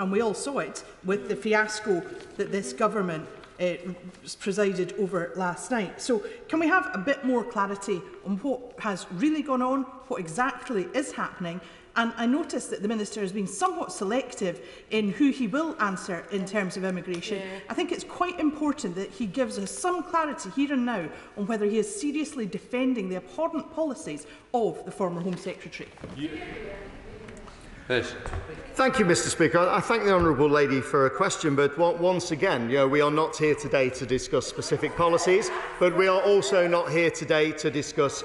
and we all saw it with the fiasco that this government presided over last night. So can we have a bit more clarity on what has really gone on, what exactly is happening? And I notice that the Minister has been somewhat selective in who he will answer in terms of immigration. I think it's quite important that he gives us some clarity here and now on whether he is seriously defending the abhorrent policies of the former Home Secretary. Thank you, Mr. Speaker. I thank the honourable lady for her question, but once again, we are not here today to discuss specific policies, but we are also not here today to discuss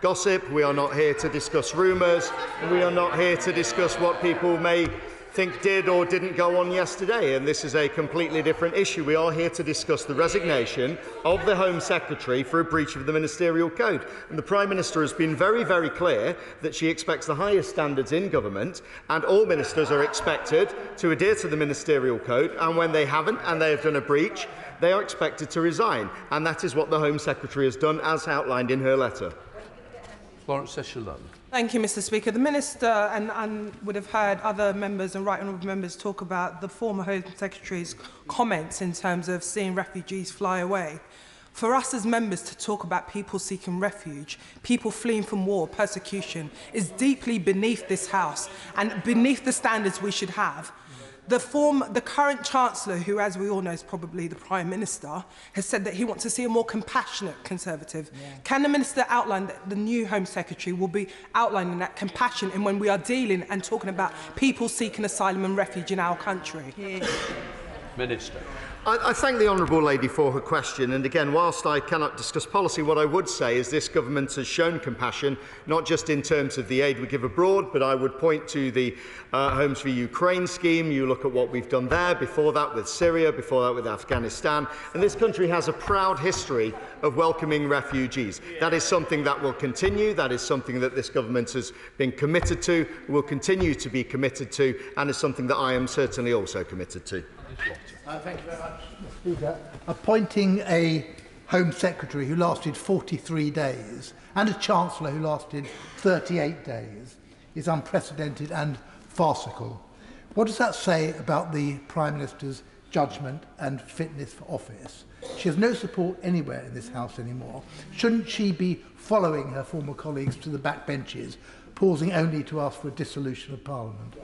gossip. We are not here to discuss rumours. We are not here to discuss what people may think did or didn't go on yesterday, and this is a completely different issue. We are here to discuss the resignation of the Home Secretary for a breach of the Ministerial Code. And the Prime Minister has been very, very clear that she expects the highest standards in government, and all ministers are expected to adhere to the Ministerial Code, and when they haven't and they have done a breach, they are expected to resign. And that is what the Home Secretary has done, as outlined in her letter. Florence says she'll learn. Thank you, Mr. Speaker. The Minister and would have heard other members and right honourable members talk about the former Home Secretary's comments in terms of seeing refugees fly away. For us as members to talk about people seeking refuge, people fleeing from war, persecution, is deeply beneath this House and beneath the standards we should have. The current Chancellor, who, as we all know, is probably the Prime Minister, has said that he wants to see a more compassionate Conservative. Can the Minister outline that the new Home Secretary will be outlining that compassion in when we are dealing and talking about people seeking asylum and refuge in our country? Minister. I thank the honourable lady for her question, and again, whilst I cannot discuss policy, what I would say is this government has shown compassion, not just in terms of the aid we give abroad, but I would point to the Homes for Ukraine scheme. You look at what we've done there, before that with Syria, before that with Afghanistan, and this country has a proud history of welcoming refugees. That is something that will continue, that is something that this government has been committed to, will continue to be committed to, and is something that I am certainly also committed to. Thank you very much, Mr. Speaker. Appointing a Home Secretary who lasted 43 days and a Chancellor who lasted 38 days is unprecedented and farcical. What does that say about the Prime Minister's judgment and fitness for office? She has no support anywhere in this House anymore. Shouldn't she be following her former colleagues to the backbenches, pausing only to ask for a dissolution of Parliament?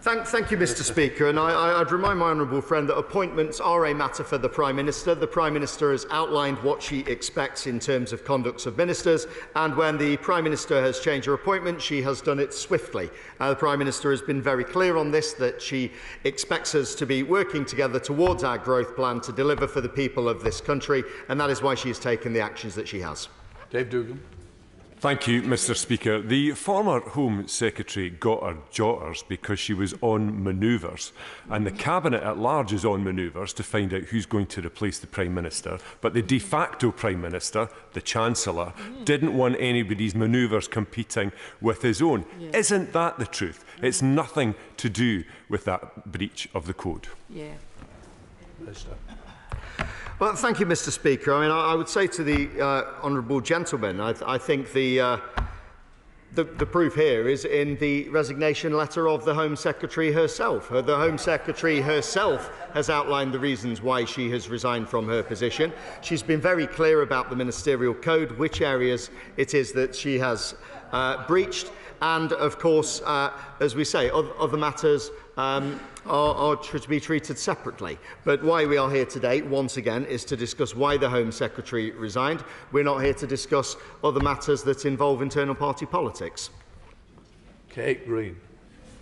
Thank you, Mr. Speaker, and I'd remind my honourable friend that appointments are a matter for the Prime Minister. The Prime Minister has outlined what she expects in terms of conduct of ministers, and when the Prime Minister has changed her appointment, she has done it swiftly. The Prime Minister has been very clear on this, that she expects us to be working together towards our growth plan to deliver for the people of this country, and that is why she has taken the actions that she has. Dave Duggan. Thank you, Mr. Speaker. The former Home Secretary got her jotters because she was on manoeuvres, and the Cabinet at large is on manoeuvres to find out who's going to replace the Prime Minister. But the de facto Prime Minister, the Chancellor, didn't want anybody's manoeuvres competing with his own. Isn't that the truth? It's nothing to do with that breach of the code. Well, thank you, Mr. Speaker. I would say to the honourable gentleman, I think the proof here is in the resignation letter of the Home Secretary herself. The Home Secretary herself has outlined the reasons why she has resigned from her position. She's been very clear about the Ministerial Code, which areas it is that she has breached, and of course, as we say, other matters are to be treated separately. But why we are here today, once again, is to discuss why the Home Secretary resigned. We're not here to discuss other matters that involve internal party politics. Kate Green.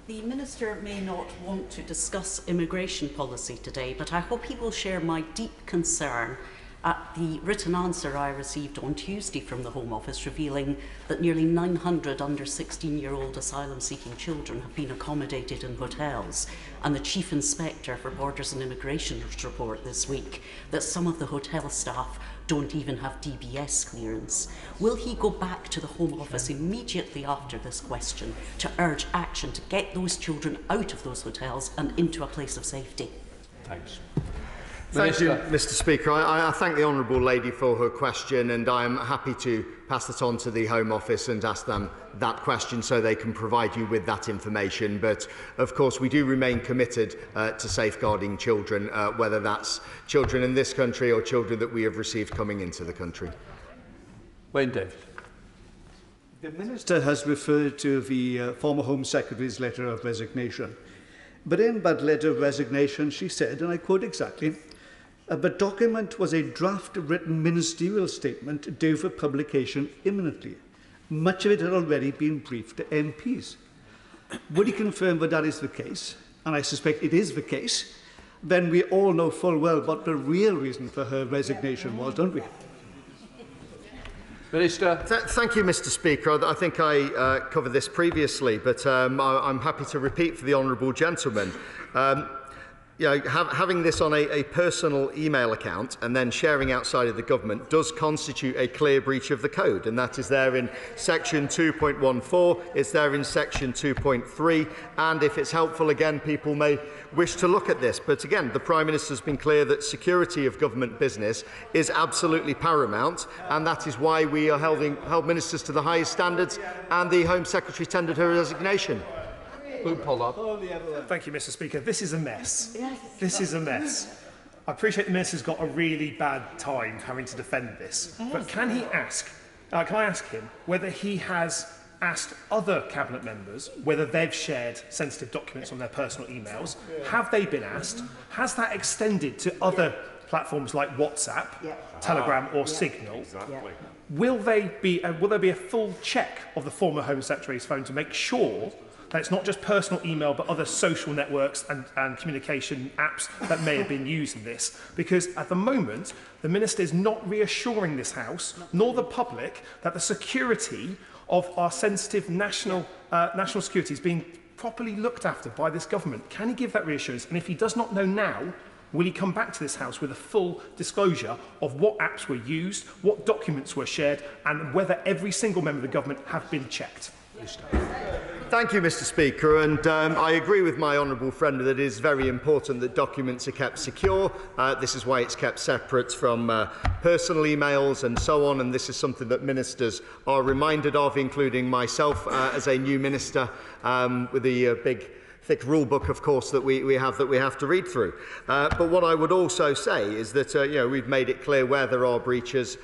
The Minister may not want to discuss immigration policy today, but I hope he will share my deep concern at the written answer I received on Tuesday from the Home Office revealing that nearly 900 under 16-year-old asylum-seeking children have been accommodated in hotels, and the Chief Inspector for Borders and Immigration's report this week that some of the hotel staff don't even have DBS clearance. Will he go back to the Home Office immediately after this question to urge action to get those children out of those hotels and into a place of safety? Thanks. Thank you, Mr. Speaker. I thank the honourable lady for her question, and I am happy to pass it on to the Home Office and ask them that question so they can provide you with that information. But of course we do remain committed to safeguarding children, whether that's children in this country or children that we have received coming into the country. Wayne David. The Minister has referred to the former Home Secretary's letter of resignation. But in that letter of resignation she said, and I quote exactly, the document was a draft written ministerial statement due for publication imminently. Much of it had already been briefed to MPs. Would he confirm that that is the case? And I suspect it is the case. Then we all know full well what the real reason for her resignation was, don't we? Minister. Thank you, Mr. Speaker. I think I covered this previously, but I'm happy to repeat for the honourable gentleman. Having this on a personal email account and then sharing outside of the government does constitute a clear breach of the code, and that is there in section 2.14, it's there in section 2.3, and if it's helpful again people may wish to look at this. But again, the Prime Minister has been clear that security of government business is absolutely paramount, and that is why we are held ministers to the highest standards, and the Home Secretary tendered her resignation. Thank you, Mr. Speaker. This is a mess. This is a mess. I appreciate the Minister's got a really bad time having to defend this, but can I ask him whether he has asked other Cabinet members whether they've shared sensitive documents on their personal emails? Have they been asked? Has that extended to other platforms like WhatsApp, Telegram or Signal? Exactly. Will there be a full check of the former Home Secretary's phone to make sure that it's not just personal email but other social networks and communication apps that may have been used in this? Because at the moment, the Minister is not reassuring this House nor the public that the security of our sensitive national security is being properly looked after by this government. Can he give that reassurance? And if he does not know now, will he come back to this House with a full disclosure of what apps were used, what documents were shared, and whether every single member of the government have been checked? Thank you, Mr. Speaker, and I agree with my honourable friend that it is very important that documents are kept secure. This is why it's kept separate from personal emails and so on, and this is something that ministers are reminded of, including myself as a new minister with the big thick rule book, of course, that we have to read through. But what I would also say is that we've made it clear where there are breaches,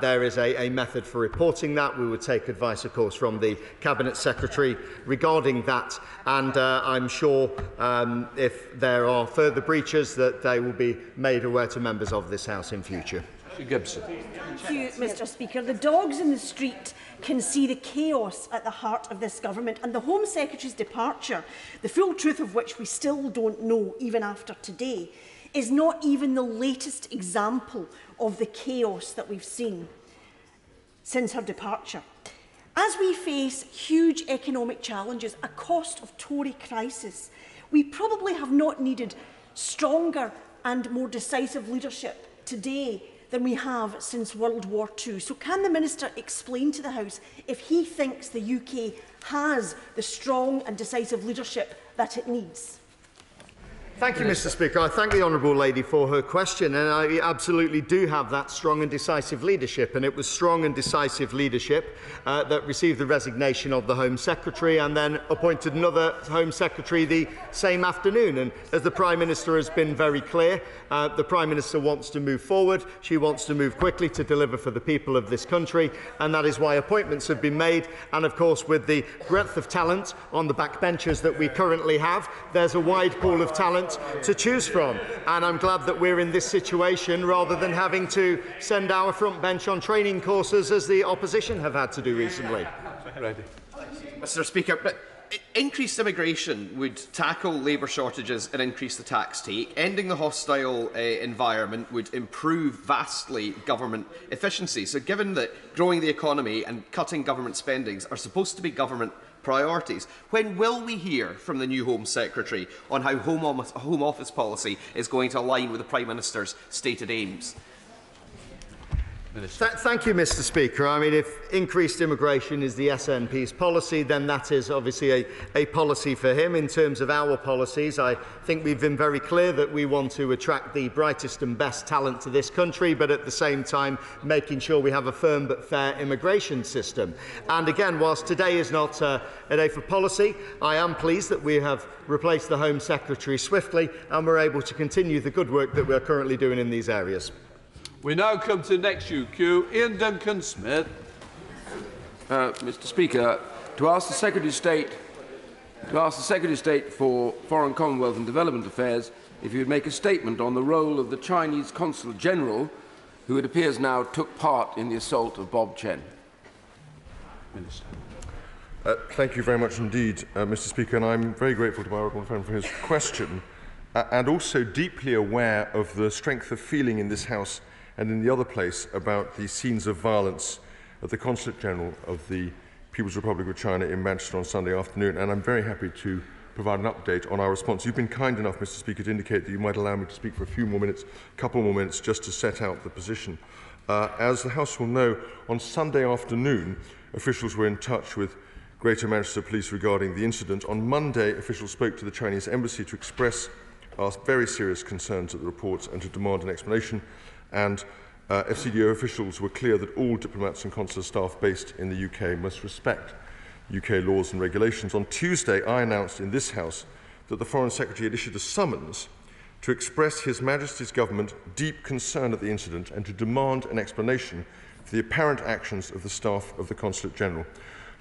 there is a method for reporting that. We would take advice, of course, from the Cabinet Secretary regarding that, and I'm sure if there are further breaches that they will be made aware to members of this House in future. Gibson. Thank you, Mr. Speaker. The dogs in the street can see the chaos at the heart of this government and the Home Secretary's departure, the full truth of which we still don't know even after today, is not even the latest example of the chaos that we've seen since her departure. As we face huge economic challenges, a cost of Tory crisis, we probably have not needed stronger and more decisive leadership today than we have since World War II. So can the Minister explain to the House if he thinks the UK has the strong and decisive leadership that it needs? Thank you, Mr. Speaker. I thank the honourable lady for her question, and I absolutely do have that strong and decisive leadership, and it was strong and decisive leadership that received the resignation of the Home Secretary and then appointed another Home Secretary the same afternoon. And as the Prime Minister has been very clear, the Prime Minister wants to move forward, she wants to move quickly to deliver for the people of this country, and that is why appointments have been made. And of course, with the breadth of talent on the backbenches that we currently have, there's a wide pool of talent to choose from, and I'm glad that we're in this situation rather than having to send our front bench on training courses as the opposition have had to do recently. Mr. Speaker, but increased immigration would tackle labour shortages and increase the tax take. Ending the hostile environment would improve vastly government efficiency. So given that growing the economy and cutting government spendings are supposed to be government priorities, when will we hear from the new Home Secretary on how Home Office policy is going to align with the Prime Minister's stated aims? Minister. Thank you, Mr. Speaker. I mean, if increased immigration is the SNP's policy, then that is obviously a policy for him. In terms of our policies, I think we've been very clear that we want to attract the brightest and best talent to this country, but at the same time making sure we have a firm but fair immigration system. And again, whilst today is not a day for policy, I am pleased that we have replaced the Home Secretary swiftly and we're able to continue the good work that we're currently doing in these areas. We now come to the next UQ, Ian Duncan Smith. Mr. Speaker, to ask the Secretary of State, for Foreign, Commonwealth and Development Affairs if he would make a statement on the role of the Chinese Consul General, who it appears now took part in the assault of Bob Chan. Minister. Thank you very much indeed, Mr. Speaker, and I'm very grateful to my honourable friend for his question, and also deeply aware of the strength of feeling in this House and in the other place about the scenes of violence at the Consulate General of the People's Republic of China in Manchester on Sunday afternoon, and I'm very happy to provide an update on our response. You've been kind enough, Mr. Speaker, to indicate that you might allow me to speak for a few more minutes, a couple more minutes, just to set out the position. As the House will know, on Sunday afternoon, officials were in touch with Greater Manchester Police regarding the incident. On Monday, officials spoke to the Chinese Embassy to express our very serious concerns at the reports and to demand an explanation. And FCDO officials were clear that all diplomats and consular staff based in the UK must respect UK laws and regulations. On Tuesday, I announced in this House that the Foreign Secretary had issued a summons to express His Majesty's Government deep concern at the incident and to demand an explanation for the apparent actions of the staff of the Consulate General.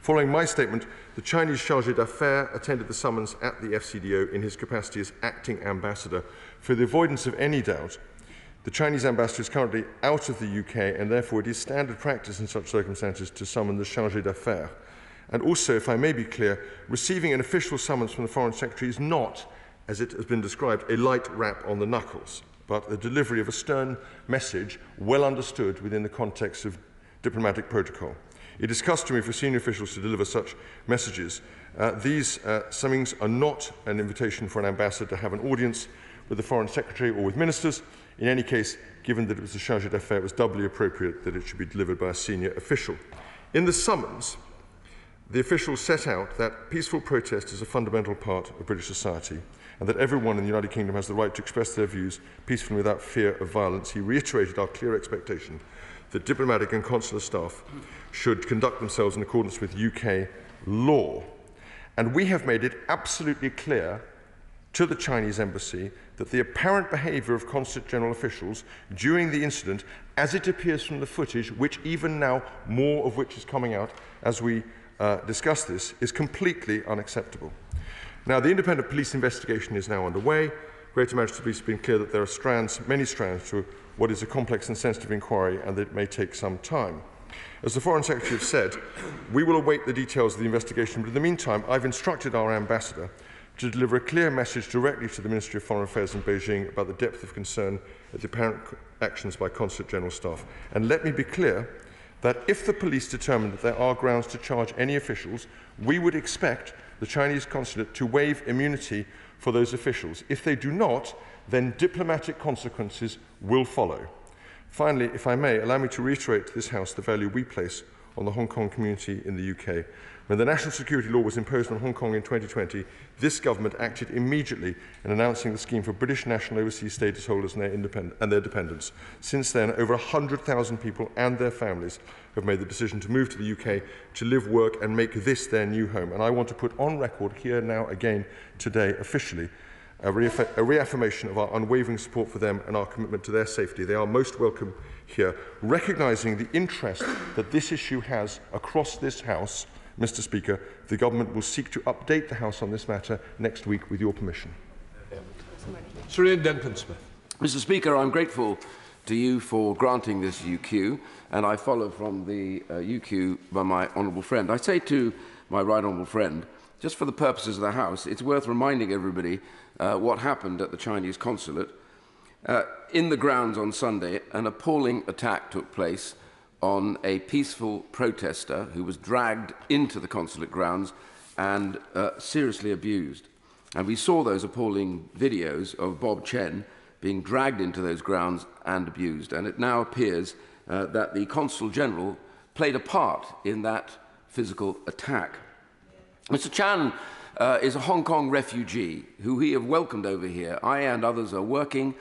Following my statement, the Chinese Chargé d'Affaires attended the summons at the FCDO in his capacity as acting ambassador. For the avoidance of any doubt, the Chinese ambassador is currently out of the UK, and therefore it is standard practice in such circumstances to summon the Chargé d'Affaires. And also, if I may be clear, receiving an official summons from the Foreign Secretary is not, as it has been described, a light rap on the knuckles, but the delivery of a stern message well understood within the context of diplomatic protocol. It is customary for senior officials to deliver such messages. These summings are not an invitation for an ambassador to have an audience with the Foreign Secretary or with ministers. In any case, given that it was a chargé d'affaires, it was doubly appropriate that it should be delivered by a senior official. In the summons, the officials set out that peaceful protest is a fundamental part of British society and that everyone in the United Kingdom has the right to express their views peacefully without fear of violence. He reiterated our clear expectation that diplomatic and consular staff should conduct themselves in accordance with UK law. And we have made it absolutely clear to the Chinese embassy that the apparent behaviour of Consulate General officials during the incident, as it appears from the footage, which even now more of which is coming out as we discuss this, is completely unacceptable. Now, the independent police investigation is now underway. Greater Manchester Police have been clear that there are many strands to what is a complex and sensitive inquiry, and that it may take some time. As the Foreign Secretary has said, we will await the details of the investigation, but in the meantime, I've instructed our ambassador to deliver a clear message directly to the Ministry of Foreign Affairs in Beijing about the depth of concern at the apparent actions by Consulate General staff. And let me be clear that if the police determine that there are grounds to charge any officials, we would expect the Chinese consulate to waive immunity for those officials. If they do not, then diplomatic consequences will follow. Finally, if I may, allow me to reiterate to this House the value we place on the Hong Kong community in the UK. When the national security law was imposed on Hong Kong in 2020, this government acted immediately in announcing the scheme for British national overseas status holders and their dependents. Since then, over 100,000 people and their families have made the decision to move to the UK to live, work and make this their new home. And I want to put on record here now again today officially a reaffirmation of our unwavering support for them and our commitment to their safety. They are most welcome here, recognising the interest that this issue has across this House. Mr. Speaker, the Government will seek to update the House on this matter next week with your permission. Sir Ian Duncan Smith. Mr. Speaker, I'm grateful to you for granting this UQ, and I follow from the UQ by my honourable friend. I say to my right honourable friend, just for the purposes of the House, it's worth reminding everybody what happened at the Chinese consulate. In the grounds on Sunday, an appalling attack took place on a peaceful protester who was dragged into the consulate grounds and seriously abused. And we saw those appalling videos of Bob Chen being dragged into those grounds and abused. And it now appears that the Consul General played a part in that physical attack. Mr. Chan is a Hong Kong refugee who we have welcomed over here. I and others are working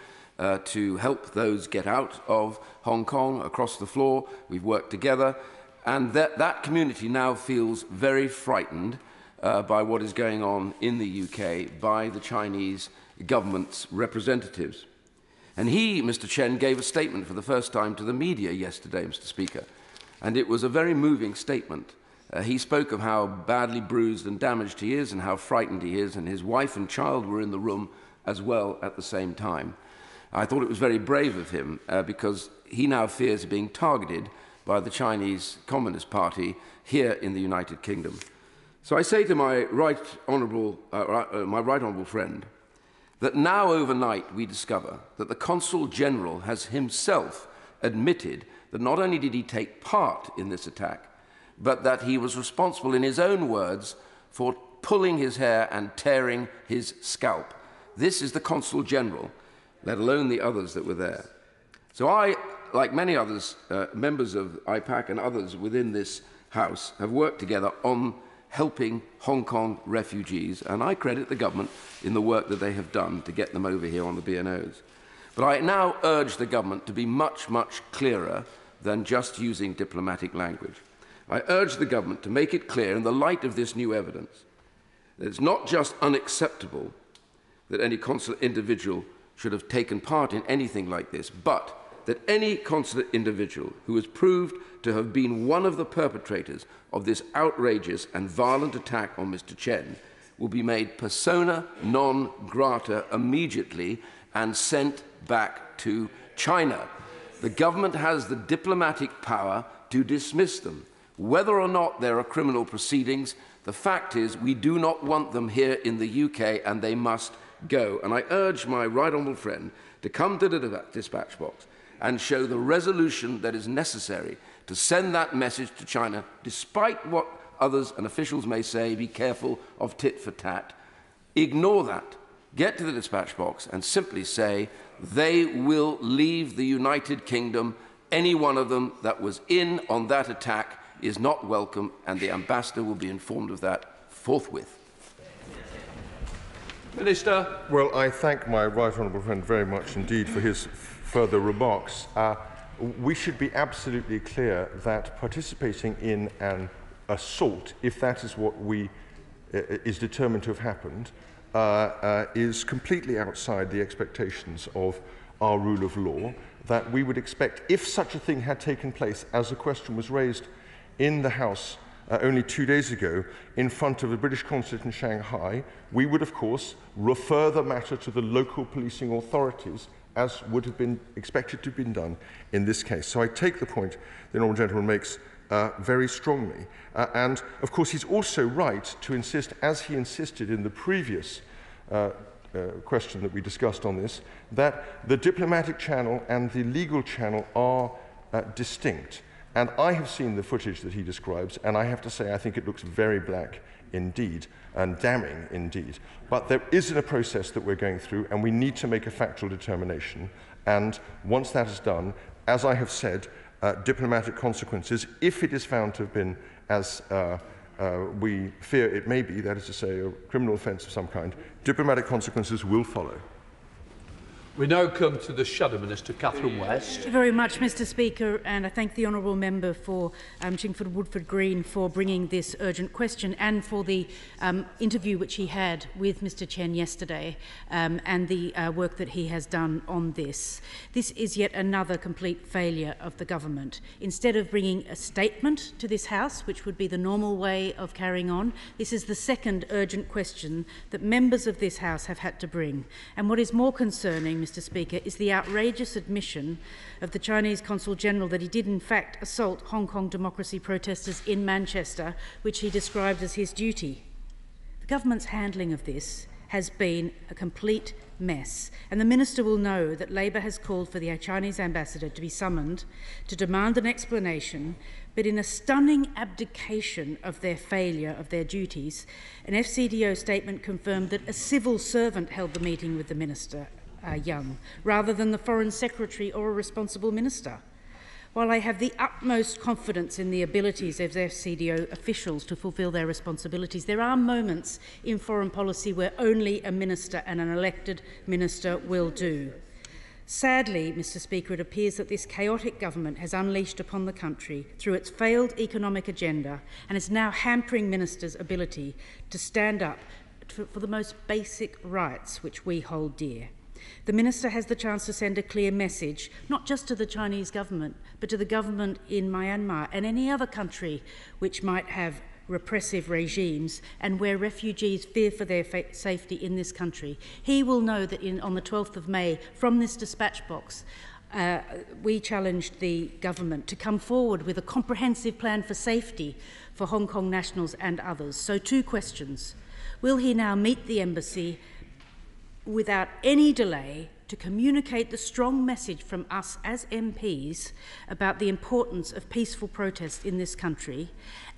to help those get out of Hong Kong across the floor. We've worked together, and that community now feels very frightened by what is going on in the UK by the Chinese government's representatives. And he, Mr. Chen, gave a statement for the first time to the media yesterday, Mr. Speaker, and it was a very moving statement. He spoke of how badly bruised and damaged he is and how frightened he is, and his wife and child were in the room as well at the same time. I thought it was very brave of him because he now fears being targeted by the Chinese Communist Party here in the United Kingdom. So I say to my right honourable friend that now overnight we discover that the Consul General has himself admitted that not only did he take part in this attack, but that he was responsible, in his own words, for pulling his hair and tearing his scalp. This is the Consul General, let alone the others that were there. So I, like many others, members of IPAC and others within this House, have worked together on helping Hong Kong refugees, and I credit the government in the work that they have done to get them over here on the BNOs. But I now urge the government to be much, much clearer than just using diplomatic language. I urge the government to make it clear, in the light of this new evidence, that it's not just unacceptable that any consular individual should have taken part in anything like this, but that any consular individual who is proved to have been one of the perpetrators of this outrageous and violent attack on Mr. Chen will be made persona non grata immediately and sent back to China. The government has the diplomatic power to dismiss them. Whether or not there are criminal proceedings, the fact is we do not want them here in the UK, and they must go. And I urge my right honourable friend to come to the dispatch box and show the resolution that is necessary to send that message to China, despite what others and officials may say, be careful of tit for tat. Ignore that. Get to the dispatch box and simply say they will leave the United Kingdom. Any one of them that was in on that attack is not welcome, and the ambassador will be informed of that forthwith. Minister. Well, I thank my right honourable friend very much indeed for his further remarks. We should be absolutely clear that participating in an assault, if that is what is determined to have happened, is completely outside the expectations of our rule of law, that we would expect, if such a thing had taken place, as the question was raised in the House only 2 days ago, in front of the British consulate in Shanghai, we would, of course, refer the matter to the local policing authorities, as would have been expected to have been done in this case. So I take the point the honourable gentleman makes very strongly. And, of course, he's also right to insist, as he insisted in the previous question that we discussed on this, that the diplomatic channel and the legal channel are distinct. And I have seen the footage that he describes, and I have to say I think it looks very black indeed, and damning indeed. But there is a process that we're going through, and we need to make a factual determination. And once that is done, as I have said, diplomatic consequences, if it is found to have been, as we fear it may be, that is to say, a criminal offence of some kind, diplomatic consequences will follow. We now come to the Shadow Minister, Catherine West. Thank you very much, Mr. Speaker, and I thank the honourable member for Chingford Woodford Green for bringing this urgent question, and for the interview which he had with Mr. Chen yesterday, and the work that he has done on this. This is yet another complete failure of the government. Instead of bringing a statement to this House, which would be the normal way of carrying on, this is the second urgent question that members of this House have had to bring. And what is more concerning, Mr. Speaker, is the outrageous admission of the Chinese Consul General that he did in fact assault Hong Kong democracy protesters in Manchester, which he described as his duty. The government's handling of this has been a complete mess, and the minister will know that Labour has called for the Chinese ambassador to be summoned to demand an explanation, but in a stunning abdication of their failure of their duties, an FCDO statement confirmed that a civil servant held the meeting with the minister, Young, rather than the Foreign Secretary or a responsible minister. while I have the utmost confidence in the abilities of their CDO officials to fulfil their responsibilities, there are moments in foreign policy where only a minister and an elected minister will do. Sadly, Mr. Speaker, it appears that this chaotic government has unleashed upon the country through its failed economic agenda and is now hampering ministers' ability to stand up for the most basic rights which we hold dear. The minister has the chance to send a clear message, not just to the Chinese government, but to the government in Myanmar and any other country which might have repressive regimes and where refugees fear for their safety in this country. He will know that on the 12th of May, from this dispatch box, we challenged the government to come forward with a comprehensive plan for safety for Hong Kong nationals and others. So two questions. Will he now meet the embassy without any delay to communicate the strong message from us as MPs about the importance of peaceful protest in this country?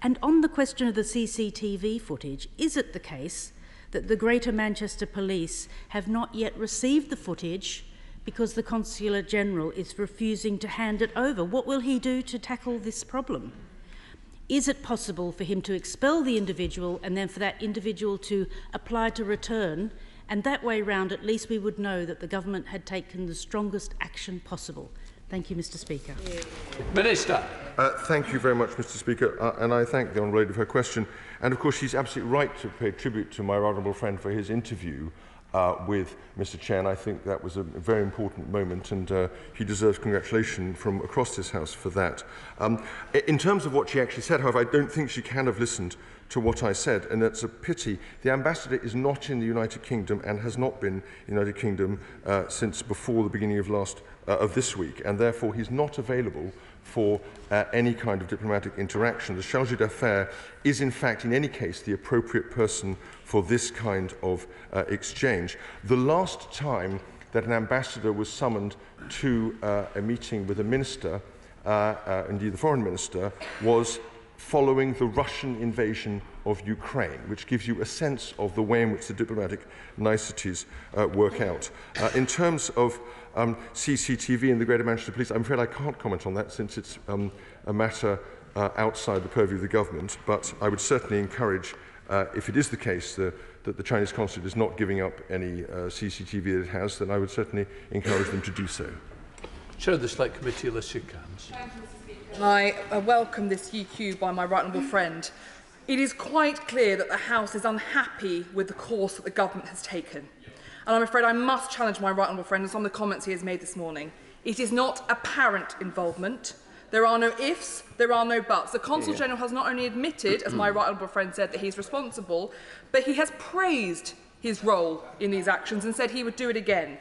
And on the question of the CCTV footage, is it the case that the Greater Manchester Police have not yet received the footage because the Consular General is refusing to hand it over? What will he do to tackle this problem? Is it possible for him to expel the individual and then for that individual to apply to return? And that way round, at least we would know that the government had taken the strongest action possible. Thank you, Mr. Speaker. Minister. Thank you very much, Mr. Speaker, and I thank the Honourable Lady for her question. And of course, she's absolutely right to pay tribute to my honourable friend for his interview with Mr. Chan. I think that was a very important moment, and he deserves congratulation from across this House for that. In terms of what she actually said, however, I don't think she can have listened to what I said, and it's a pity. The ambassador is not in the United Kingdom and has not been in the United Kingdom since before the beginning of this week, and therefore he's not available for any kind of diplomatic interaction. The chargé d'affaires is in fact in any case the appropriate person for this kind of exchange. The last time that an ambassador was summoned to a meeting with a minister, indeed the foreign minister, was following the Russian invasion of Ukraine, which gives you a sense of the way in which the diplomatic niceties work out. In terms of CCTV and the Greater Manchester Police, I'm afraid I can't comment on that since it's a matter outside the purview of the government, but I would certainly encourage, if it is the case that the Chinese consulate is not giving up any CCTV that it has, then I would certainly encourage them to do so. Chair of the Select Committee, Alicia Cairns. I welcome this UQ by my right honourable friend. It is quite clear that the House is unhappy with the course that the government has taken. And I'm afraid I must challenge my right honourable friend on some of the comments he has made this morning. It is not apparent involvement. There are no ifs, there are no buts. The Consul General has not only admitted, as my right honourable friend said, that he is responsible, but he has praised his role in these actions and said he would do it again.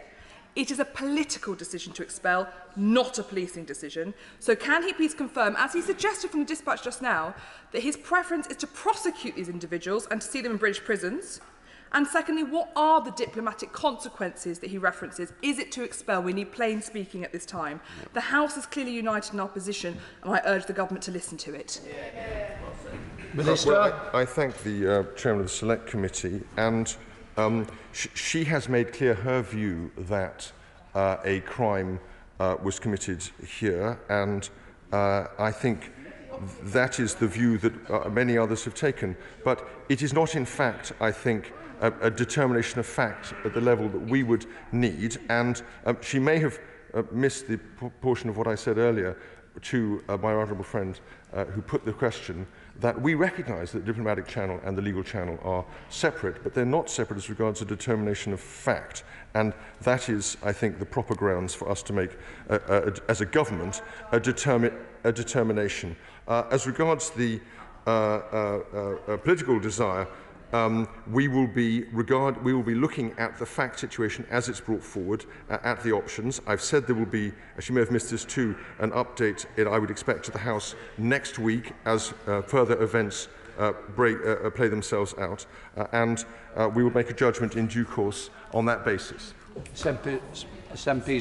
It is a political decision to expel, not a policing decision. So can he please confirm, as he suggested from the dispatch just now, that his preference is to prosecute these individuals and to see them in British prisons? And secondly, what are the diplomatic consequences that he references? Is it to expel? We need plain speaking at this time. The House is clearly united in our position, and I urge the government to listen to it. Minister. Well, I thank the Chairman of the Select Committee, and she has made clear her view that a crime was committed here, and I think that is the view that many others have taken. But it is not, in fact, I think, a determination of fact at the level that we would need. And she may have missed the portion of what I said earlier to my honourable friend who put the question, that we recognise that the diplomatic channel and the legal channel are separate, but they're not separate as regards a determination of fact. And that is, I think, the proper grounds for us to make, as a government, a determination. As regards the political desire, we will be looking at the fact situation as it's brought forward, at the options. I've said there will be, as you may have missed this too, an update I would expect to the House next week as further events play themselves out, and we will make a judgment in due course on that basis. SNP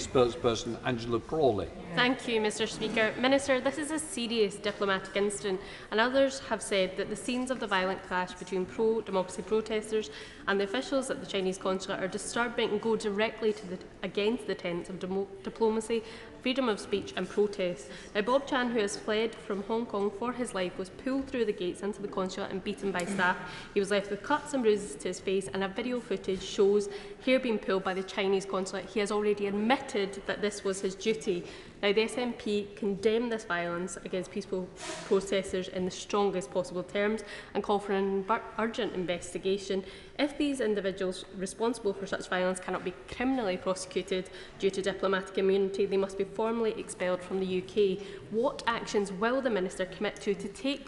spokesperson Angela Crawley. Thank you, Mr. Speaker. Minister, this is a serious diplomatic incident, and others have said that the scenes of the violent clash between pro-democracy protesters and the officials at the Chinese consulate are disturbing and go directly to against the tenets of diplomacy, freedom of speech and protest. Now, Bob Chan, who has fled from Hong Kong for his life, was pulled through the gates into the consulate and beaten by staff. He was left with cuts and bruises to his face, and a video footage shows hair being pulled by the Chinese consulate. He has already admitted that this was his duty. Now, the SNP condemn this violence against peaceful protesters in the strongest possible terms and call for an urgent investigation. If these individuals responsible for such violence cannot be criminally prosecuted due to diplomatic immunity, they must be formally expelled from the UK. What actions will the Minister commit to take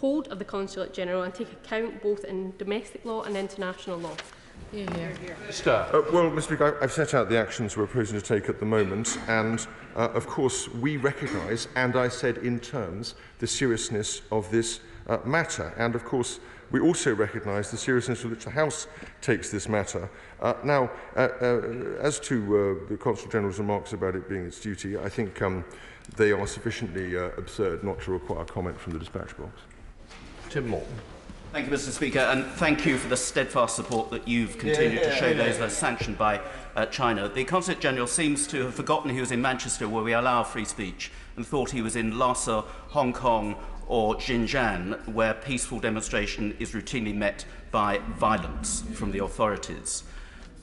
hold of the Consulate General and take account both in domestic law and international law? Well, Mr. Speaker, I've set out the actions we're proposing to take at the moment, and of course we recognise, and I said in terms, the seriousness of this matter, and of course we also recognise the seriousness with which the House takes this matter. As to the Consul General's remarks about it being its duty, I think they are sufficiently absurd not to require comment from the dispatch box. Tim Morgan. Thank you, Mr. Speaker, and thank you for the steadfast support that you've continued to show those that are sanctioned by China. The Consulate General seems to have forgotten he was in Manchester, where we allow free speech, and thought he was in Lhasa, Hong Kong or Xinjiang, where peaceful demonstration is routinely met by violence from the authorities.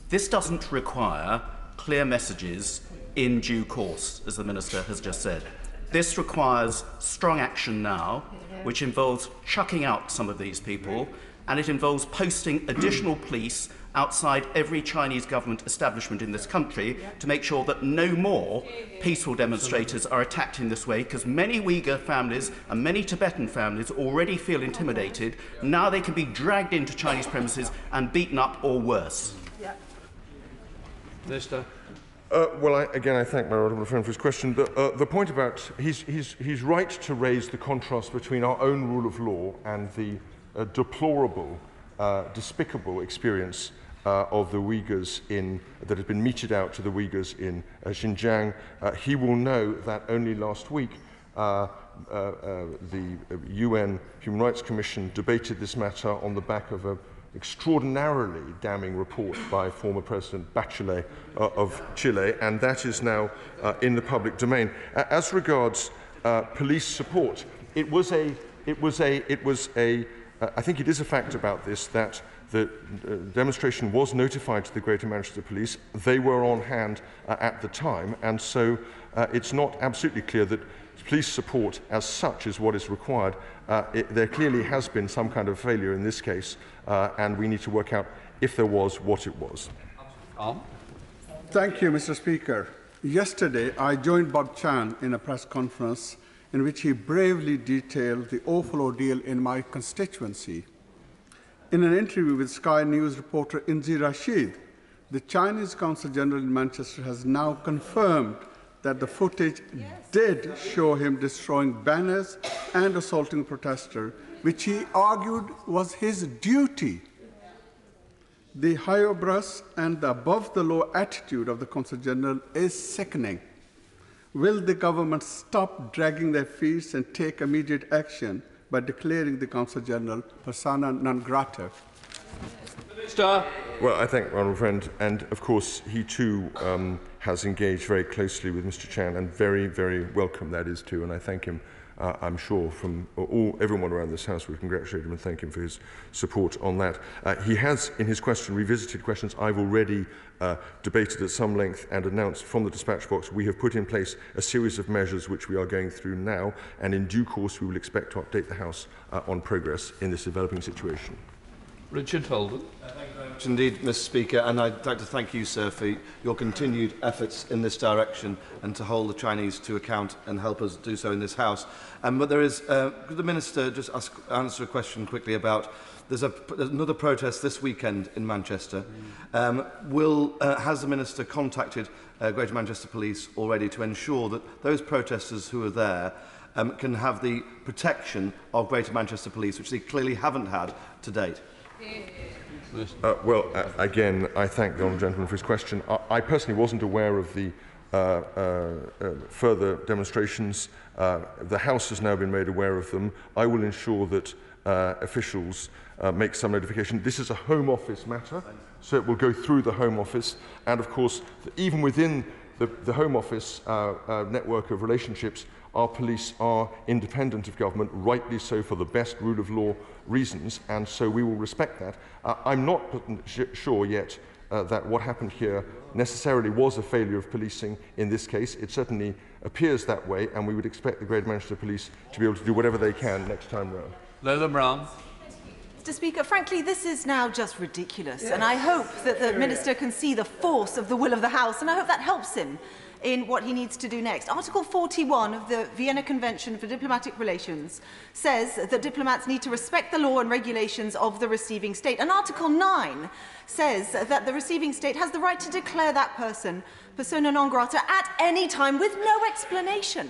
This doesn't require clear messages in due course, as the Minister has just said. This requires strong action now, which involves chucking out some of these people, and it involves posting additional police outside every Chinese government establishment in this country to make sure that no more peaceful demonstrators are attacked in this way, because many Uyghur families and many Tibetan families already feel intimidated. Now they can be dragged into Chinese premises and beaten up or worse. Minister. Well, I thank my honourable friend for his question. The point about he's right to raise the contrast between our own rule of law and the deplorable, despicable experience of the Uyghurs that has been meted out to the Uyghurs in Xinjiang. He will know that only last week the UN Human Rights Commission debated this matter on the back of an extraordinarily damning report by former President Bachelet of Chile, and that is now in the public domain. As regards police support, I think it is a fact about this that the demonstration was notified to the Greater Manchester Police. They were on hand at the time, and so it's not absolutely clear that police support as such is what is required. There clearly has been some kind of failure in this case, and we need to work out if there was, what it was. Thank you, Mr. Speaker. Yesterday, I joined Bob Chan in a press conference in which he bravely detailed the awful ordeal in my constituency. In an interview with Sky News reporter Inzi Rashid, the Chinese Consul General in Manchester has now confirmed that the footage did show him destroying banners and assaulting protesters, which he argued was his duty. The high-obras and the above-the-law attitude of the Consul General is sickening. Will the government stop dragging their feet and take immediate action by declaring the Consul General persona non grata? Well, I thank my honourable friend, and of course he too has engaged very closely with Mr. Chan, and very, very welcome that is too, and I thank him. I'm sure from everyone around this House would congratulate him and thank him for his support on that. He has, in his question, revisited questions I've already debated at some length and announced from the dispatch box. We have put in place a series of measures which we are going through now, and in due course we will expect to update the House on progress in this developing situation. Richard Holden. Thank you very much indeed, Mr. Speaker, and I'd like to thank you, sir, for your continued efforts in this direction and to hold the Chinese to account and help us do so in this House. But there is, could the Minister just answer a question quickly about there's another protest this weekend in Manchester. Has the Minister contacted Greater Manchester Police already to ensure that those protesters who are there can have the protection of Greater Manchester Police, which they clearly haven't had to date? Well, again, I thank the honourable gentleman for his question. I personally wasn't aware of the further demonstrations. The House has now been made aware of them. I will ensure that officials make some notification. This is a Home Office matter, so it will go through the Home Office. And of course, even within the Home Office network of relationships, our police are independent of government, rightly so, for the best rule of law reasons, and so we will respect that. I'm not sure yet that what happened here necessarily was a failure of policing in this case. It certainly appears that way, and we would expect the Greater Manchester Police to be able to do whatever they can next time round. Lola Brown. Mr. Speaker, frankly, this is now just ridiculous, yes. And I hope that the Minister can see the force of the will of the House, and I hope that helps him in what he needs to do next. Article 41 of the Vienna Convention for Diplomatic Relations says that diplomats need to respect the law and regulations of the receiving state. And Article 9 says that the receiving state has the right to declare that person persona non grata at any time with no explanation.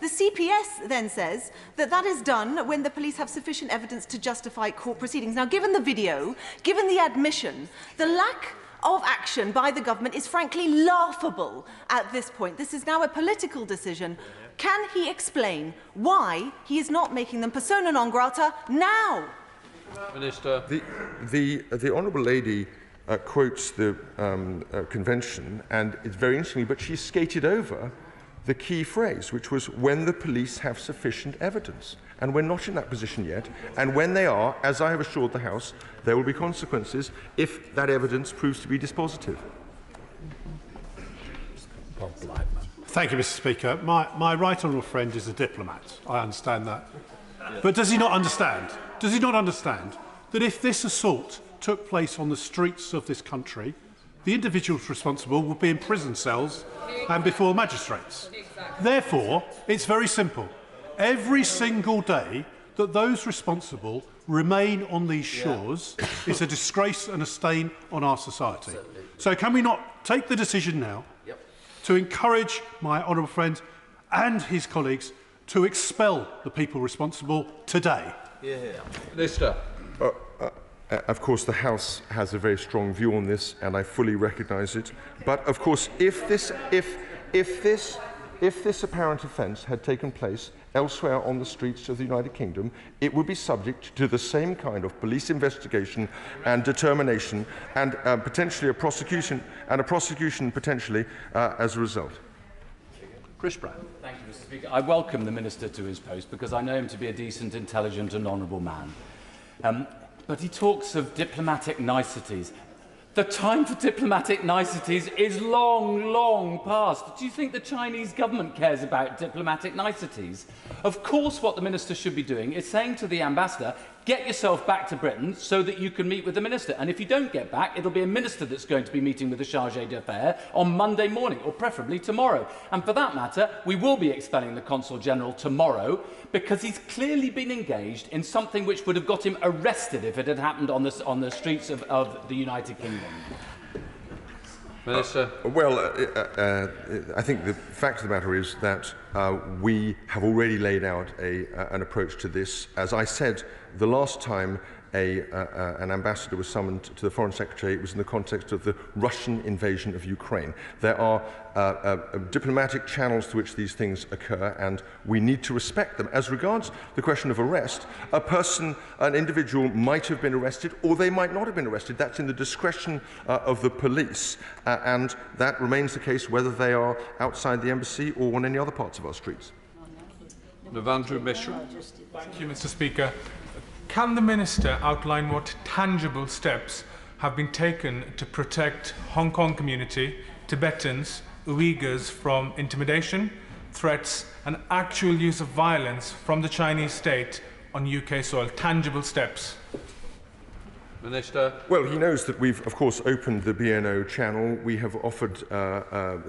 The CPS then says that that is done when the police have sufficient evidence to justify court proceedings. Now, given the video, given the admission, the lack of action by the government is frankly laughable at this point. This is now a political decision. Can he explain why he is not making them persona non grata now? Minister. The Honourable Lady quotes the convention, and it's very interesting, but she skated over the key phrase, which was when the police have sufficient evidence. And we're not in that position yet. And when they are, as I have assured the House, there will be consequences if that evidence proves to be dispositive. Bob Blackman. Thank you, Mr. Speaker. My right honourable friend is a diplomat. I understand that. But does he not understand? Does he not understand that if this assault took place on the streets of this country, the individuals responsible would be in prison cells and before magistrates? Therefore, it's very simple. Every single day that those responsible remain on these shores is a disgrace and a stain on our society. Absolutely. So can we not take the decision now to encourage my honourable friend and his colleagues to expel the people responsible today? Minister. Of course, the House has a very strong view on this, and I fully recognise it. But of course, if this apparent offence had taken place elsewhere on the streets of the United Kingdom, it would be subject to the same kind of police investigation and determination, and potentially a prosecution potentially as a result. Chris Brown. Thank you, Mr. Speaker. I welcome the Minister to his post because I know him to be a decent, intelligent, and honourable man. But he talks of diplomatic niceties. The time for diplomatic niceties is long, long past. Do you think the Chinese government cares about diplomatic niceties? Of course what the Minister should be doing is saying to the Ambassador, get yourself back to Britain so that you can meet with the Minister. And if you don't get back, it'll be a Minister that's going to be meeting with the Chargé d'Affaires on Monday morning, or preferably tomorrow. And for that matter, we will be expelling the Consul General tomorrow because he's clearly been engaged in something which would have got him arrested if it had happened on the streets of the United Kingdom. I think the fact of the matter is that we have already laid out an approach to this. As I said, the last time an ambassador was summoned to the Foreign Secretary, it was in the context of the Russian invasion of Ukraine. There are diplomatic channels to which these things occur, and we need to respect them. As regards the question of arrest, an individual might have been arrested or they might not have been arrested. That's in the discretion of the police, and that remains the case whether they are outside the embassy or on any other parts of our streets. Navandu Mishra. Thank you, Mr. Speaker. Can the Minister outline what tangible steps have been taken to protect Hong Kong community, Tibetans, Uyghurs from intimidation, threats and actual use of violence from the Chinese state on UK soil? Tangible steps. Minister. Well, he knows that we've, of course, opened the BNO channel. We have offered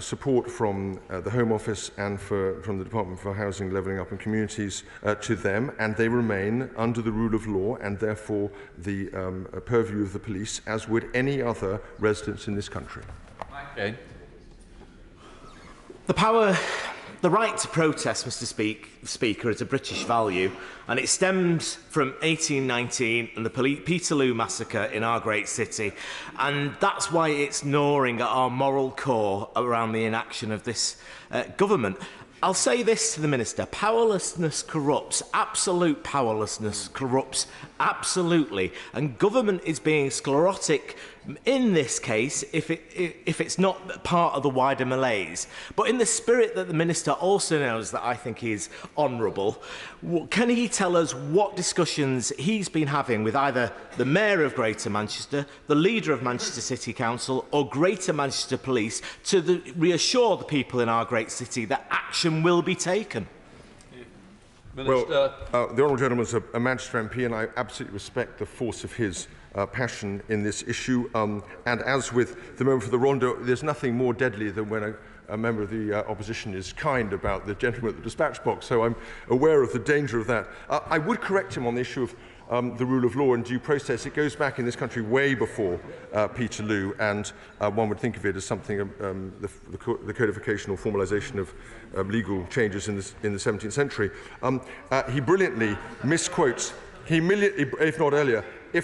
support from the Home Office and from the Department for Housing, Levelling Up and Communities to them, and they remain under the rule of law and therefore the purview of the police, as would any other residents in this country. Okay. The power The right to protest, Mr Speaker, is a British value, and it stems from 1819 and the Peterloo massacre in our great city. And that's why it's gnawing at our moral core around the inaction of this government. I'll say this to the Minister. Powerlessness corrupts. Absolute powerlessness corrupts absolutely. And government is being sclerotic in this case if it's not part of the wider malaise. But in the spirit that the Minister also knows that I think is honourable, can he tell us what discussions he's been having with either the Mayor of Greater Manchester, the Leader of Manchester City Council or Greater Manchester Police to reassure the people in our great city that action will be taken? Minister. Well, the honourable gentleman is a Manchester MP, and I absolutely respect the force of his passion in this issue. And as with the member for the Rondo, there's nothing more deadly than when a member of the opposition is kind about the gentleman at the dispatch box. So I'm aware of the danger of that. I would correct him on the issue of the rule of law and due process. It goes back in this country way before Peterloo, and one would think of it as something the codification or formalisation of legal changes in the 17th century. He brilliantly misquotes, if not earlier. He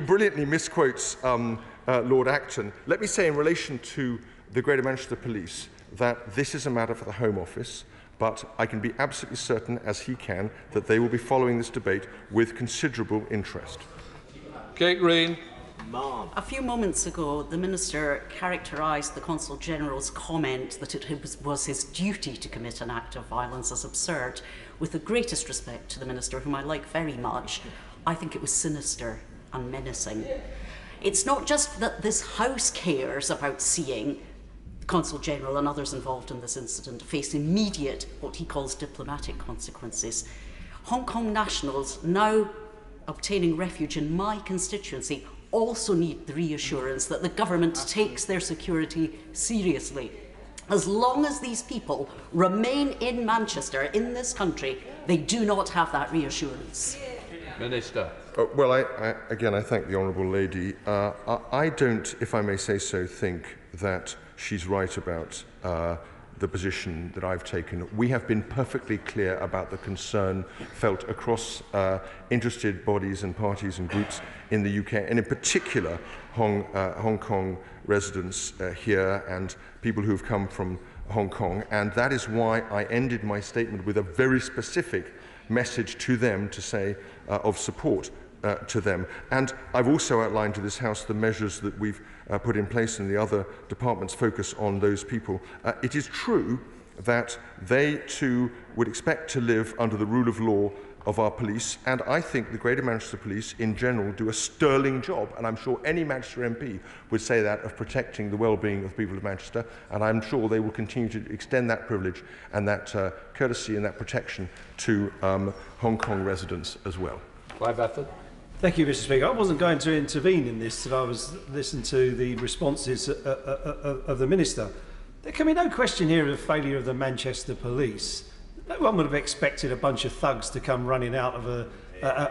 brilliantly misquotes Lord Acton. Let me say in relation to the Greater Manchester Police that this is a matter for the Home Office. But I can be absolutely certain, as he can, that they will be following this debate with considerable interest. Kate Green. A few moments ago, the Minister characterised the Consul General's comment that it was his duty to commit an act of violence as absurd. With the greatest respect to the Minister, whom I like very much, I think it was sinister and menacing. It's not just that this House cares about seeing Consul General and others involved in this incident face immediate, what he calls, diplomatic consequences. Hong Kong nationals now obtaining refuge in my constituency also need the reassurance that the government takes their security seriously. As long as these people remain in Manchester, in this country, they do not have that reassurance. Minister. Well, I thank the Honourable Lady. I don't, if I may say so, think that she's right about the position that I've taken. We have been perfectly clear about the concern felt across interested bodies and parties and groups in the UK, and in particular Hong Kong residents here and people who have come from Hong Kong. And that is why I ended my statement with a very specific message to them to say of support to them. And I've also outlined to this House the measures that we've put in place, and the other departments focus on those people. It is true that they too would expect to live under the rule of law of our police, and I think the Greater Manchester Police in general do a sterling job, and I'm sure any Manchester MP would say that, of protecting the well-being of the people of Manchester, and I'm sure they will continue to extend that privilege and that courtesy and that protection to Hong Kong residents as well. Clive Bafford. Thank you, Mr. Speaker. I wasn't going to intervene in this, and I was listening to the responses of the Minister. There can be no question here of the failure of the Manchester Police. No one would have expected a bunch of thugs to come running out of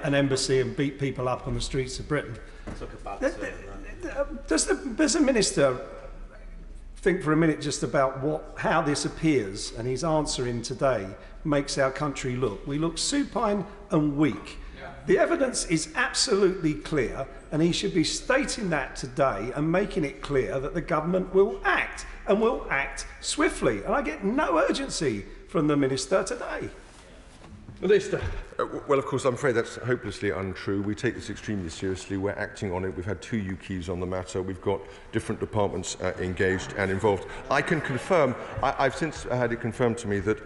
an embassy and beat people up on the streets of Britain. Does the Minister think for a minute just about how this appears, and his answer in today, makes our country look? We look supine and weak. The evidence is absolutely clear, and he should be stating that today and making it clear that the government will act, and will act swiftly. And I get no urgency from the Minister today. Minister. Well, of course, I'm afraid that's hopelessly untrue. We take this extremely seriously. We're acting on it. We've had two UKs on the matter. We've got different departments engaged and involved. I can confirm, I've since had it confirmed to me that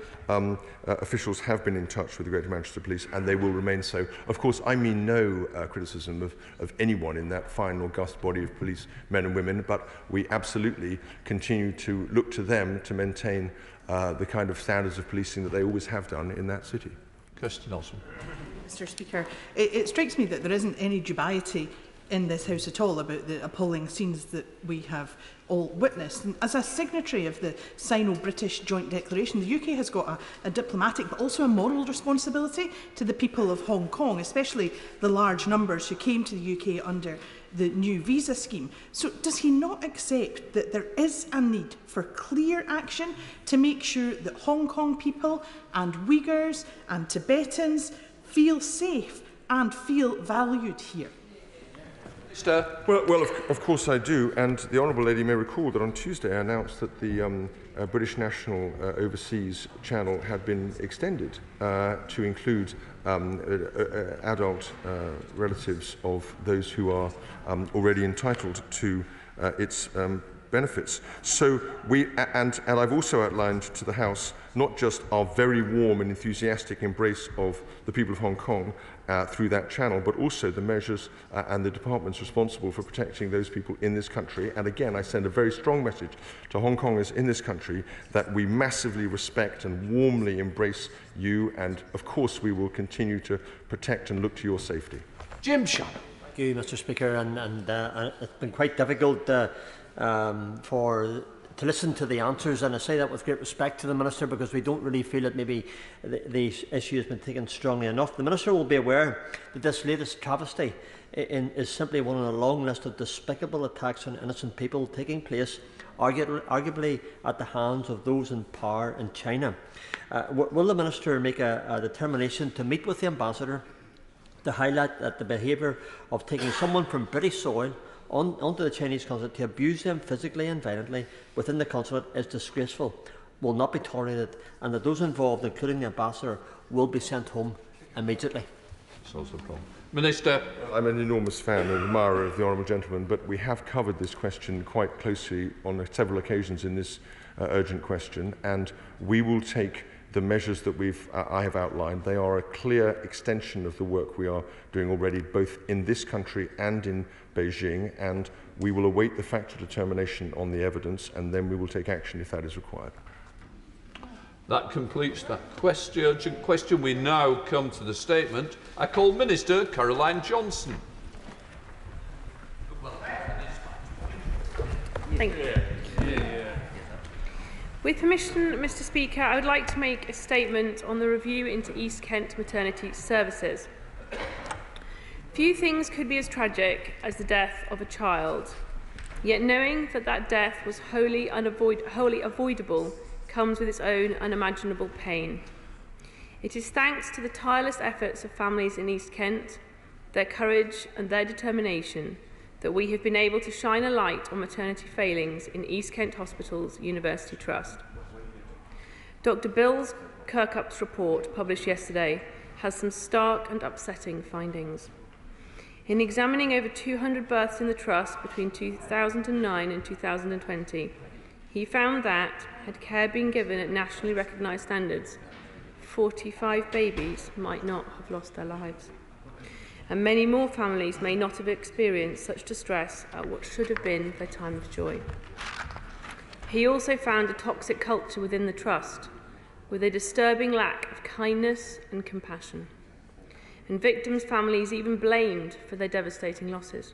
officials have been in touch with the Greater Manchester Police, and they will remain so. Of course, I mean no criticism of anyone in that fine, august body of police men and women, but we absolutely continue to look to them to maintain the kind of standards of policing that they always have done in that city. Kirsten Olsen. Mr. Speaker, it strikes me that there isn't any dubiety in this House at all about the appalling scenes that we have all witnessed. And as a signatory of the Sino-British Joint Declaration, the UK has got a diplomatic but also a moral responsibility to the people of Hong Kong, especially the large numbers who came to the UK under the new visa scheme. So does he not accept that there is a need for clear action to make sure that Hong Kong people and Uyghurs and Tibetans feel safe and feel valued here? Well, of course I do, and the Honourable Lady may recall that on Tuesday I announced that the British National Overseas Channel had been extended to include adult relatives of those who are already entitled to its benefits. So we, and I've also outlined to the House not just our very warm and enthusiastic embrace of the people of Hong Kong through that channel, but also the measures and the departments responsible for protecting those people in this country. And again, I send a very strong message to Hong Kongers in this country that we massively respect and warmly embrace you, and of course we will continue to protect and look to your safety. Jim Shannon. Thank you, Mr. Speaker, and it's been quite difficult to listen to the answers, and I say that with great respect to the Minister, because we don't really feel that maybe the issue has been taken strongly enough. The Minister will be aware that this latest travesty is simply one in a long list of despicable attacks on innocent people taking place arguably at the hands of those in power in China. Will the Minister make a determination to meet with the Ambassador to highlight that the behaviour of taking someone from British soil onto the Chinese consulate to abuse them physically and violently within the consulate is disgraceful, will not be tolerated, and that those involved, including the Ambassador, will be sent home immediately? Minister. I'm an enormous fan and admirer of the Honourable Gentleman, but we have covered this question quite closely on several occasions in this urgent question, and we will take the measures that I have outlined. They are a clear extension of the work we are doing already, both in this country and in Beijing, and we will await the factual determination on the evidence, and then we will take action if that is required. That completes that question. Urgent question. We now come to the statement. I call Minister Caroline Johnson. Thank you. With permission, Mr. Speaker, I would like to make a statement on the review into East Kent maternity services. Few things could be as tragic as the death of a child, yet knowing that that death was wholly avoidable comes with its own unimaginable pain. It is thanks to the tireless efforts of families in East Kent, their courage and their determination, that we have been able to shine a light on maternity failings in East Kent Hospitals University Trust. Dr. Bill Kirkup's report, published yesterday, has some stark and upsetting findings. In examining over 200 births in the Trust between 2009 and 2020, he found that, had care been given at nationally recognised standards, 45 babies might not have lost their lives. And many more families may not have experienced such distress at what should have been their time of joy. He also found a toxic culture within the Trust, with a disturbing lack of kindness and compassion, and victims' families even blamed for their devastating losses.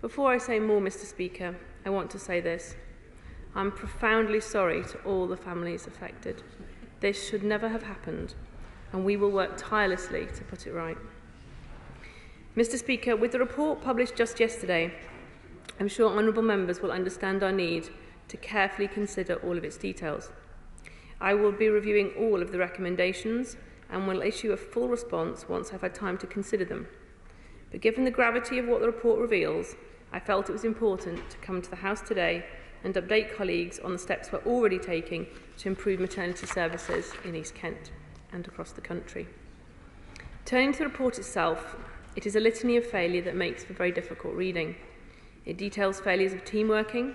Before I say more, Mr. Speaker, I want to say this. I'm profoundly sorry to all the families affected. This should never have happened, and we will work tirelessly to put it right. Mr. Speaker, with the report published just yesterday, I'm sure honourable members will understand our need to carefully consider all of its details. I will be reviewing all of the recommendations and will issue a full response once I've had time to consider them. But given the gravity of what the report reveals, I felt it was important to come to the House today and update colleagues on the steps we're already taking to improve maternity services in East Kent and across the country. Turning to the report itself, it is a litany of failure that makes for very difficult reading. It details failures of team working,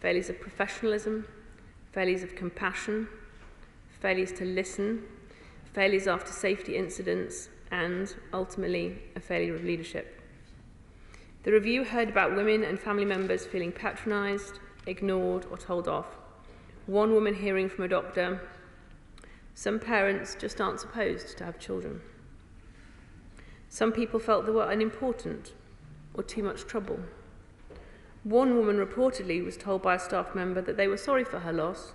failures of professionalism, failures of compassion, failures to listen, failures after safety incidents, and, ultimately, a failure of leadership. The review heard about women and family members feeling patronised, ignored or told off. One woman hearing from a doctor, "Some parents just aren't supposed to have children." Some people felt they were unimportant or too much trouble. One woman reportedly was told by a staff member that they were sorry for her loss,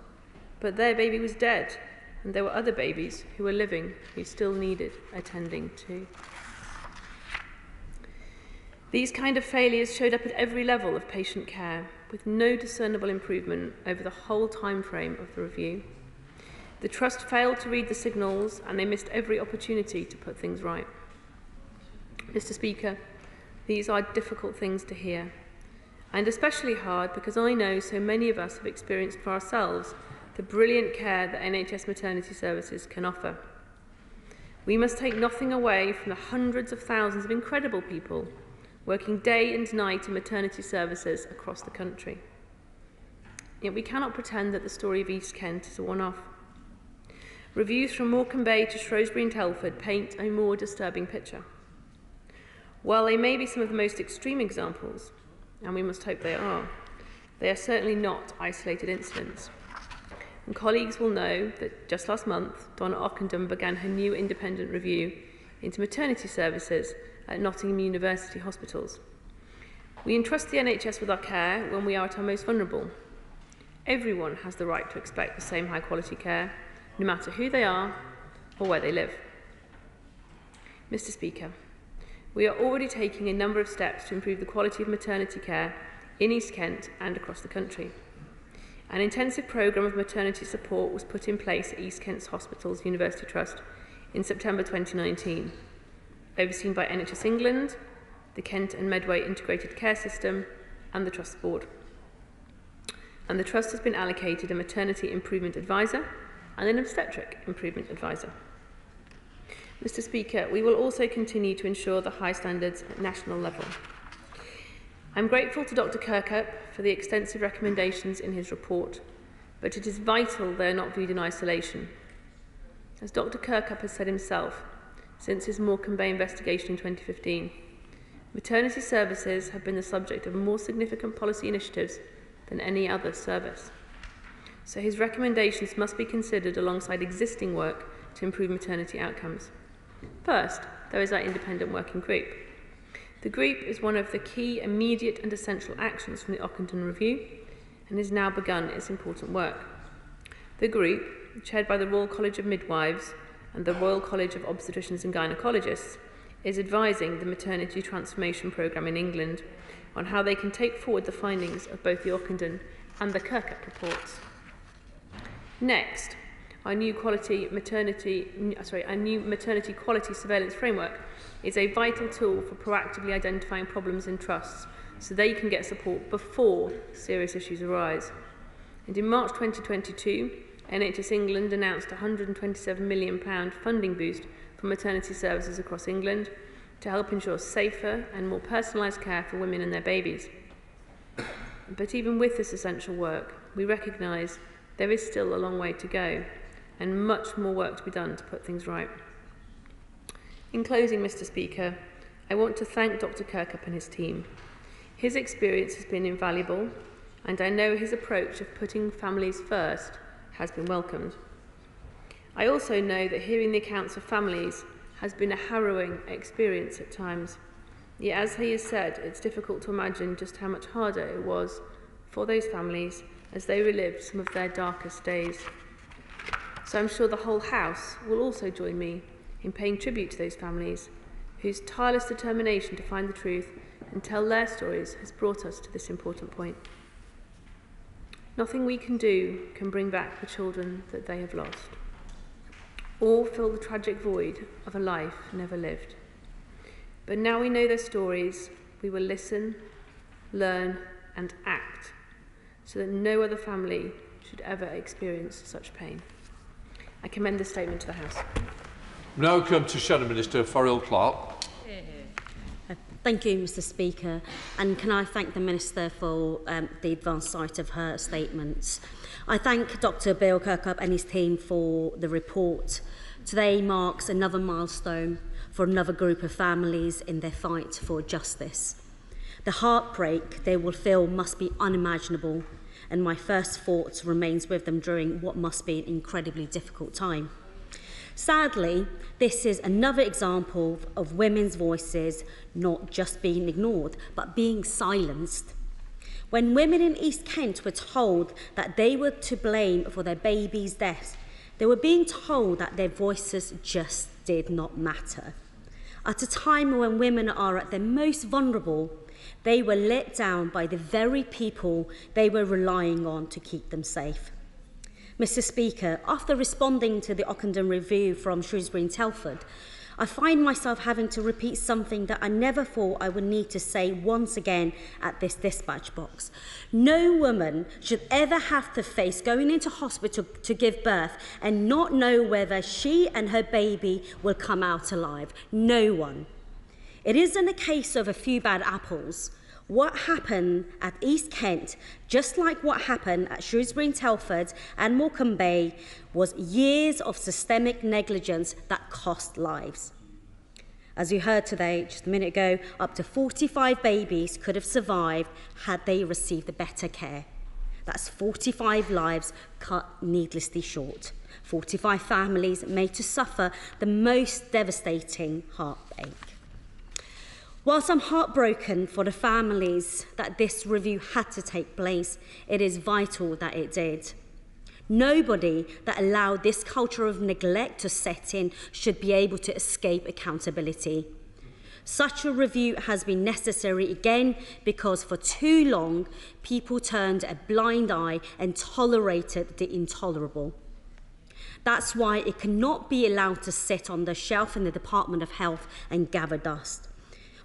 but their baby was dead, and there were other babies who were living who still needed attending to. These kind of failures showed up at every level of patient care, with no discernible improvement over the whole time frame of the review. The trust failed to read the signals, and they missed every opportunity to put things right. Mr. Speaker, these are difficult things to hear, and especially hard because I know so many of us have experienced for ourselves the brilliant care that NHS maternity services can offer. We must take nothing away from the hundreds of thousands of incredible people working day and night in maternity services across the country. Yet we cannot pretend that the story of East Kent is a one-off. Reviews from Morecambe Bay to Shrewsbury and Telford paint a more disturbing picture. While they may be some of the most extreme examples, and we must hope they are certainly not isolated incidents. And colleagues will know that just last month, Donna Ockenden began her new independent review into maternity services at Nottingham University Hospitals. We entrust the NHS with our care when we are at our most vulnerable. Everyone has the right to expect the same high-quality care, no matter who they are or where they live. Mr. Speaker, we are already taking a number of steps to improve the quality of maternity care in East Kent and across the country. An intensive programme of maternity support was put in place at East Kent's Hospitals University Trust in September 2019, overseen by NHS England, the Kent and Medway Integrated Care System, and the Trust Board. And the Trust has been allocated a maternity improvement advisor and an obstetric improvement advisor. Mr. Speaker, we will also continue to ensure the high standards at national level. I'm grateful to Dr. Kirkup for the extensive recommendations in his report, but it is vital they are not viewed in isolation. As Dr. Kirkup has said himself, since his Morecambe Bay investigation in 2015, maternity services have been the subject of more significant policy initiatives than any other service. So his recommendations must be considered alongside existing work to improve maternity outcomes. First, there is our independent working group. The group is one of the key immediate and essential actions from the Ockenden Review and has now begun its important work. The group, chaired by the Royal College of Midwives and the Royal College of Obstetricians and Gynaecologists, is advising the Maternity Transformation Programme in England on how they can take forward the findings of both the Ockenden and the Kirkup reports. Next, our new maternity quality surveillance framework is a vital tool for proactively identifying problems in trusts so they can get support before serious issues arise. And in March 2022, NHS England announced a £127 million funding boost for maternity services across England to help ensure safer and more personalised care for women and their babies. But even with this essential work, we recognise there is still a long way to go and much more work to be done to put things right. In closing, Mr. Speaker, I want to thank Dr. Kirkup and his team. His experience has been invaluable, and I know his approach of putting families first has been welcomed. I also know that hearing the accounts of families has been a harrowing experience at times. Yet, as he has said, it's difficult to imagine just how much harder it was for those families as they relived some of their darkest days. So I'm sure the whole House will also join me in paying tribute to those families whose tireless determination to find the truth and tell their stories has brought us to this important point. Nothing we can do can bring back the children that they have lost, or fill the tragic void of a life never lived. But now we know their stories, we will listen, learn, and act, so that no other family should ever experience such pain. I commend this statement to the House. Now come to Shadow Minister Farrell Clark. Thank you, Mr. Speaker, and can I thank the Minister for the advanced sight of her statements. I thank Dr. Bill Kirkup and his team for the report. Today marks another milestone for another group of families in their fight for justice. The heartbreak they will feel must be unimaginable, and my first thought remains with them during what must be an incredibly difficult time. Sadly, this is another example of women's voices not just being ignored, but being silenced. When women in East Kent were told that they were to blame for their babies' deaths, they were being told that their voices just did not matter. At a time when women are at their most vulnerable, they were let down by the very people they were relying on to keep them safe. Mr. Speaker, after responding to the Ockenden Review from Shrewsbury and Telford, I find myself having to repeat something that I never thought I would need to say once again at this dispatch box. No woman should ever have to face going into hospital to give birth and not know whether she and her baby will come out alive. No one. It isn't a case of a few bad apples. What happened at East Kent, just like what happened at Shrewsbury and Telford and Morecambe Bay, was years of systemic negligence that cost lives. As you heard today, just a minute ago, up to 45 babies could have survived had they received the better care. That's 45 lives cut needlessly short. 45 families made to suffer the most devastating heartache. Whilst I'm heartbroken for the families that this review had to take place, it is vital that it did. Nobody that allowed this culture of neglect to set in should be able to escape accountability. Such a review has been necessary again because for too long, people turned a blind eye and tolerated the intolerable. That's why it cannot be allowed to sit on the shelf in the Department of Health and gather dust.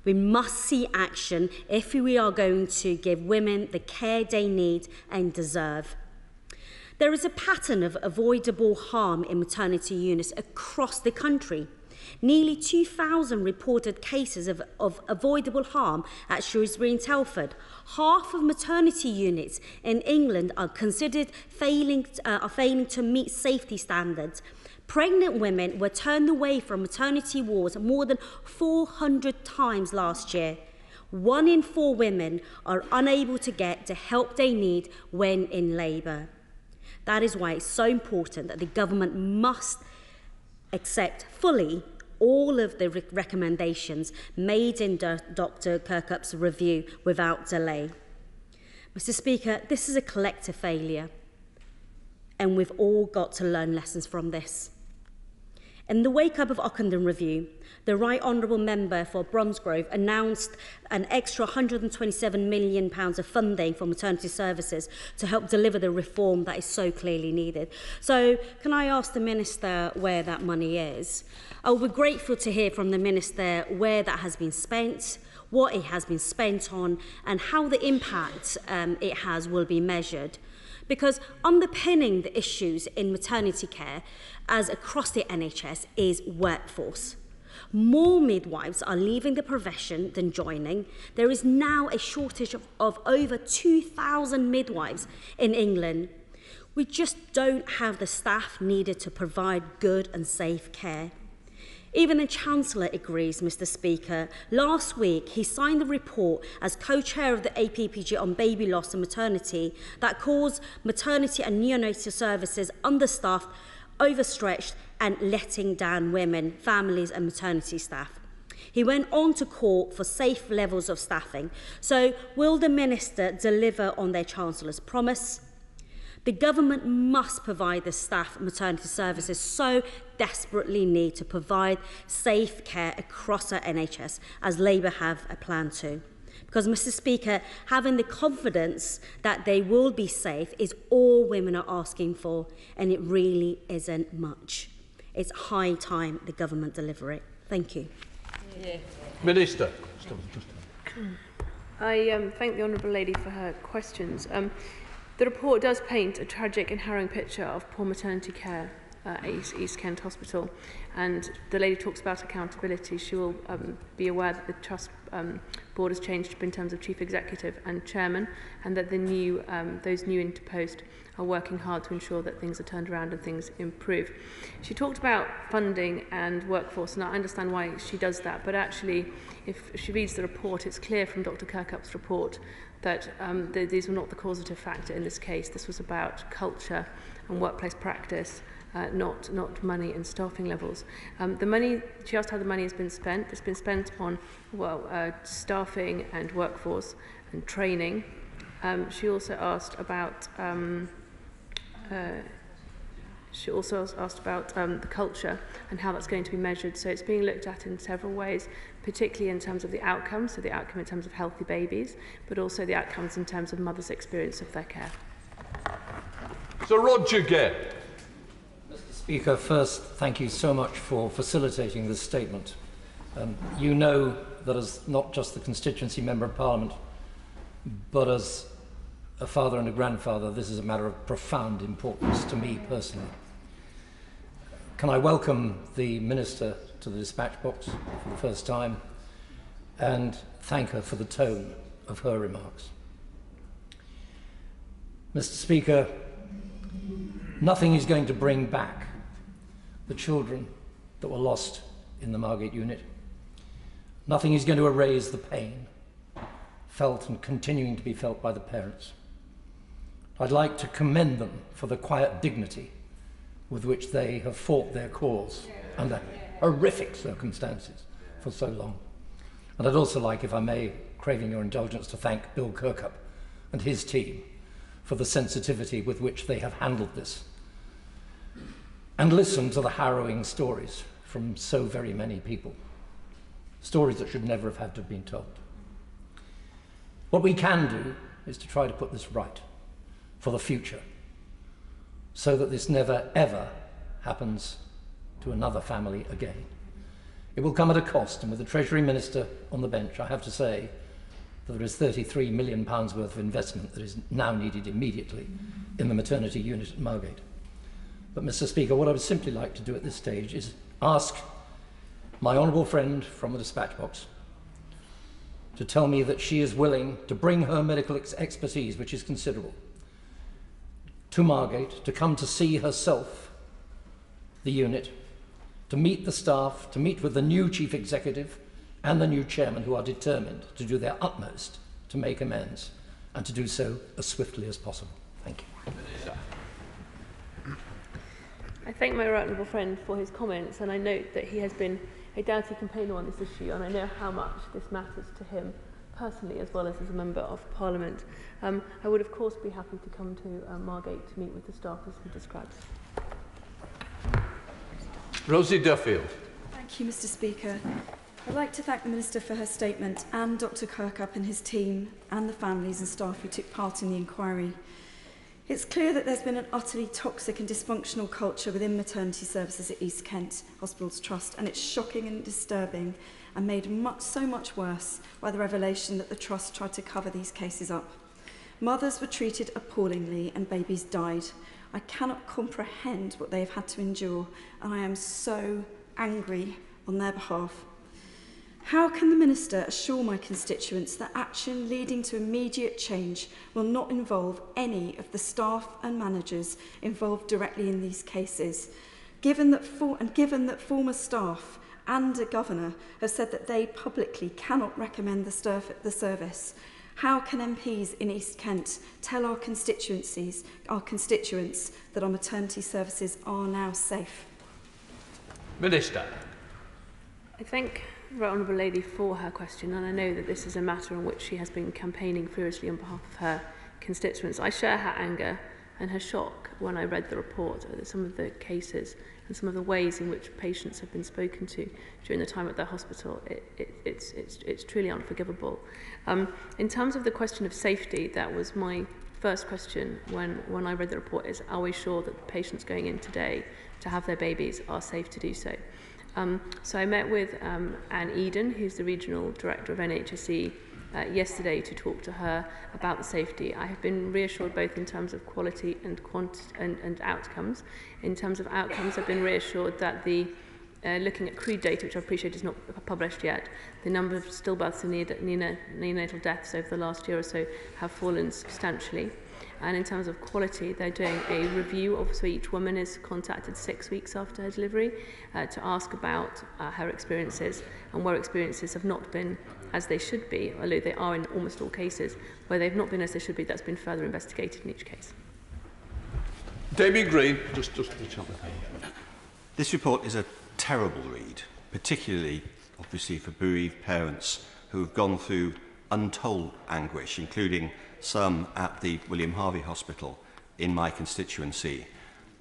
We must see action if we are going to give women the care they need and deserve. There is a pattern of avoidable harm in maternity units across the country. Nearly 2,000 reported cases of avoidable harm at Shrewsbury and Telford. Half of maternity units in England are considered failing to meet safety standards. Pregnant women were turned away from maternity wards more than 400 times last year. 1 in 4 women are unable to get the help they need when in labour. That is why it's so important that the government must accept fully all of the recommendations made in Dr. Kirkup's review without delay. Mr. Speaker, this is a collective failure, and we've all got to learn lessons from this. In the wake-up of Ockenden Review, the Right Honourable Member for Bromsgrove announced an extra £127 million of funding for maternity services to help deliver the reform that is so clearly needed. So can I ask the Minister where that money is? I will be grateful to hear from the Minister where that has been spent, what it has been spent on, and how the impact it has will be measured. Because underpinning the issues in maternity care, as across the NHS, is workforce. More midwives are leaving the profession than joining. There is now a shortage of over 2,000 midwives in England. We just don't have the staff needed to provide good and safe care. Even the Chancellor agrees, Mr. Speaker. Last week, he signed the report as co-chair of the APPG on baby loss and maternity that calls maternity and neonatal services understaffed, overstretched, and letting down women, families, and maternity staff. He went on to call for safe levels of staffing. So, will the Minister deliver on their Chancellor's promise? The government must provide the staff maternity services so desperately need to provide safe care across our NHS, as Labour have a plan to. Because, Mr. Speaker, having the confidence that they will be safe is all women are asking for, and it really isn't much. It's high time the government deliver it. Thank you. Yeah. Minister. I thank the Honourable Lady for her questions. The report does paint a tragic and harrowing picture of poor maternity care at East Kent Hospital, and the lady talks about accountability. She will be aware that the Trust Board has changed in terms of Chief Executive and Chairman, and that the new, those new interpost are working hard to ensure that things are turned around and things improve. She talked about funding and workforce, and I understand why she does that, but actually, if she reads the report, it's clear from Dr. Kirkup's report that these were not the causative factor in this case. This was about culture and workplace practice not money and staffing levels. The money, she asked how the money has been spent. It's been spent on, well, staffing and workforce and training. She also asked about the culture and how that's going to be measured. So it's being looked at in several ways, particularly in terms of the outcome, so the outcome in terms of healthy babies, but also the outcomes in terms of mothers' experience of their care. Sir Roger Gett. Mr. Speaker, first, thank you so much for facilitating this statement. You know that as not just the constituency member of Parliament, but as a father and a grandfather, this is a matter of profound importance to me personally. Can I welcome the Minister to the dispatch box for the first time and thank her for the tone of her remarks. Mr. Speaker, nothing is going to bring back the children that were lost in the Margate unit. Nothing is going to erase the pain felt and continuing to be felt by the parents. I'd like to commend them for the quiet dignity with which they have fought their cause under horrific circumstances for so long. And I'd also like, if I may, craving your indulgence, to thank Bill Kirkup and his team for the sensitivity with which they have handled this and listened to the harrowing stories from so very many people, stories that should never have had to have been told. What we can do is to try to put this right for the future, so that this never, ever happens to another family again. It will come at a cost, and with the Treasury Minister on the bench, I have to say that there is £33 million worth of investment that is now needed immediately in the maternity unit at Margate. But, Mr. Speaker, what I would simply like to do at this stage is ask my honourable friend from the dispatch box to tell me that she is willing to bring her medical expertise, which is considerable, to Margate, to come to see herself the unit, to meet the staff, to meet with the new chief executive and the new chairman, who are determined to do their utmost to make amends and to do so as swiftly as possible. Thank you. I thank my right honourable friend for his comments, and I note that he has been a doughty campaigner on this issue, and I know how much this matters to him personally, as well as a Member of Parliament. I would, of course, be happy to come to Margate to meet with the staff as he describes. Rosie Duffield. Thank you, Mr. Speaker. I'd like to thank the Minister for her statement and Dr. Kirkup and his team and the families and staff who took part in the inquiry. It's clear that there's been an utterly toxic and dysfunctional culture within maternity services at East Kent Hospitals Trust, and it's shocking and disturbing, and made so much worse by the revelation that the Trust tried to cover these cases up. Mothers were treated appallingly and babies died. I cannot comprehend what they have had to endure, and I am so angry on their behalf. How can the Minister assure my constituents that action leading to immediate change will not involve any of the staff and managers involved directly in these cases, given that former staff and a governor have said that they publicly cannot recommend the service? How can MPs in East Kent tell our constituents that our maternity services are now safe? Minister. I thank the Right Honourable Lady for her question, and I know that this is a matter on which she has been campaigning furiously on behalf of her constituents. I share her anger and her shock when I read the report at some of the cases and some of the ways in which patients have been spoken to during the time at their hospital. It's truly unforgivable. In terms of the question of safety, that was my first question when I read the report, is are we sure that the patients going in today to have their babies are safe to do so? So I met with Anne Eden, who's the Regional Director of NHSE, yesterday to talk to her about the safety. I have been reassured both in terms of quality and outcomes. In terms of outcomes, I've been reassured that the looking at crude data, which I appreciate is not published yet, the number of stillbirths and neonatal deaths over the last year or so have fallen substantially. And in terms of quality, they're doing a review. Obviously, each woman is contacted 6 weeks after her delivery to ask about her experiences, and where experiences have not been as they should be, although they are in almost all cases, where they've not been as they should be, that's been further investigated in each case. Davy Green. Just this report is a terrible read, particularly, obviously, for bereaved parents who have gone through untold anguish, including some at the William Harvey Hospital in my constituency.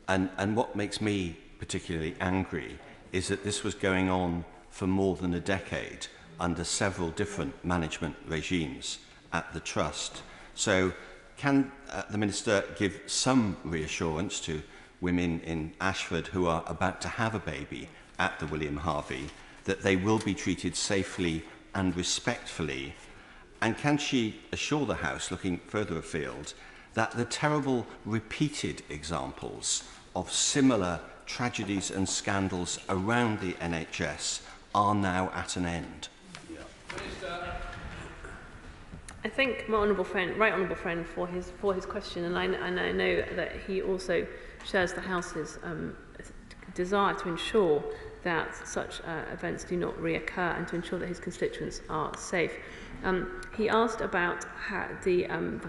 And what makes me particularly angry is that this was going on for more than a decade under several different management regimes at the Trust. So can the Minister give some reassurance to women in Ashford who are about to have a baby at the William Harvey that they will be treated safely and respectfully? And can she assure the House, looking further afield, that the terrible repeated examples of similar tragedies and scandals around the NHS are now at an end? I thank my honourable friend, right honourable friend, for his question, and I know that he also shares the House's desire to ensure that such events do not reoccur and to ensure that his constituents are safe. He asked about the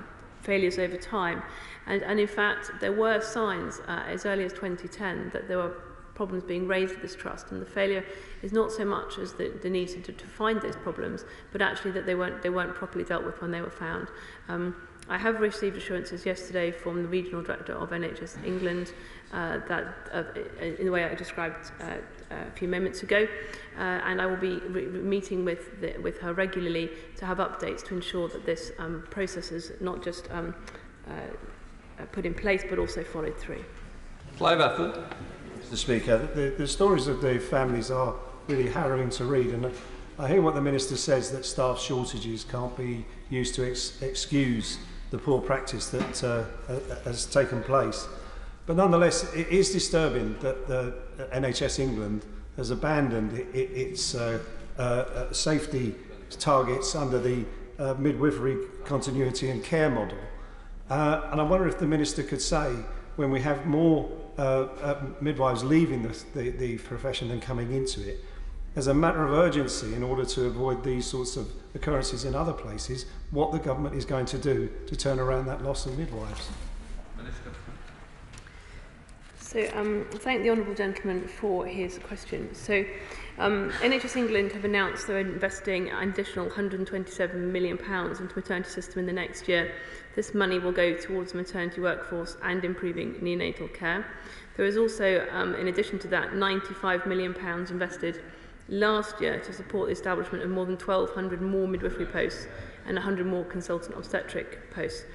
failures over time, and in fact there were signs as early as 2010 that there were problems being raised with this trust, and the failure is not so much as the need to find those problems, but actually that they weren't properly dealt with when they were found. I have received assurances yesterday from the Regional Director of NHS England that, in the way I described a few moments ago, and I will be meeting with her regularly to have updates to ensure that this process is not just put in place but also followed through. Clive Atherton. Mr. Speaker, the stories of the families are really harrowing to read, and I hear what the Minister says, that staff shortages can't be used to excuse the poor practice that has taken place. But nonetheless, it is disturbing that the NHS England has abandoned its safety targets under the midwifery continuity and care model. And I wonder if the Minister could say, when we have more midwives leaving the profession and coming into it, as a matter of urgency, in order to avoid these sorts of occurrences in other places, what the government is going to do to turn around that loss of midwives. So, thank the honourable gentleman for his question. So, NHS England have announced they're investing an additional £127 million into the maternity system in the next year. This money will go towards the maternity workforce and improving neonatal care. There is also, in addition to that, £95 million invested last year to support the establishment of more than 1,200 more midwifery posts and 100 more consultant obstetric posts.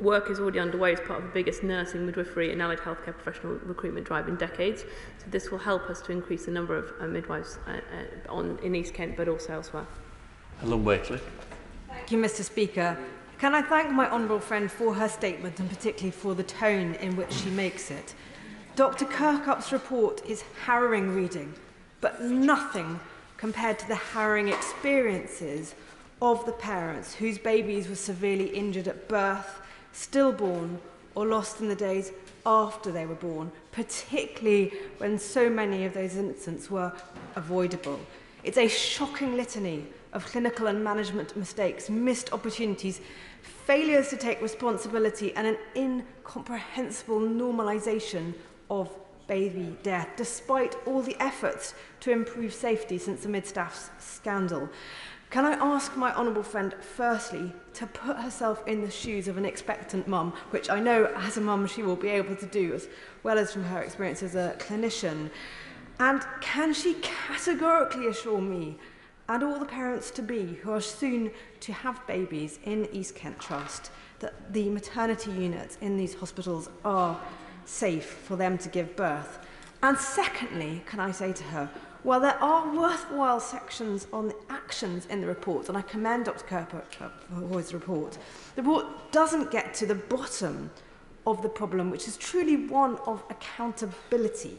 Work is already underway as part of the biggest nursing, midwifery and allied healthcare professional recruitment drive in decades, so this will help us to increase the number of midwives in East Kent but also elsewhere. Helen Wakeley. Thank you, Mr. Speaker. Can I thank my honourable friend for her statement and particularly for the tone in which she makes it. Dr. Kirkup's report is harrowing reading, but nothing compared to the harrowing experiences of the parents whose babies were severely injured at birth, stillborn or lost in the days after they were born, particularly when so many of those incidents were avoidable. It's a shocking litany of clinical and management mistakes, missed opportunities, failures to take responsibility, and an incomprehensible normalisation of baby death, despite all the efforts to improve safety since the midwives scandal. Can I ask my honourable friend, firstly, to put herself in the shoes of an expectant mum, which I know as a mum she will be able to do, as well as from her experience as a clinician. And can she categorically assure me and all the parents-to-be who are soon to have babies in East Kent Trust that the maternity units in these hospitals are safe for them to give birth? And secondly, can I say to her, well, there are worthwhile sections on the actions in the report, and I commend Dr. Kirkup for his report. The report doesn't get to the bottom of the problem, which is truly one of accountability.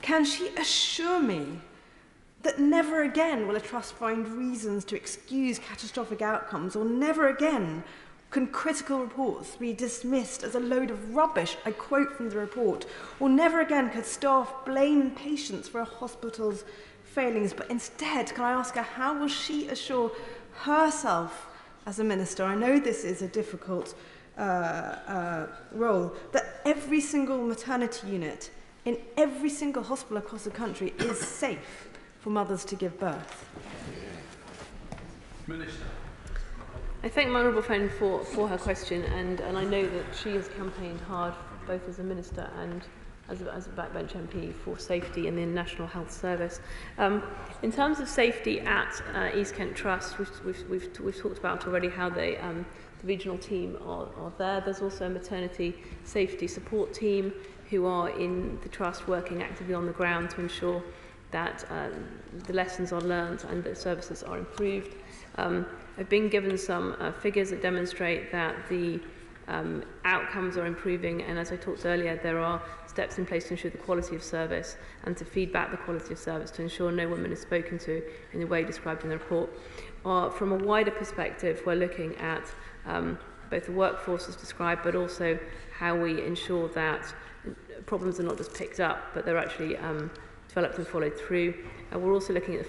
Can she assure me that never again will a trust find reasons to excuse catastrophic outcomes, or never again can critical reports be dismissed as a load of rubbish, I quote from the report, or never again could staff blame patients for a hospital's failings? But instead, can I ask her, how will she assure herself as a minister, I know this is a difficult role, that every single maternity unit in every single hospital across the country is safe for mothers to give birth. Minister. I thank my honourable friend for her question, and I know that she has campaigned hard, both as a minister and as a backbench MP, for safety in the National Health Service. In terms of safety at East Kent Trust, we've talked about already how they, the regional team are there. There's also a maternity safety support team who are in the Trust working actively on the ground to ensure that the lessons are learned and that services are improved. I've been given some figures that demonstrate that the outcomes are improving, and as I talked earlier, there are steps in place to ensure the quality of service and to feedback the quality of service to ensure no woman is spoken to in the way described in the report. From a wider perspective, we're looking at both the workforce as described, but also how we ensure that problems are not just picked up, but they're actually developed and followed through. We're also looking at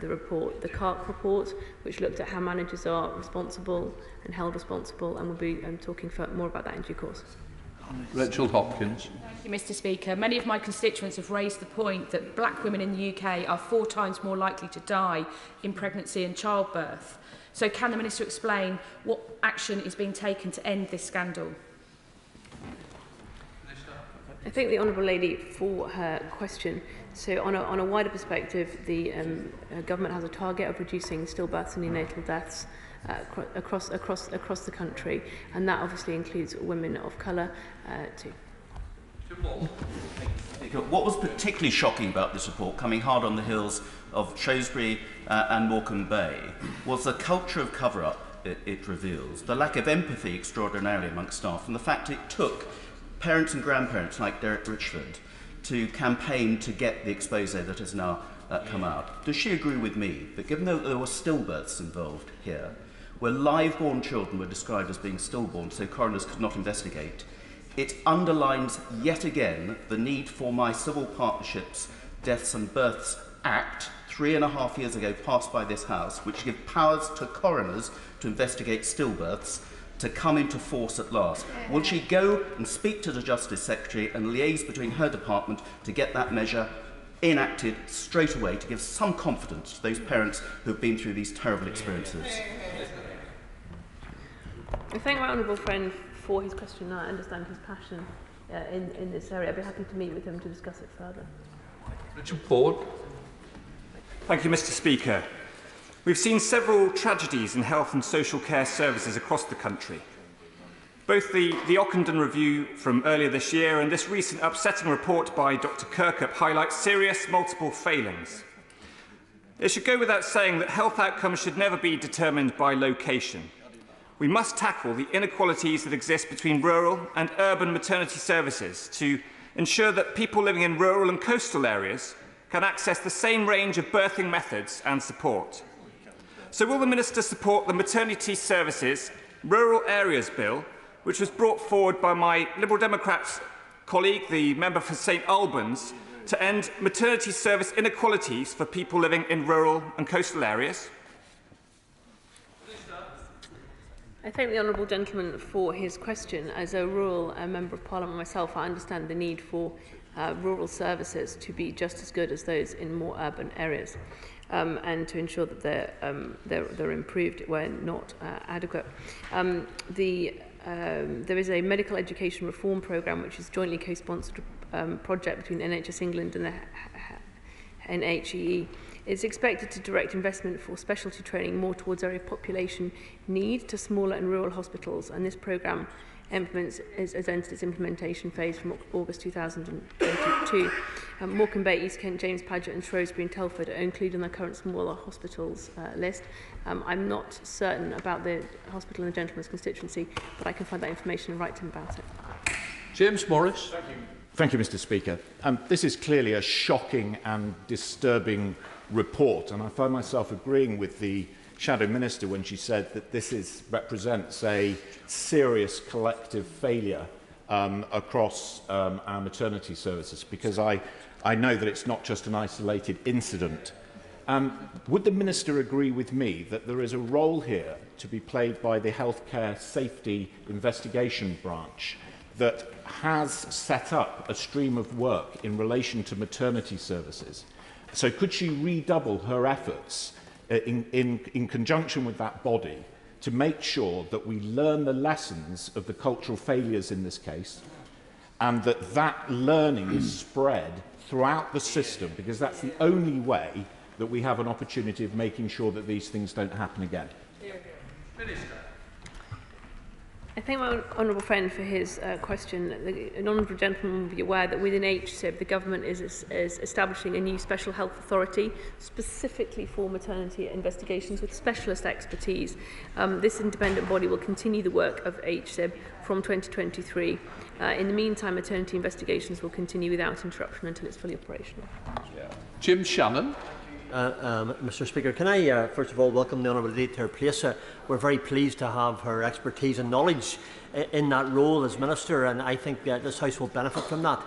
the report, the Kirkup report, which looked at how managers are responsible and held responsible, and we'll be talking more about that in due course. Rachel Hopkins. Thank you, Mr. Speaker. Many of my constituents have raised the point that black women in the UK are 4 times more likely to die in pregnancy and childbirth. So can the Minister explain what action is being taken to end this scandal? I thank the Honourable Lady for her question. So on a wider perspective, the government has a target of reducing stillbirths and neonatal deaths across the country, and that obviously includes women of colour too. What was particularly shocking about this report, coming hard on the heels of Shrewsbury and Morecambe Bay, was the culture of cover-up it reveals, the lack of empathy extraordinarily amongst staff, and the fact it took parents and grandparents like Derek Richford to campaign to get the exposé that has now come out. Does she agree with me that, given that there were stillbirths involved here, where live-born children were described as being stillborn so coroners could not investigate, it underlines yet again the need for my Civil Partnerships, Deaths and Births Act, 3.5 years ago passed by this House, which give powers to coroners to investigate stillbirths, to come into force at last? Will she go and speak to the Justice Secretary and liaise between her department to get that measure enacted straight away to give some confidence to those parents who have been through these terrible experiences? I thank my honourable friend for his question. I understand his passion in this area. I'd be happy to meet with him to discuss it further. Richard Ford. Thank you, Mr. Speaker. We've seen several tragedies in health and social care services across the country. Both the Ockenden Review from earlier this year and this recent upsetting report by Dr. Kirkup highlight serious multiple failings. It should go without saying that health outcomes should never be determined by location. We must tackle the inequalities that exist between rural and urban maternity services to ensure that people living in rural and coastal areas can access the same range of birthing methods and support. So will the Minister support the Maternity Services Rural Areas Bill, which was brought forward by my Liberal Democrats colleague, the member for St Albans, to end maternity service inequalities for people living in rural and coastal areas? I thank the Honourable Gentleman for his question. As a rural Member of Parliament myself, I understand the need for rural services to be just as good as those in more urban areas. And to ensure that they're improved where not adequate. There is a medical education reform programme which is jointly co-sponsored project between NHS England and the NHEE. It's expected to direct investment for specialty training more towards area population need to smaller and rural hospitals, and this programme has entered its implementation phase from August 2022. Morecambe Bay, East Kent, James Paget and Shrewsbury and Telford are included on the current smaller hospitals list. I'm not certain about the hospital in the gentleman's constituency, but I can find that information and write to him about it. James Morris. Thank you, Mr. Speaker. This is clearly a shocking and disturbing report, and I find myself agreeing with the Shadow Minister when she said that this represents a serious collective failure across our maternity services, because I know that it's not just an isolated incident. Would the Minister agree with me that there is a role here to be played by the Healthcare Safety Investigation Branch that has set up a stream of work in relation to maternity services? So could she redouble her efforts in conjunction with that body to make sure that we learn the lessons of the cultural failures in this case and that that learning is spread throughout the system, because that's the only way that we have an opportunity of making sure that these things don't happen again? Minister. I thank my honourable friend for his question. The honourable gentleman will be aware that within HCIB the government is establishing a new special health authority specifically for maternity investigations with specialist expertise. This independent body will continue the work of HCIB from 2023. In the meantime, maternity investigations will continue without interruption until it's fully operational. Jim Shannon. Mr. Speaker, can I first of all welcome the Honourable Lady to her place. We're very pleased to have her expertise and knowledge in that role as Minister, and I think that this House will benefit from that.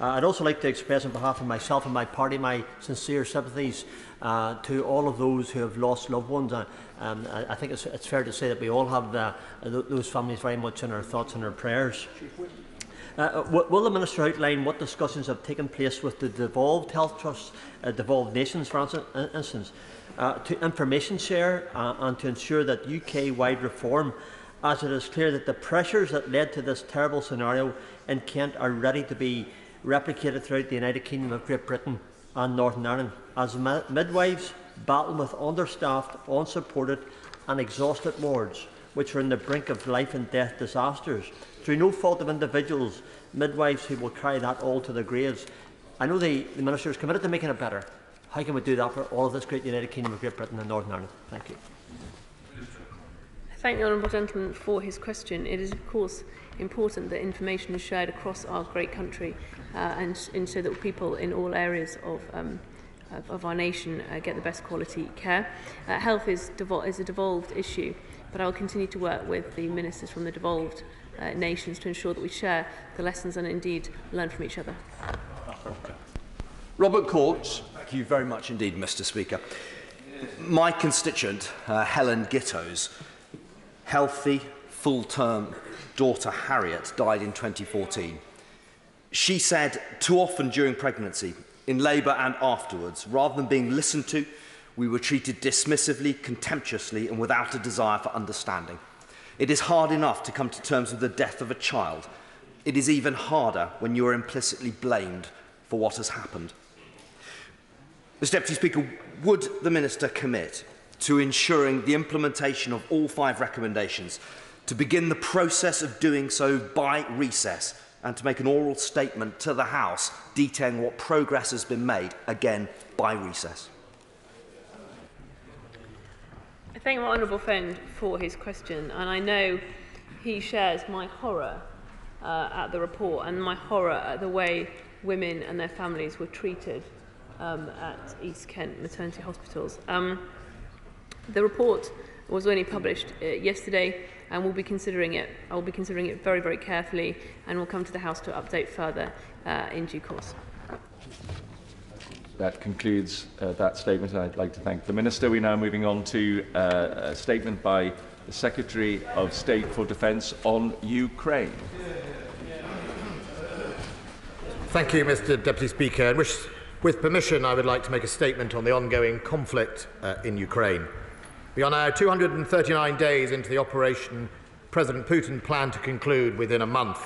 I'd also like to express on behalf of myself and my party my sincere sympathies to all of those who have lost loved ones. I think it's fair to say that we all have those families very much in our thoughts and our prayers. Will the Minister outline what discussions have taken place with the devolved health trusts, devolved nations for instance, to information share and to ensure that UK-wide reform, as it is clear that the pressures that led to this terrible scenario in Kent are ready to be replicated throughout the United Kingdom of Great Britain and Northern Ireland, as midwives battle with understaffed, unsupported and exhausted wards which are on the brink of life and death disasters, through no fault of individuals, midwives who will carry that all to their graves. I know the Minister is committed to making it better. How can we do that for all of this great United Kingdom of Great Britain and Northern Ireland? Thank you. I thank the Honourable Gentleman for his question. It is, of course, important that information is shared across our great country and so that people in all areas of our nation get the best quality care. Health is a devolved issue, but I will continue to work with the ministers from the devolved nations to ensure that we share the lessons and indeed learn from each other. Robert Courts. Thank you very much indeed, Mr. Speaker. My constituent, Helen Gitto's healthy, full-term daughter Harriet died in 2014. She said, too often during pregnancy, in labour and afterwards, rather than being listened to, we were treated dismissively, contemptuously and without a desire for understanding. It is hard enough to come to terms with the death of a child. It is even harder when you are implicitly blamed for what has happened. Mr. Deputy Speaker, would the Minister commit to ensuring the implementation of all 5 recommendations, to begin the process of doing so by recess, and to make an oral statement to the House detailing what progress has been made, again by recess? I thank my honourable friend for his question, and I know he shares my horror at the report and my horror at the way women and their families were treated at East Kent maternity hospitals. The report was only published yesterday, and we'll be considering it. I will be considering it very, very carefully, and we'll come to the House to update further in due course. That concludes that statement. I'd like to thank the Minister. We're now moving on to a statement by the Secretary of State for Defence on Ukraine. Thank you, Mr. Deputy Speaker. And with permission, I would like to make a statement on the ongoing conflict in Ukraine. We are now 239 days into the operation President Putin planned to conclude within a month.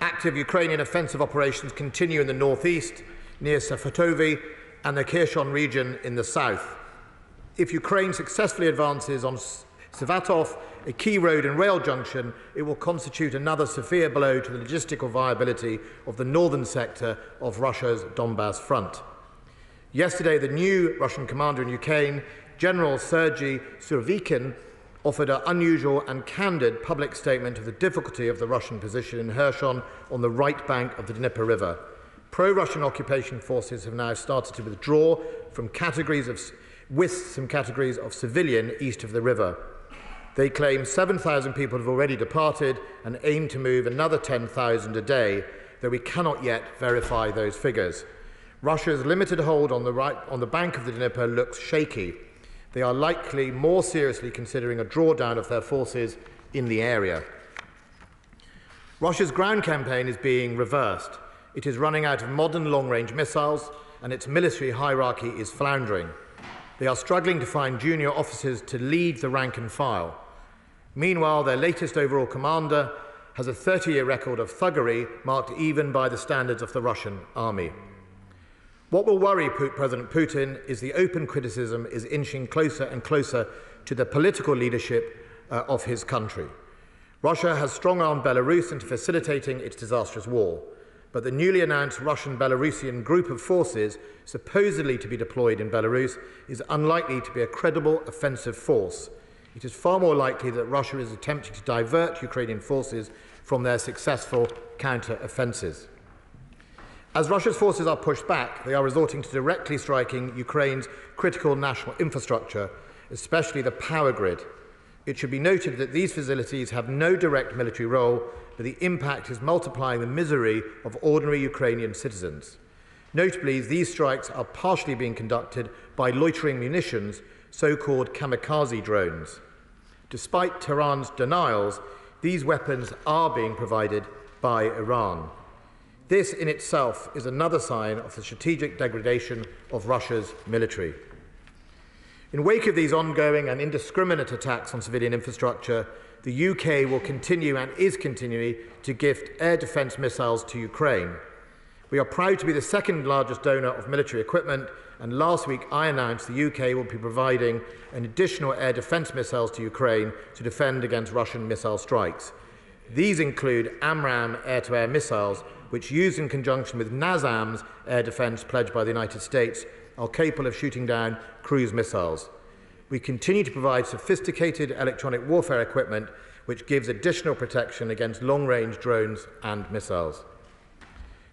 Active Ukrainian offensive operations continue in the northeast, near Sefatovi and the Kherson region in the south. If Ukraine successfully advances on Svatov, a key road and rail junction, it will constitute another severe blow to the logistical viability of the northern sector of Russia's Donbass front. Yesterday, the new Russian commander in Ukraine, General Sergei Surovikin, offered an unusual and candid public statement of the difficulty of the Russian position in Kherson on the right bank of the Dnieper River. Pro-Russian occupation forces have now started to withdraw with some categories of civilian east of the river. They claim 7,000 people have already departed and aim to move another 10,000 a day, though we cannot yet verify those figures. Russia's limited hold on the bank of the Dnieper looks shaky. They are likely more seriously considering a drawdown of their forces in the area. Russia's ground campaign is being reversed. It is running out of modern long-range missiles, and its military hierarchy is floundering. They are struggling to find junior officers to lead the rank and file. Meanwhile, their latest overall commander has a 30-year record of thuggery marked even by the standards of the Russian army. What will worry President Putin is the open criticism is inching closer and closer to the political leadership of his country. Russia has strong-armed Belarus into facilitating its disastrous war, but the newly announced Russian-Belarusian group of forces supposedly to be deployed in Belarus is unlikely to be a credible offensive force. It is far more likely that Russia is attempting to divert Ukrainian forces from their successful counter-offensives. As Russia's forces are pushed back, they are resorting to directly striking Ukraine's critical national infrastructure, especially the power grid. It should be noted that these facilities have no direct military role, but the impact is multiplying the misery of ordinary Ukrainian citizens. Notably, these strikes are partially being conducted by loitering munitions, so-called kamikaze drones. Despite Tehran's denials, these weapons are being provided by Iran. This in itself is another sign of the strategic degradation of Russia's military. In wake of these ongoing and indiscriminate attacks on civilian infrastructure, the UK will continue and is continuing to gift air defence missiles to Ukraine. We are proud to be the second largest donor of military equipment, and last week I announced the UK will be providing an additional air defence missiles to Ukraine to defend against Russian missile strikes. These include AMRAAM air-to-air missiles, which, used in conjunction with NASAMS air defence pledged by the United States, are capable of shooting down cruise missiles. We continue to provide sophisticated electronic warfare equipment, which gives additional protection against long-range drones and missiles.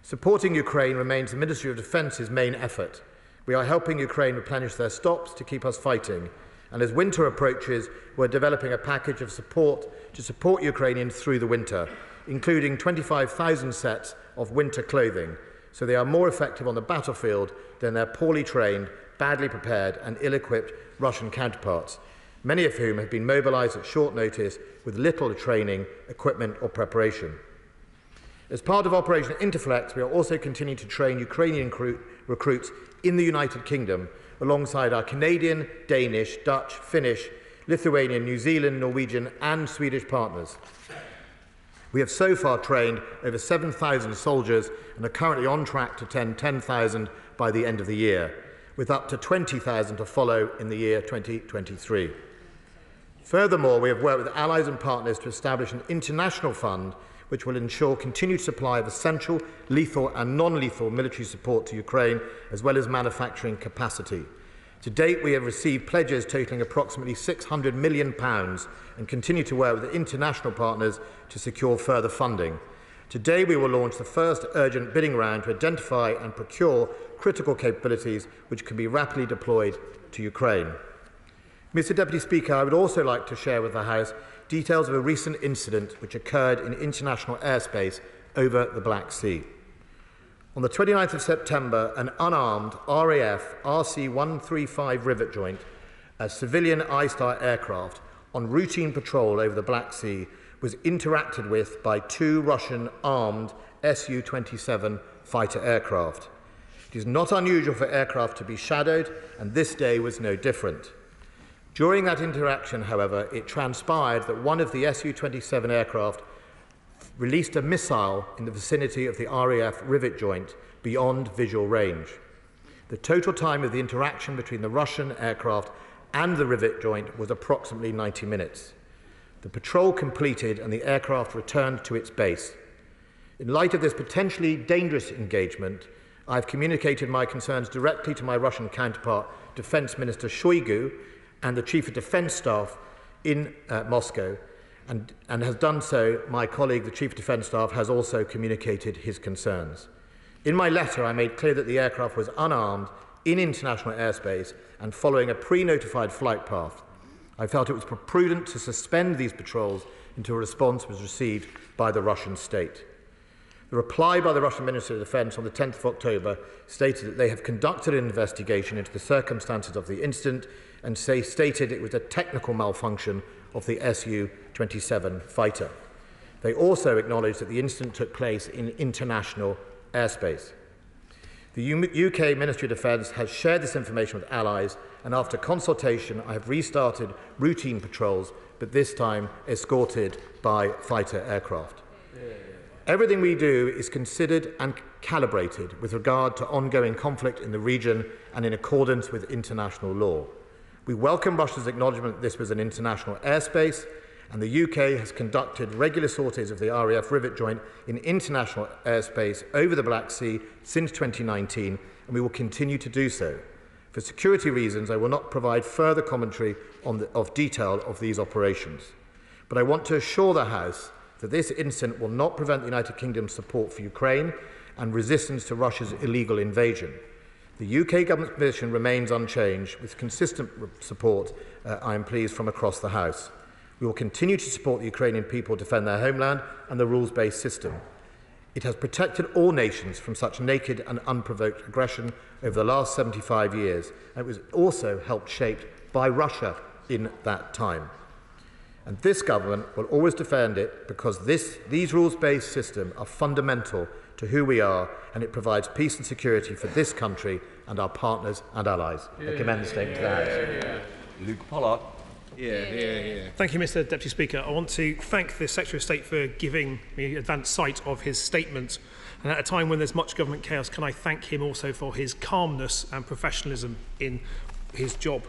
Supporting Ukraine remains the Ministry of Defence's main effort. We are helping Ukraine replenish their stocks to keep us fighting. And as winter approaches, we're developing a package of support to support Ukrainians through the winter, including 25,000 sets of winter clothing, so they are more effective on the battlefield than their poorly trained, badly prepared and ill-equipped Russian counterparts, many of whom have been mobilised at short notice with little training, equipment or preparation. As part of Operation Interflex, we are also continuing to train Ukrainian recruits in the United Kingdom alongside our Canadian, Danish, Dutch, Finnish, Lithuanian, New Zealand, Norwegian and Swedish partners. We have so far trained over 7,000 soldiers and are currently on track to 10,000 by the end of the year, with up to 20,000 to follow in the year 2023. Furthermore, we have worked with allies and partners to establish an international fund which will ensure continued supply of essential, lethal and non-lethal military support to Ukraine, as well as manufacturing capacity. To date, we have received pledges totalling approximately £600 million and continue to work with international partners to secure further funding. Today, we will launch the first urgent bidding round to identify and procure critical capabilities which can be rapidly deployed to Ukraine. Mr. Deputy Speaker, I would also like to share with the House details of a recent incident which occurred in international airspace over the Black Sea. On the 29th of September, an unarmed RAF RC-135 rivet joint, a civilian I-Star aircraft on routine patrol over the Black Sea, was interacted with by two Russian armed Su-27 fighter aircraft. It is not unusual for aircraft to be shadowed, and this day was no different. During that interaction, however, it transpired that one of the Su-27 aircraft released a missile in the vicinity of the RAF rivet joint beyond visual range. The total time of the interaction between the Russian aircraft and the rivet joint was approximately 90 minutes. The patrol completed and the aircraft returned to its base. In light of this potentially dangerous engagement, I have communicated my concerns directly to my Russian counterpart, Defence Minister Shoigu, and the Chief of Defence Staff in Moscow, and has done so, my colleague, the Chief of Defence Staff, has also communicated his concerns. In my letter, I made clear that the aircraft was unarmed in international airspace and following a pre-notified flight path. I felt it was prudent to suspend these patrols until a response was received by the Russian state. The reply by the Russian Ministry of Defence on the 10th of October stated that they have conducted an investigation into the circumstances of the incident and stated it was a technical malfunction of the Su-27 fighter. They also acknowledged that the incident took place in international airspace. The UK Ministry of Defence has shared this information with allies, and after consultation I have restarted routine patrols, but this time escorted by fighter aircraft. Everything we do is considered and calibrated with regard to ongoing conflict in the region and in accordance with international law. We welcome Russia's acknowledgement that this was an international airspace, and the UK has conducted regular sorties of the RAF rivet joint in international airspace over the Black Sea since 2019, and we will continue to do so. For security reasons, I will not provide further commentary of detail of these operations. But I want to assure the House that this incident will not prevent the United Kingdom's support for Ukraine and resistance to Russia's illegal invasion. The UK government's position remains unchanged, with consistent support, I am pleased, from across the House. We will continue to support the Ukrainian people defend their homeland and the rules-based system. It has protected all nations from such naked and unprovoked aggression over the last 75 years, and it was also helped shape by Russia in that time. And this government will always defend it because these rules-based systems are fundamental to who we are, and it provides peace and security for this country and our partners and allies. I commend the statement to the House. Luke Pollock. Thank you, Mr. Deputy Speaker. I want to thank the Secretary of State for giving me advance sight of his statement. And at a time when there's much government chaos, can I thank him also for his calmness and professionalism in his job?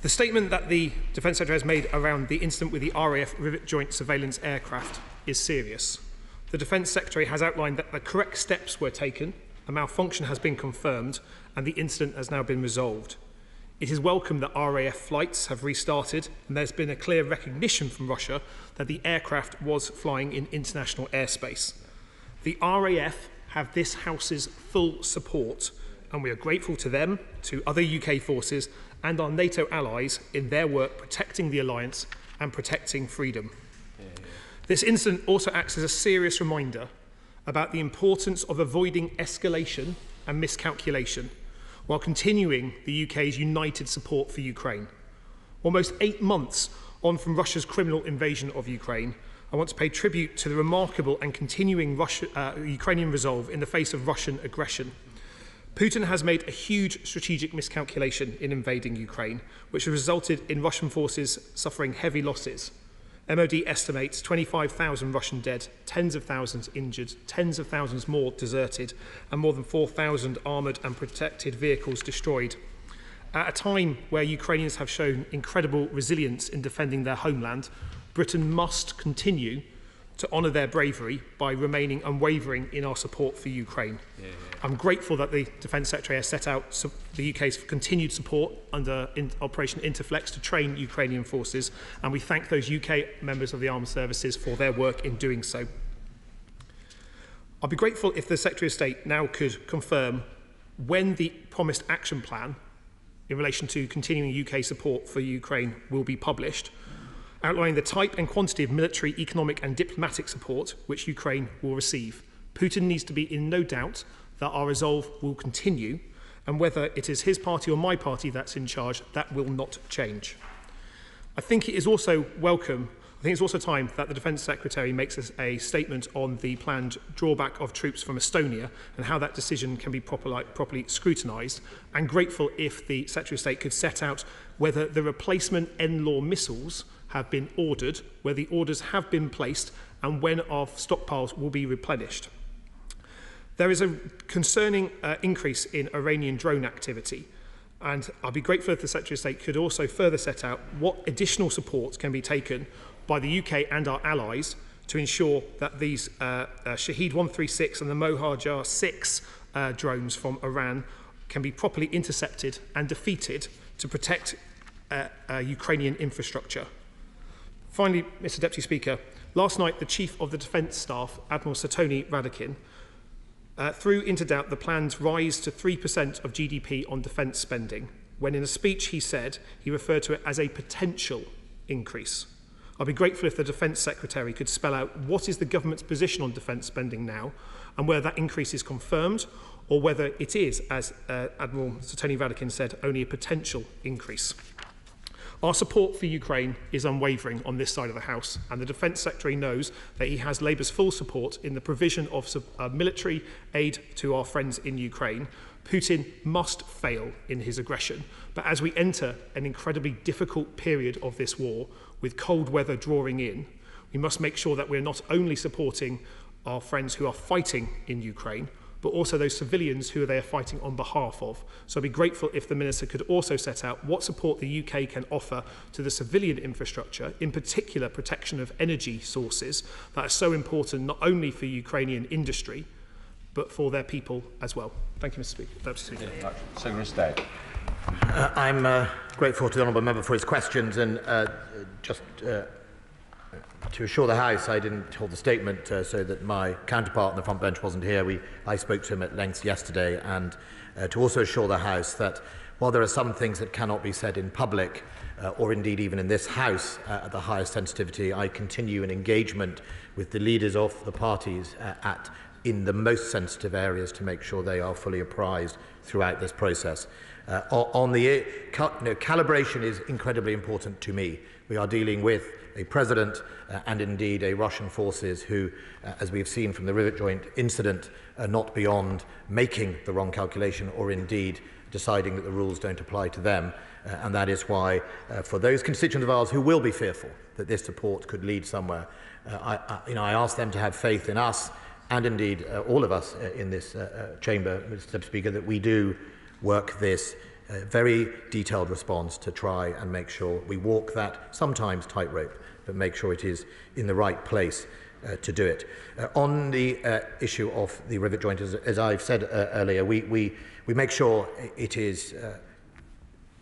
The statement that the Defence Secretary has made around the incident with the RAF Rivet Joint Surveillance Aircraft is serious. The Defence Secretary has outlined that the correct steps were taken, a malfunction has been confirmed, and the incident has now been resolved. It is welcome that RAF flights have restarted, and there's been a clear recognition from Russia that the aircraft was flying in international airspace. The RAF have this House's full support, and we are grateful to them, to other UK forces, and our NATO allies in their work protecting the alliance and protecting freedom. This incident also acts as a serious reminder about the importance of avoiding escalation and miscalculation while continuing the UK's united support for Ukraine. Almost 8 months on from Russia's criminal invasion of Ukraine, I want to pay tribute to the remarkable and continuing Ukrainian resolve in the face of Russian aggression. Putin has made a huge strategic miscalculation in invading Ukraine, which has resulted in Russian forces suffering heavy losses. MOD estimates 25,000 Russian dead, tens of thousands injured, tens of thousands more deserted, and more than 4,000 armoured and protected vehicles destroyed. At a time where Ukrainians have shown incredible resilience in defending their homeland, Britain must continue to honour their bravery by remaining unwavering in our support for Ukraine. I'm grateful that the Defence Secretary has set out the UK's continued support under Operation Interflex to train Ukrainian forces, and we thank those UK members of the Armed Services for their work in doing so. I'd be grateful if the Secretary of State now could confirm when the promised action plan in relation to continuing UK support for Ukraine will be published, outlining the type and quantity of military, economic and diplomatic support which Ukraine will receive. Putin needs to be in no doubt that our resolve will continue, and whether it is his party or my party that's in charge, that will not change. I think it's also time that the Defence Secretary makes a statement on the planned drawback of troops from Estonia and how that decision can be properly scrutinised, and grateful if the Secretary of State could set out whether the replacement NLAW missiles have been ordered, where the orders have been placed, and when our stockpiles will be replenished. There is a concerning increase in Iranian drone activity, and I'd be grateful if the Secretary of State could also further set out what additional support can be taken by the UK and our allies to ensure that these Shahid 136 and the Mohajar 6 drones from Iran can be properly intercepted and defeated to protect Ukrainian infrastructure. Finally, Mr. Deputy Speaker, last night the Chief of the Defence Staff, Admiral Sir Tony Radakin, threw into doubt the planned rise to 3% of GDP on defence spending, when in a speech he referred to it as a potential increase. I'd be grateful if the Defence Secretary could spell out what is the government's position on defence spending now and whether that increase is confirmed or whether it is, as Admiral Sir Tony Radakin said, only a potential increase. Our support for Ukraine is unwavering on this side of the House, and the Defence Secretary knows that he has Labour's full support in the provision of military aid to our friends in Ukraine. Putin must fail in his aggression, but as we enter an incredibly difficult period of this war, with cold weather drawing in, we must make sure that we're not only supporting our friends who are fighting in Ukraine, but also those civilians who they are fighting on behalf of. So I'd be grateful if the Minister could also set out what support the UK can offer to the civilian infrastructure, in particular protection of energy sources that are so important not only for Ukrainian industry, but for their people as well. Thank you, Mr. Speaker. Secretary of State. I'm grateful to the Honourable Member for his questions, and just to assure the House, I didn't hold the statement so that my counterpart on the front bench wasn't here. I spoke to him at length yesterday, and to also assure the House that while there are some things that cannot be said in public, or indeed even in this House at the highest sensitivity, I continue an engagement with the leaders of the parties in the most sensitive areas to make sure they are fully apprised throughout this process. On the calibration is incredibly important to me. We are dealing with a president and indeed a Russian forces who, as we have seen from the rivet joint incident, are not beyond making the wrong calculation or indeed deciding that the rules don't apply to them. And that is why, for those constituents of ours who will be fearful that this support could lead somewhere, I ask them to have faith in us and indeed all of us in this chamber, Mr. Speaker, that we do work this very detailed response to try and make sure we walk that sometimes tightrope, but make sure it is in the right place to do it. On the issue of the rivet joint, as I've said earlier, we make sure it is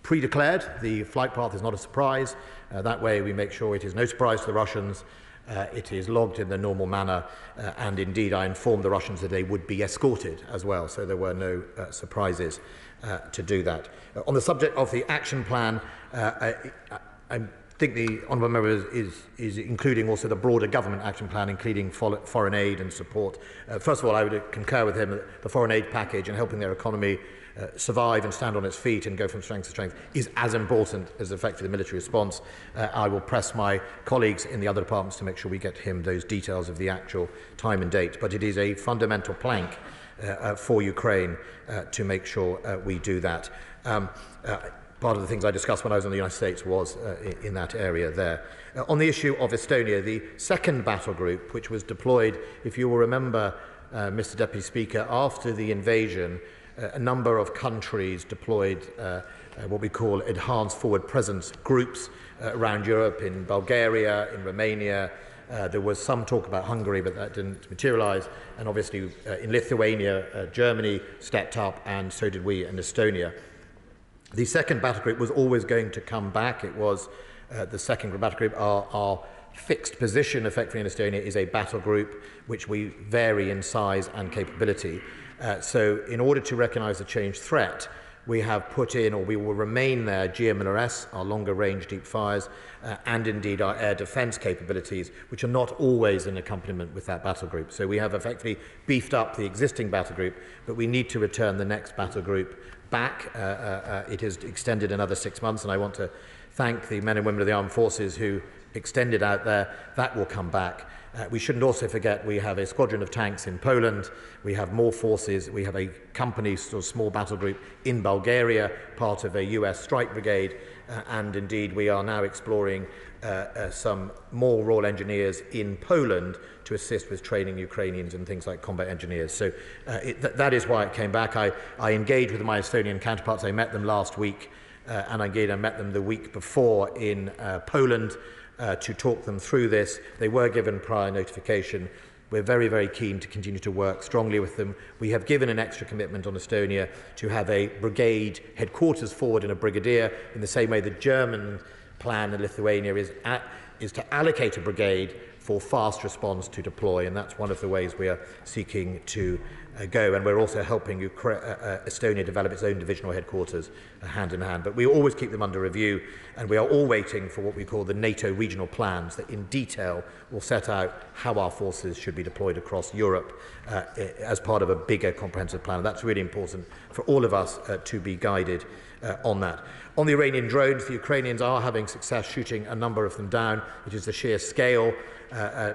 pre-declared. The flight path is not a surprise. That way we make sure it is no surprise to the Russians. It is logged in the normal manner, and indeed I informed the Russians that they would be escorted as well, so there were no surprises to do that. On the subject of the action plan, I think the Honourable Member is including also the broader government action plan, including foreign aid and support. First of all, I would concur with him that the foreign aid package and helping their economy survive and stand on its feet and go from strength to strength is as important as effectively the military response. I will press my colleagues in the other departments to make sure we get him those details of the actual time and date, but it is a fundamental plank for Ukraine to make sure we do that. Part of the things I discussed when I was in the United States was in that area there. On the issue of Estonia, the second battle group, which was deployed, if you will remember, Mr. Deputy Speaker, after the invasion, a number of countries deployed what we call enhanced forward presence groups around Europe, in Bulgaria, in Romania. There was some talk about Hungary, but that didn't materialise. And obviously in Lithuania, Germany stepped up, and so did we in Estonia. The second battle group was always going to come back. It was the second battle group. Our fixed position effectively in Estonia is a battle group which we vary in size and capability. So in order to recognise the changed threat, we have put in, or we will remain there, GMLRS, our longer-range deep fires, and indeed our air defence capabilities, which are not always in accompaniment with that battle group. So we have effectively beefed up the existing battle group, but we need to return the next battle group back. It has extended another 6 months, and I want to thank the men and women of the armed forces who extended out there. That will come back. We shouldn't also forget we have a squadron of tanks in Poland, we have more forces, we have a company, sort of small battle group in Bulgaria, part of a US strike brigade, and indeed we are now exploring some more Royal Engineers in Poland to assist with training Ukrainians and things like combat engineers. So that is why it came back. I engaged with my Estonian counterparts. I met them last week, and again I met them the week before in Poland. To talk them through this. They were given prior notification. We're very, very keen to continue to work strongly with them. We have given an extra commitment on Estonia to have a brigade headquarters forward and a brigadier, in the same way the German plan in Lithuania is to allocate a brigade for fast response to deploy, and that's one of the ways we are seeking to go. And we're also helping Estonia develop its own divisional headquarters hand in hand. But we always keep them under review, and we are all waiting for what we call the NATO regional plans that in detail will set out how our forces should be deployed across Europe as part of a bigger comprehensive plan. And that's really important for all of us to be guided on that. On the Iranian drones, the Ukrainians are having success shooting a number of them down. It is the sheer scale.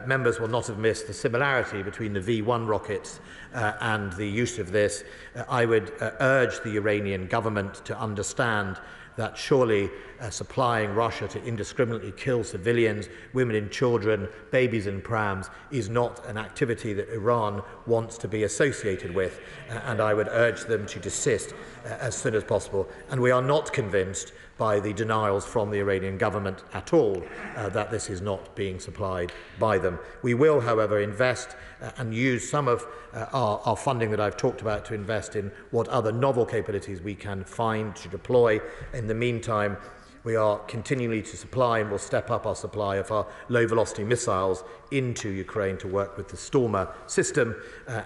Members will not have missed the similarity between the V1 rockets and the use of this. I would urge the Iranian government to understand that surely supplying Russia to indiscriminately kill civilians, women and children, babies in prams is not an activity that Iran wants to be associated with, and I would urge them to desist as soon as possible. And we are not convinced by the denials from the Iranian government at all that this is not being supplied by them. We will, however, invest and use some of our funding that I've talked about to invest in what other novel capabilities we can find to deploy. In the meantime, we are continually to supply and will step up our supply of our low-velocity missiles into Ukraine to work with the Stormer system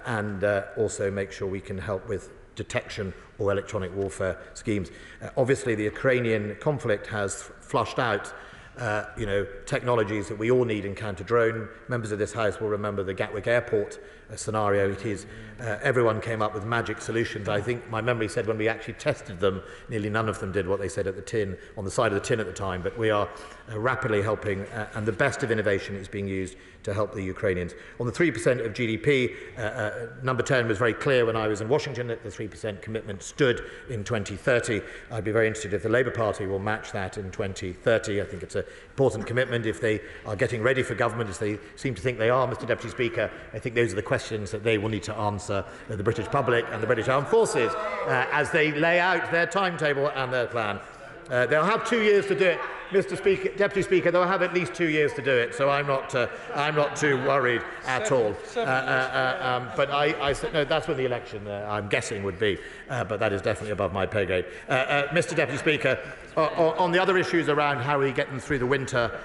and also make sure we can help with detection or electronic warfare schemes. Obviously, the Ukrainian conflict has flushed out technologies that we all need in counter-drone. Members of this House will remember the Gatwick Airport scenario. It is everyone came up with magic solutions. I think my memory said when we actually tested them, nearly none of them did what they said at the tin, on the side of the tin at the time. But we are rapidly helping, and the best of innovation is being used to help the Ukrainians. On the 3% of GDP, Number 10 was very clear when I was in Washington that the 3% commitment stood in 2030. I'd be very interested if the Labour Party will match that in 2030. I think it's an important commitment. If they are getting ready for government, as they seem to think they are, Mr. Deputy Speaker, I think those are the questions that they will need to answer the British public and the British Armed Forces as they lay out their timetable and their plan. They'll have 2 years to do it, Mr. Speaker, Deputy Speaker. They'll have at least 2 years to do it, so I'm not too worried at all. But I said no. That's when the election, I'm guessing, would be. But that is definitely above my pay grade, Mr. Deputy Speaker. On the other issues around how we get them through the winter,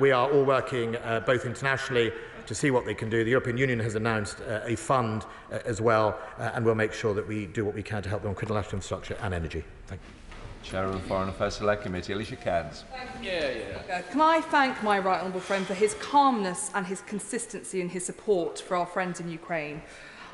we are all working both internationally to see what they can do. The European Union has announced a fund as well, and we'll make sure that we do what we can to help them on critical infrastructure and energy. Thank you. Chair of the Foreign Affairs Select Committee, Alicia Cairns. Can I thank my right honourable friend for his calmness and his consistency in his support for our friends in Ukraine.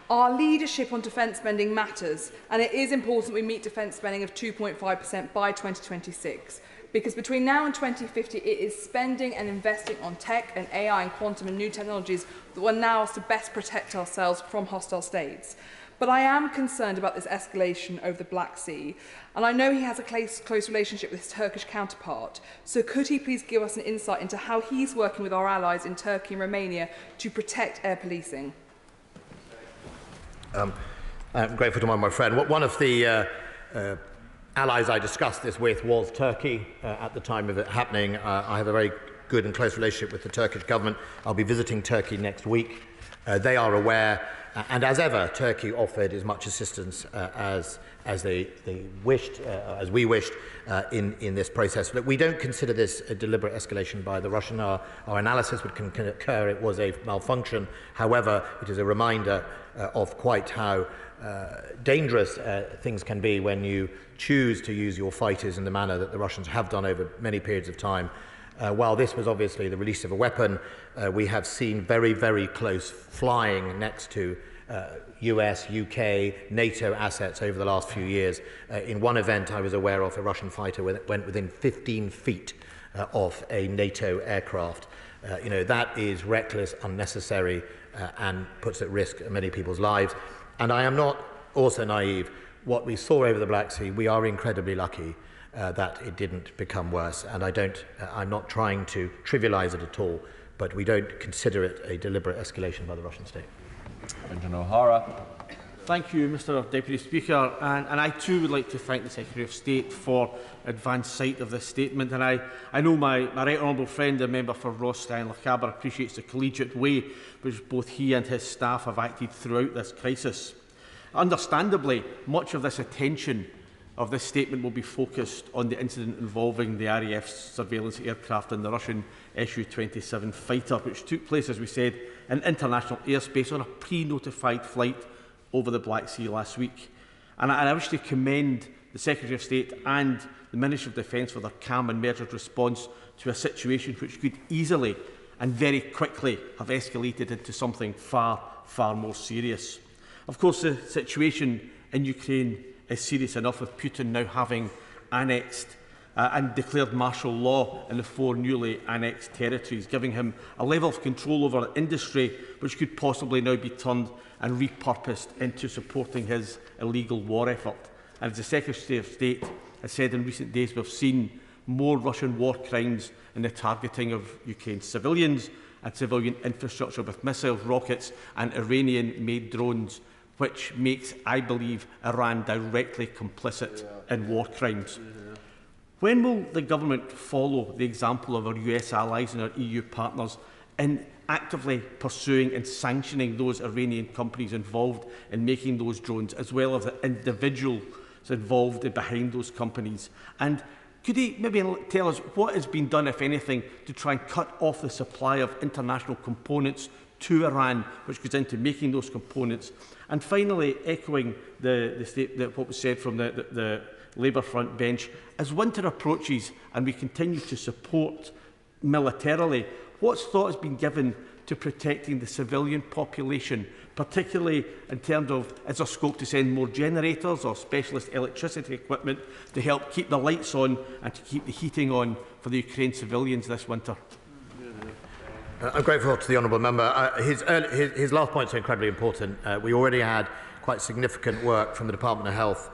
Our leadership on defence spending matters, and it is important we meet defence spending of 2.5% by 2026, because between now and 2050 it is spending and investing on tech and AI and quantum and new technologies that will allow us to best protect ourselves from hostile states. But I am concerned about this escalation over the Black Sea, and I know he has a close relationship with his Turkish counterpart. So could he please give us an insight into how he's working with our allies in Turkey and Romania to protect air policing? I'm grateful to my friend. One of the allies I discussed this with was Turkey at the time of it happening. I have a very good and close relationship with the Turkish government. I'll be visiting Turkey next week. They are aware. And as ever, Turkey offered as much assistance as they wished, as we wished, in this process. Look, we don't consider this a deliberate escalation by the Russian. Our analysis would concur it was a malfunction. However, it is a reminder of quite how dangerous things can be when you choose to use your fighters in the manner that the Russians have done over many periods of time. While this was obviously the release of a weapon, we have seen very, very close flying next to US, UK, NATO assets over the last few years. In one event I was aware of, a Russian fighter went within 15 feet of a NATO aircraft. That is reckless, unnecessary, and puts at risk many people's lives. And I am not also naive. What we saw over the Black Sea, we are incredibly lucky that it didn't become worse, and I'm not trying to trivialise it at all, but we don't consider it a deliberate escalation by the Russian state. Brendan O'Hara. Thank you, Mr. Deputy Speaker, and I too would like to thank the Secretary of State for advance sight of this statement. And I know my right honourable friend, the member for Ross Stanley Cabbar, appreciates the collegiate way which both he and his staff have acted throughout this crisis. Understandably, much of this attention of this statement will be focused on the incident involving the RAF's surveillance aircraft and the Russian Su-27 fighter, which took place, as we said, in international airspace on a pre-notified flight over the Black Sea last week. And I wish to commend the Secretary of State and the Minister of Defence for their calm and measured response to a situation which could easily and very quickly have escalated into something far, far more serious. Of course, the situation in Ukraine is serious enough, with Putin now having annexed and declared martial law in the four newly annexed territories, giving him a level of control over industry which could possibly now be turned and repurposed into supporting his illegal war effort. And as the Secretary of State has said in recent days, we have seen more Russian war crimes in the targeting of Ukraine's civilians and civilian infrastructure with missiles, rockets and Iranian-made drones, which makes, I believe, Iran directly complicit in war crimes. When will the government follow the example of our US allies and our EU partners in actively pursuing and sanctioning those Iranian companies involved in making those drones, as well as the individuals involved in behind those companies? And could he maybe tell us what has been done, if anything, to try and cut off the supply of international components to Iran, which goes into making those components? And finally, echoing what was said from the Labour front bench, as winter approaches and we continue to support militarily, what thought has been given to protecting the civilian population, particularly in terms of, is there scope to send more generators or specialist electricity equipment to help keep the lights on and to keep the heating on for the Ukraine civilians this winter? I'm grateful to the Honourable Member. His last point is incredibly important. We already had quite significant work from the Department of Health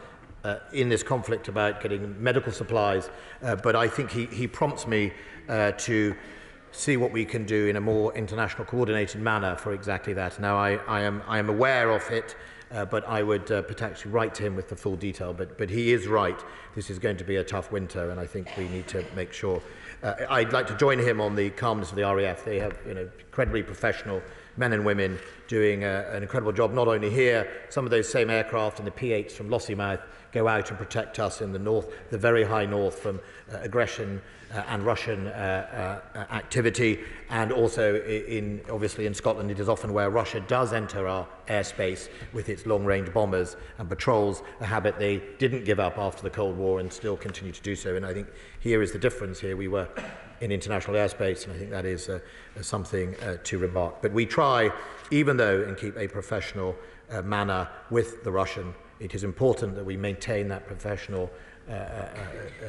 in this conflict about getting medical supplies, but I think he prompts me to see what we can do in a more international coordinated manner for exactly that. Now, I am aware of it, but I would potentially write to him with the full detail. But he is right. This is going to be a tough winter, and I think we need to make sure. I'd like to join him on the calmness of the RAF. They have, incredibly professional men and women doing an incredible job, not only here. Some of those same aircraft and the P-8s from Lossiemouth go out and protect us in the north, the very high north, from aggression and Russian activity. And also, obviously, in Scotland, it is often where Russia does enter our airspace with its long-range bombers and patrols, a habit they didn't give up after the Cold War and still continue to do so. And I think here is the difference. Here we were in international airspace, and I think that is something to remark. But we try, even though, and keep a professional manner with the Russian. It is important that we maintain that professional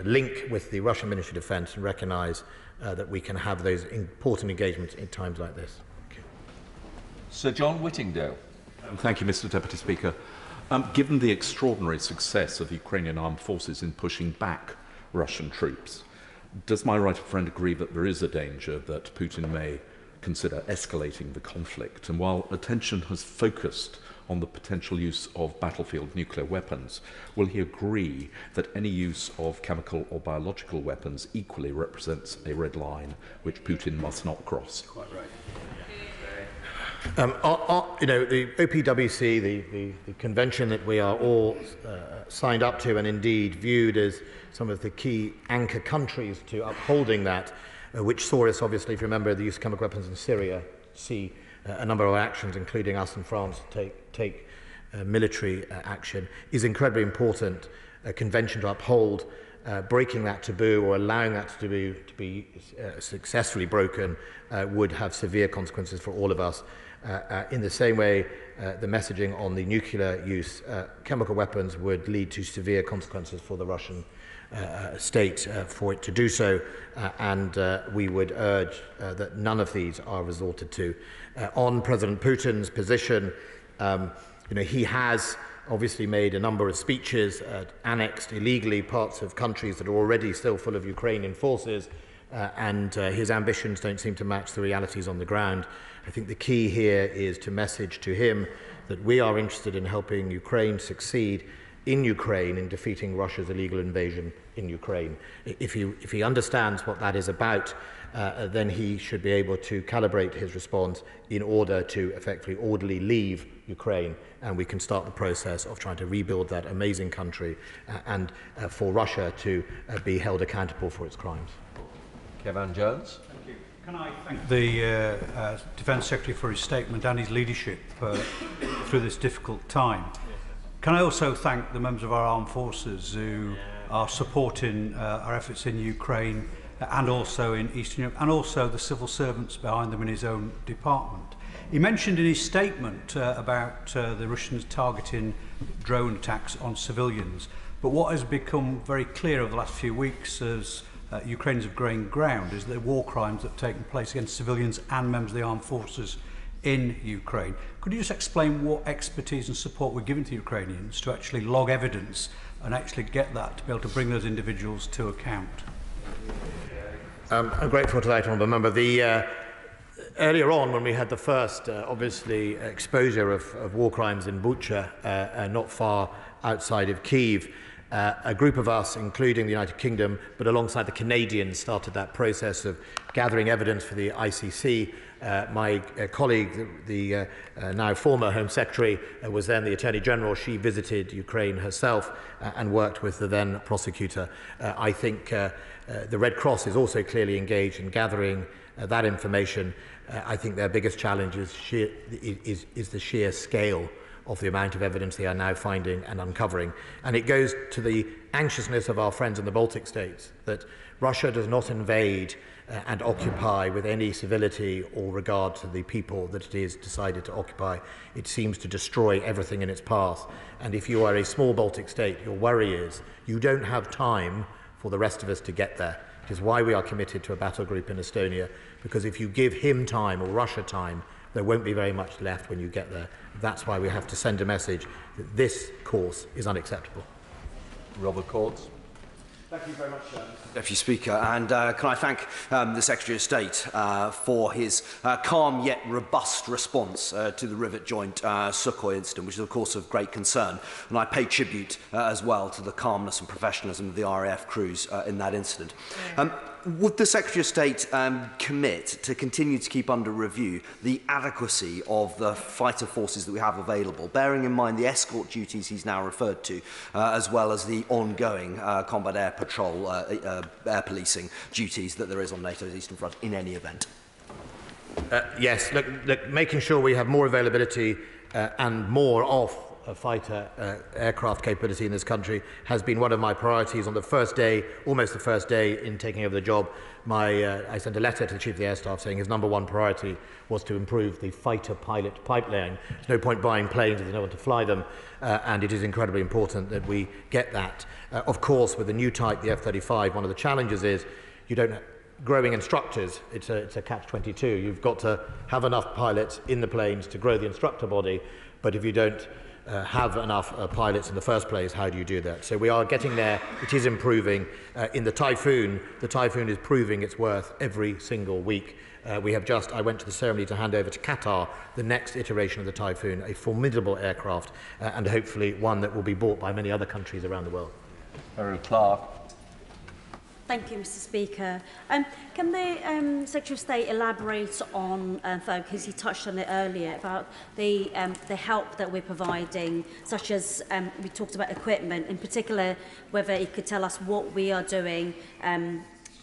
link with the Russian Ministry of Defence and recognise that we can have those important engagements in times like this. Sir John Whittingdale. Thank you, Mr Deputy Speaker. Given the extraordinary success of Ukrainian armed forces in pushing back Russian troops, does my right friend agree that there is a danger that Putin may consider escalating the conflict? And while attention has focused on the potential use of battlefield nuclear weapons, will he agree that any use of chemical or biological weapons equally represents a red line which Putin must not cross? Quite right. The OPWC, the convention that we are all signed up to and indeed viewed as some of the key anchor countries to upholding that, which saw us, obviously, if you remember, the use of chemical weapons in Syria, see a number of actions, including us and France, take military action, is incredibly important. A convention to uphold, breaking that taboo or allowing that taboo to be successfully broken would have severe consequences for all of us. In the same way, the messaging on the nuclear use, chemical weapons would lead to severe consequences for the Russian state for it to do so, and we would urge that none of these are resorted to. On President Putin's position, he has obviously made a number of speeches, annexed illegally parts of countries that are already still full of Ukrainian forces, and his ambitions don't seem to match the realities on the ground. I think the key here is to message to him that we are interested in helping Ukraine succeed in Ukraine in defeating Russia's illegal invasion in Ukraine. If he understands what that is about, then he should be able to calibrate his response in order to effectively orderly leave Ukraine, and we can start the process of trying to rebuild that amazing country and for Russia to be held accountable for its crimes. Kevin Jones. Thank you. Can I thank the Defence Secretary for his statement and his leadership through this difficult time? Can I also thank the members of our armed forces who are supporting our efforts in Ukraine and also in Eastern Europe, and also the civil servants behind them in his own department. He mentioned in his statement about the Russians targeting drone attacks on civilians, but what has become very clear over the last few weeks as Ukrainians have gained ground is the war crimes that have taken place against civilians and members of the armed forces in Ukraine. Could you just explain what expertise and support we're giving to Ukrainians to actually log evidence and actually get that, to be able to bring those individuals to account? I'm grateful to that, Honourable Member. Earlier on, when we had the first, obviously, exposure of war crimes in Bucha, not far outside of Kyiv, a group of us, including the United Kingdom, but alongside the Canadians, started that process of gathering evidence for the ICC. My colleague, the now former Home Secretary, was then the Attorney General. She visited Ukraine herself and worked with the then prosecutor. I think the Red Cross is also clearly engaged in gathering that information. I think their biggest challenge is the sheer scale of the amount of evidence they are now finding and uncovering. And it goes to the anxiousness of our friends in the Baltic states that Russia does not invade and occupy with any civility or regard to the people that it is decided to occupy. It seems to destroy everything in its path. And if you are a small Baltic state, your worry is you don't have time for the rest of us to get there. It is why we are committed to a battle group in Estonia, because if you give him time or Russia time, there won't be very much left when you get there. That's why we have to send a message that this course is unacceptable. Robert Courts. Thank you very much, Deputy Speaker. And can I thank the Secretary of State for his calm yet robust response to the rivet joint Sukhoi incident, which is, of course, of great concern. And I pay tribute as well to the calmness and professionalism of the RAF crews in that incident. Would the Secretary of State commit to continue to keep under review the adequacy of the fighter forces that we have available, bearing in mind the escort duties he's now referred to, as well as the ongoing combat air patrol, air policing duties that there is on NATO's Eastern Front in any event? Yes, look, making sure we have more availability and more of a fighter aircraft capability in this country has been one of my priorities. On the first day, almost the first day in taking over the job, I sent a letter to the Chief of the Air Staff saying his number one priority was to improve the fighter pilot pipeline. There's no point buying planes if there's no one to fly them, and it is incredibly important that we get that. Of course, with the new type, the F-35, one of the challenges is you don't growing instructors. It's a catch-22. You've got to have enough pilots in the planes to grow the instructor body, but if you don't have enough pilots in the first place, how do you do that? So we are getting there. It is improving. In the Typhoon is proving its worth every single week. I went to the ceremony to hand over to Qatar the next iteration of the Typhoon, a formidable aircraft, and hopefully one that will be bought by many other countries around the world. Farrell Clark. Thank you, Mr. Speaker. Can the Secretary of State elaborate on, because he touched on it earlier, about the help that we're providing, such as we talked about equipment, in particular, whether he could tell us what we are doing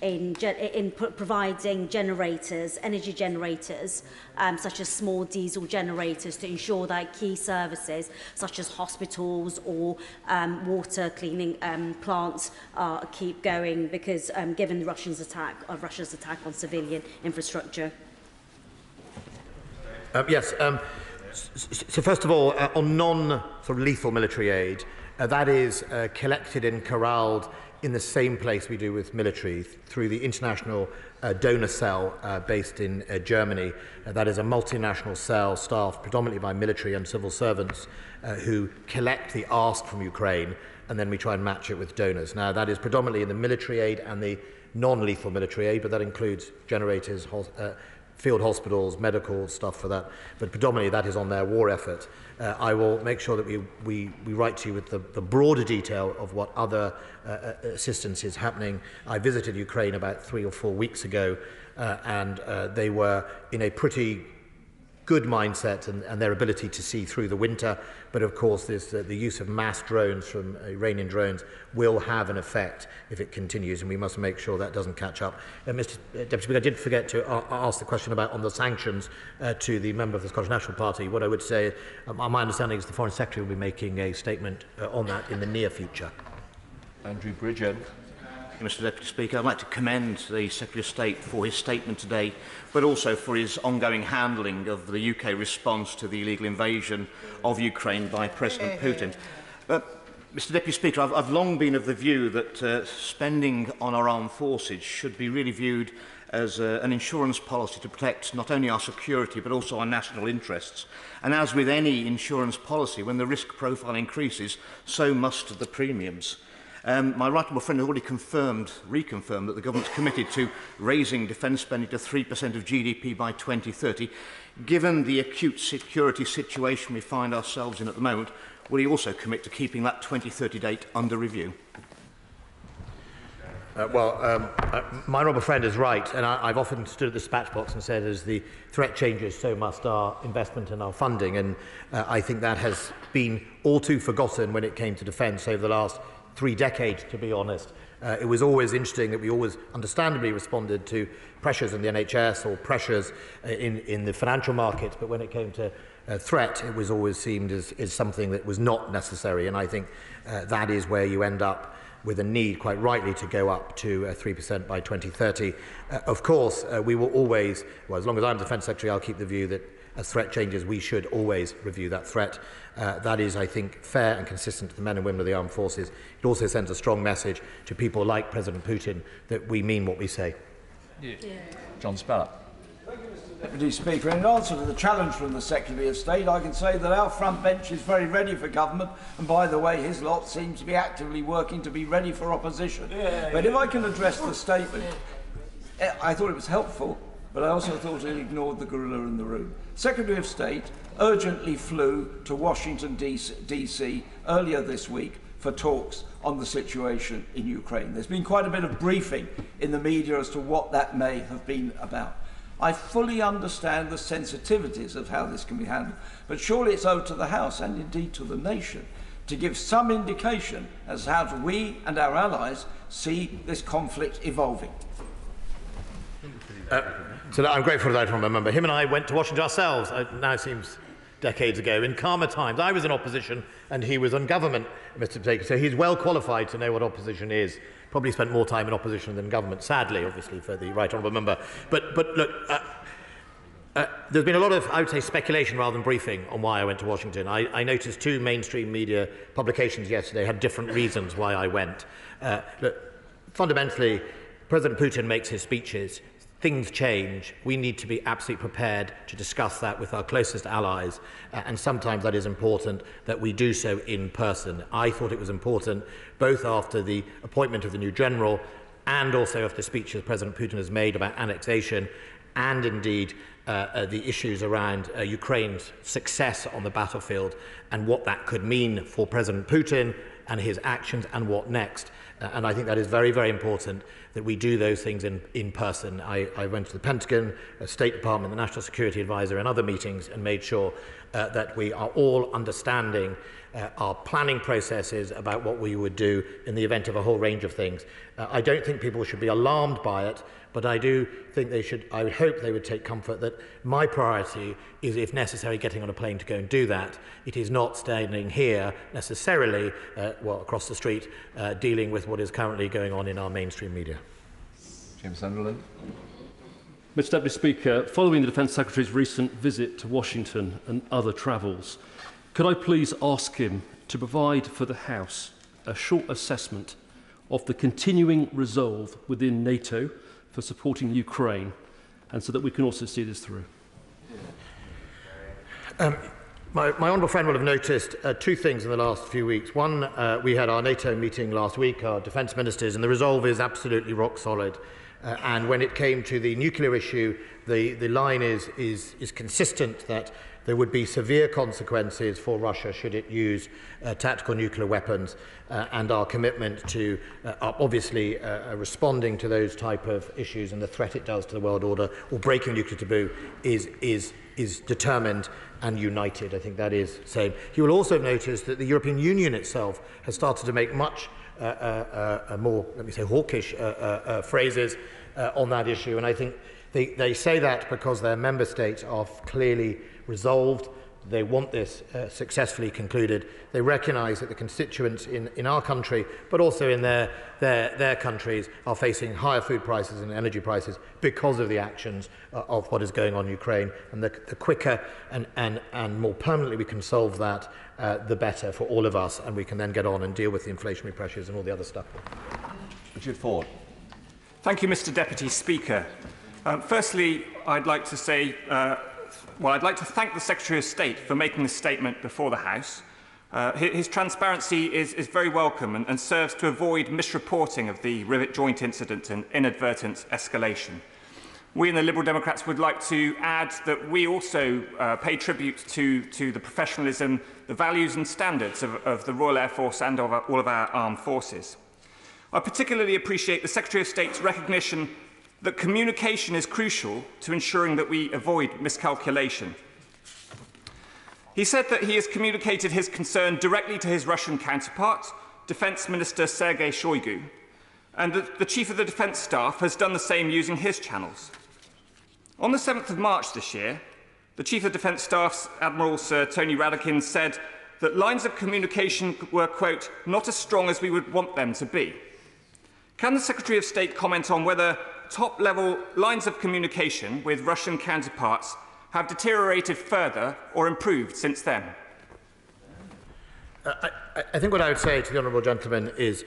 in providing generators, energy generators, such as small diesel generators, to ensure that key services such as hospitals or water cleaning plants keep going, because given Russia's attack on civilian infrastructure. Yes. So first of all, on non-lethal military aid, that is collected and corralled in the same place we do with military through the international donor cell based in Germany. That is a multinational cell staffed predominantly by military and civil servants who collect the ask from Ukraine, and then we try and match it with donors. Now, that is predominantly in the military aid and the non-lethal military aid, but that includes generators, field hospitals, medical stuff for that, but predominantly that is on their war effort. I will make sure that we write to you with the broader detail of what other assistance is happening. I visited Ukraine about 3 or 4 weeks ago, and they were in a pretty good mindset and their ability to see through the winter. But of course, this, the use of mass drones from Iranian drones will have an effect if it continues, and we must make sure that doesn't catch up. Mr. Deputy Speaker, I did forget to ask the question about on the sanctions to the member of the Scottish National Party. What I would say, my understanding is the Foreign Secretary will be making a statement on that in the near future. Andrew Bridgen. Mr. Deputy Speaker, I'd like to commend the Secretary of State for his statement today, but also for his ongoing handling of the UK response to the illegal invasion of Ukraine by President Putin. But, Mr. Deputy Speaker, I've long been of the view that spending on our armed forces should be really viewed as an insurance policy to protect not only our security but also our national interests. And as with any insurance policy, when the risk profile increases, so must the premiums. My rightable friend has already reconfirmed that the government's committed to raising defence spending to 3% of GDP by 2030. Given the acute security situation we find ourselves in at the moment, will he also commit to keeping that 2030 date under review? My robber friend is right, and I've often stood at the dispatch box and said, as the threat changes, so must our investment and our funding, and I think that has been all too forgotten when it came to defence over the last 3 decades, to be honest. It was always interesting that we always understandably responded to pressures in the NHS or pressures in the financial markets, but when it came to threat, it was always seemed as something that was not necessary, and I think that is where you end up with a need, quite rightly, to go up to 3% by 2030. Of course, we will always, well, as long as I'm Defence Secretary, I'll keep the view that as threat changes, we should always review that threat. That is, I think, fair and consistent to the men and women of the armed forces. It also sends a strong message to people like President Putin that we mean what we say. Yeah. Yeah. John Spallett. Thank you, Mr. Deputy Speaker. In answer to the challenge from the Secretary of State, I can say that our front bench is very ready for government, and by the way, his lot seems to be actively working to be ready for opposition. Yeah, but if I can address the statement, I thought it was helpful, but I also thought it ignored the gorilla in the room. Secretary of State urgently flew to Washington, D.C. earlier this week for talks on the situation in Ukraine. There's been quite a bit of briefing in the media as to what that may have been about. I fully understand the sensitivities of how this can be handled, but surely it's owed to the House and indeed to the nation to give some indication as to how we and our allies see this conflict evolving. So I'm grateful that I don't remember. Him and I went to Washington ourselves, it now seems decades ago, in calmer times. I was in opposition and he was in government, Mr. Speaker, so he's well qualified to know what opposition is. Probably spent more time in opposition than government, sadly, obviously, for the right honourable member. But look, there's been a lot of, I would say, speculation rather than briefing on why I went to Washington. I noticed 2 mainstream media publications yesterday had different reasons why I went. Look, fundamentally, President Putin makes his speeches. Things change. We need to be absolutely prepared to discuss that with our closest allies, and sometimes that is important that we do so in person. I thought it was important, both after the appointment of the new general and also after speeches President Putin has made about annexation and indeed the issues around Ukraine's success on the battlefield and what that could mean for President Putin and his actions and what next. And I think that is very, very important that we do those things in person. I went to the Pentagon, the State Department, the National Security Advisor and other meetings and made sure that we are all understanding our planning processes about what we would do in the event of a whole range of things. I don't think people should be alarmed by it, but I do think they should, I would hope they would take comfort that my priority is, if necessary, getting on a plane to go and do that. It is not standing here necessarily, well, across the street, dealing with what is currently going on in our mainstream media. James Sunderland. Mr. Deputy Speaker, following the Defence Secretary's recent visit to Washington and other travels, could I please ask him to provide for the House a short assessment of the continuing resolve within NATO for supporting Ukraine, and so that we can also see this through? My honourable friend will have noticed 2 things in the last few weeks. One, we had our NATO meeting last week, our defence ministers, and the resolve is absolutely rock solid. And when it came to the nuclear issue, the line is consistent that there would be severe consequences for Russia should it use tactical nuclear weapons, and our commitment to obviously responding to those type of issues and the threat it does to the world order, or breaking nuclear taboo, is determined and united. I think that is the same. You will also notice that the European Union itself has started to make much more, let me say, hawkish phrases on that issue, and I think they say that because their member states are clearly resolved. They want this successfully concluded. They recognise that the constituents in our country, but also in their countries, are facing higher food prices and energy prices because of the actions of what is going on in Ukraine. And the quicker and more permanently we can solve that, the better for all of us. And we can then get on and deal with the inflationary pressures and all the other stuff. Richard Ford. Thank you, Mr. Deputy Speaker. Firstly, I'd like to say. Well, I'd like to thank the Secretary of State for making this statement before the House. His transparency is very welcome and serves to avoid misreporting of the rivet joint incident and inadvertent escalation. We in the Liberal Democrats would like to add that we also pay tribute to the professionalism, the values and standards of the Royal Air Force and of all of our armed forces. I particularly appreciate the Secretary of State's recognition that communication is crucial to ensuring that we avoid miscalculation. He said that he has communicated his concern directly to his Russian counterpart, Defence Minister Sergei Shoigu, and that the Chief of the Defence Staff has done the same using his channels. On the 7th of March this year, the Chief of Defence Staff's Admiral Sir Tony Radakin said that lines of communication were, quote, not as strong as we would want them to be. Can the Secretary of State comment on whether top-level lines of communication with Russian counterparts have deteriorated further or improved since then? I think what I would say to the Honourable Gentleman is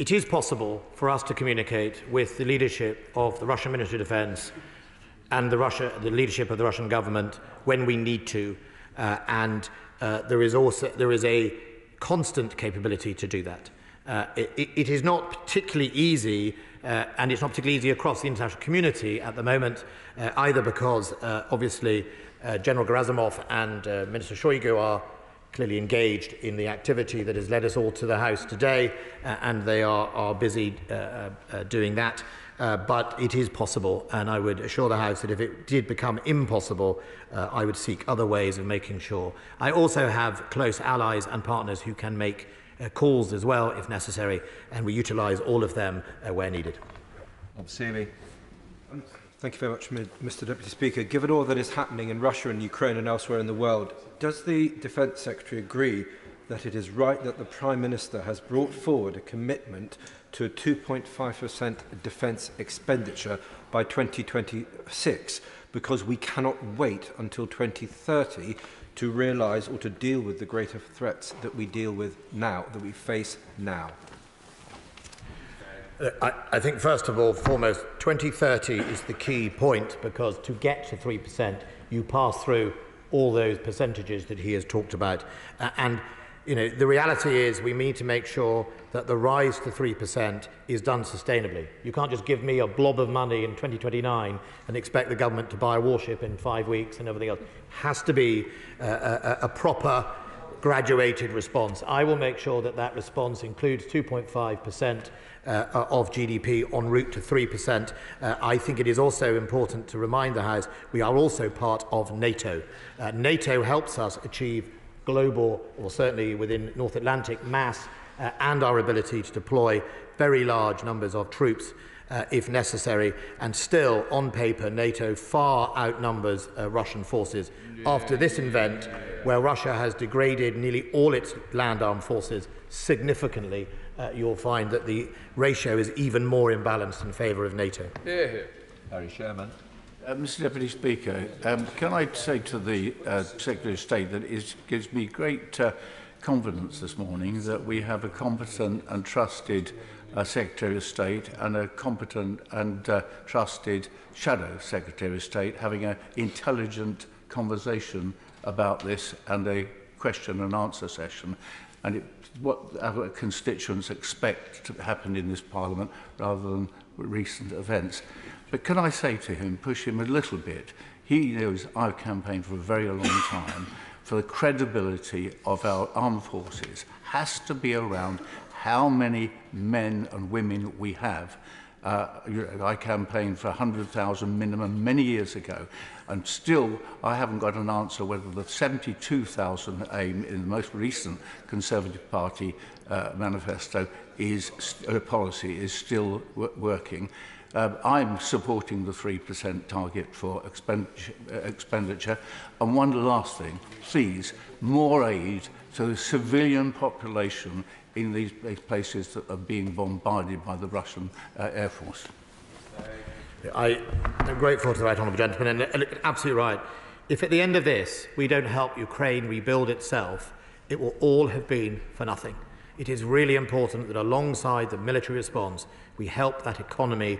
it is possible for us to communicate with the leadership of the Russian Ministry of Defence and the leadership of the Russian government when we need to, and there is a constant capability to do that. It is not particularly easy, and it's not particularly easy across the international community at the moment, either because, obviously, General Gerasimov and Minister Shoigu are clearly engaged in the activity that has led us all to the House today, and they are busy doing that. But it is possible, and I would assure the House that if it did become impossible, I would seek other ways of making sure. I also have close allies and partners who can make calls as well, if necessary, and we utilise all of them where needed. Obviously. Thank you very much, Mr. Deputy Speaker. Given all that is happening in Russia and Ukraine and elsewhere in the world, does the Defence Secretary agree that it is right that the Prime Minister has brought forward a commitment to a 2.5% defence expenditure by 2026, because we cannot wait until 2030 to realise or to deal with the greater threats that we deal with now, that we face now? I think, first of all, foremost, 2030 is the key point, because to get to 3%, you pass through all those percentages that he has talked about. And you know, the reality is we need to make sure that the rise to 3% is done sustainably. You can't just give me a blob of money in 2029 and expect the government to buy a warship in 5 weeks and everything else. It has to be a proper, graduated response. I will make sure that that response includes 2.5% of GDP en route to 3%. I think it is also important to remind the House we are also part of NATO. NATO helps us achieve global, or certainly within North Atlantic, mass and our ability to deploy very large numbers of troops if necessary, and still, on paper, NATO far outnumbers Russian forces. After this event, where Russia has degraded nearly all its land armed forces significantly, you'll find that the ratio is even more imbalanced in favour of NATO. Harry Sherman. Mr. Deputy Speaker, can I say to the Secretary of State that it gives me great confidence this morning that we have a competent and trusted Secretary of State and a competent and trusted Shadow Secretary of State having an intelligent conversation about this and a question and answer session. And what our constituents expect to happen in this Parliament rather than recent events. But can I say to him, push him a little bit? He knows I've campaigned for a very long time for the credibility of our armed forces. Has to be around how many men and women we have. I campaigned for 100,000 minimum many years ago, and still I haven't got an answer whether the 72,000 aim in the most recent Conservative Party manifesto is policy is still working. I'm supporting the 3% target for expenditure. And one last thing, please, more aid to the civilian population in these places that are being bombarded by the Russian Air Force. I'm grateful to the right honourable gentleman, and absolutely right. If at the end of this we don't help Ukraine rebuild itself, it will all have been for nothing. It is really important that alongside the military response, we help that economy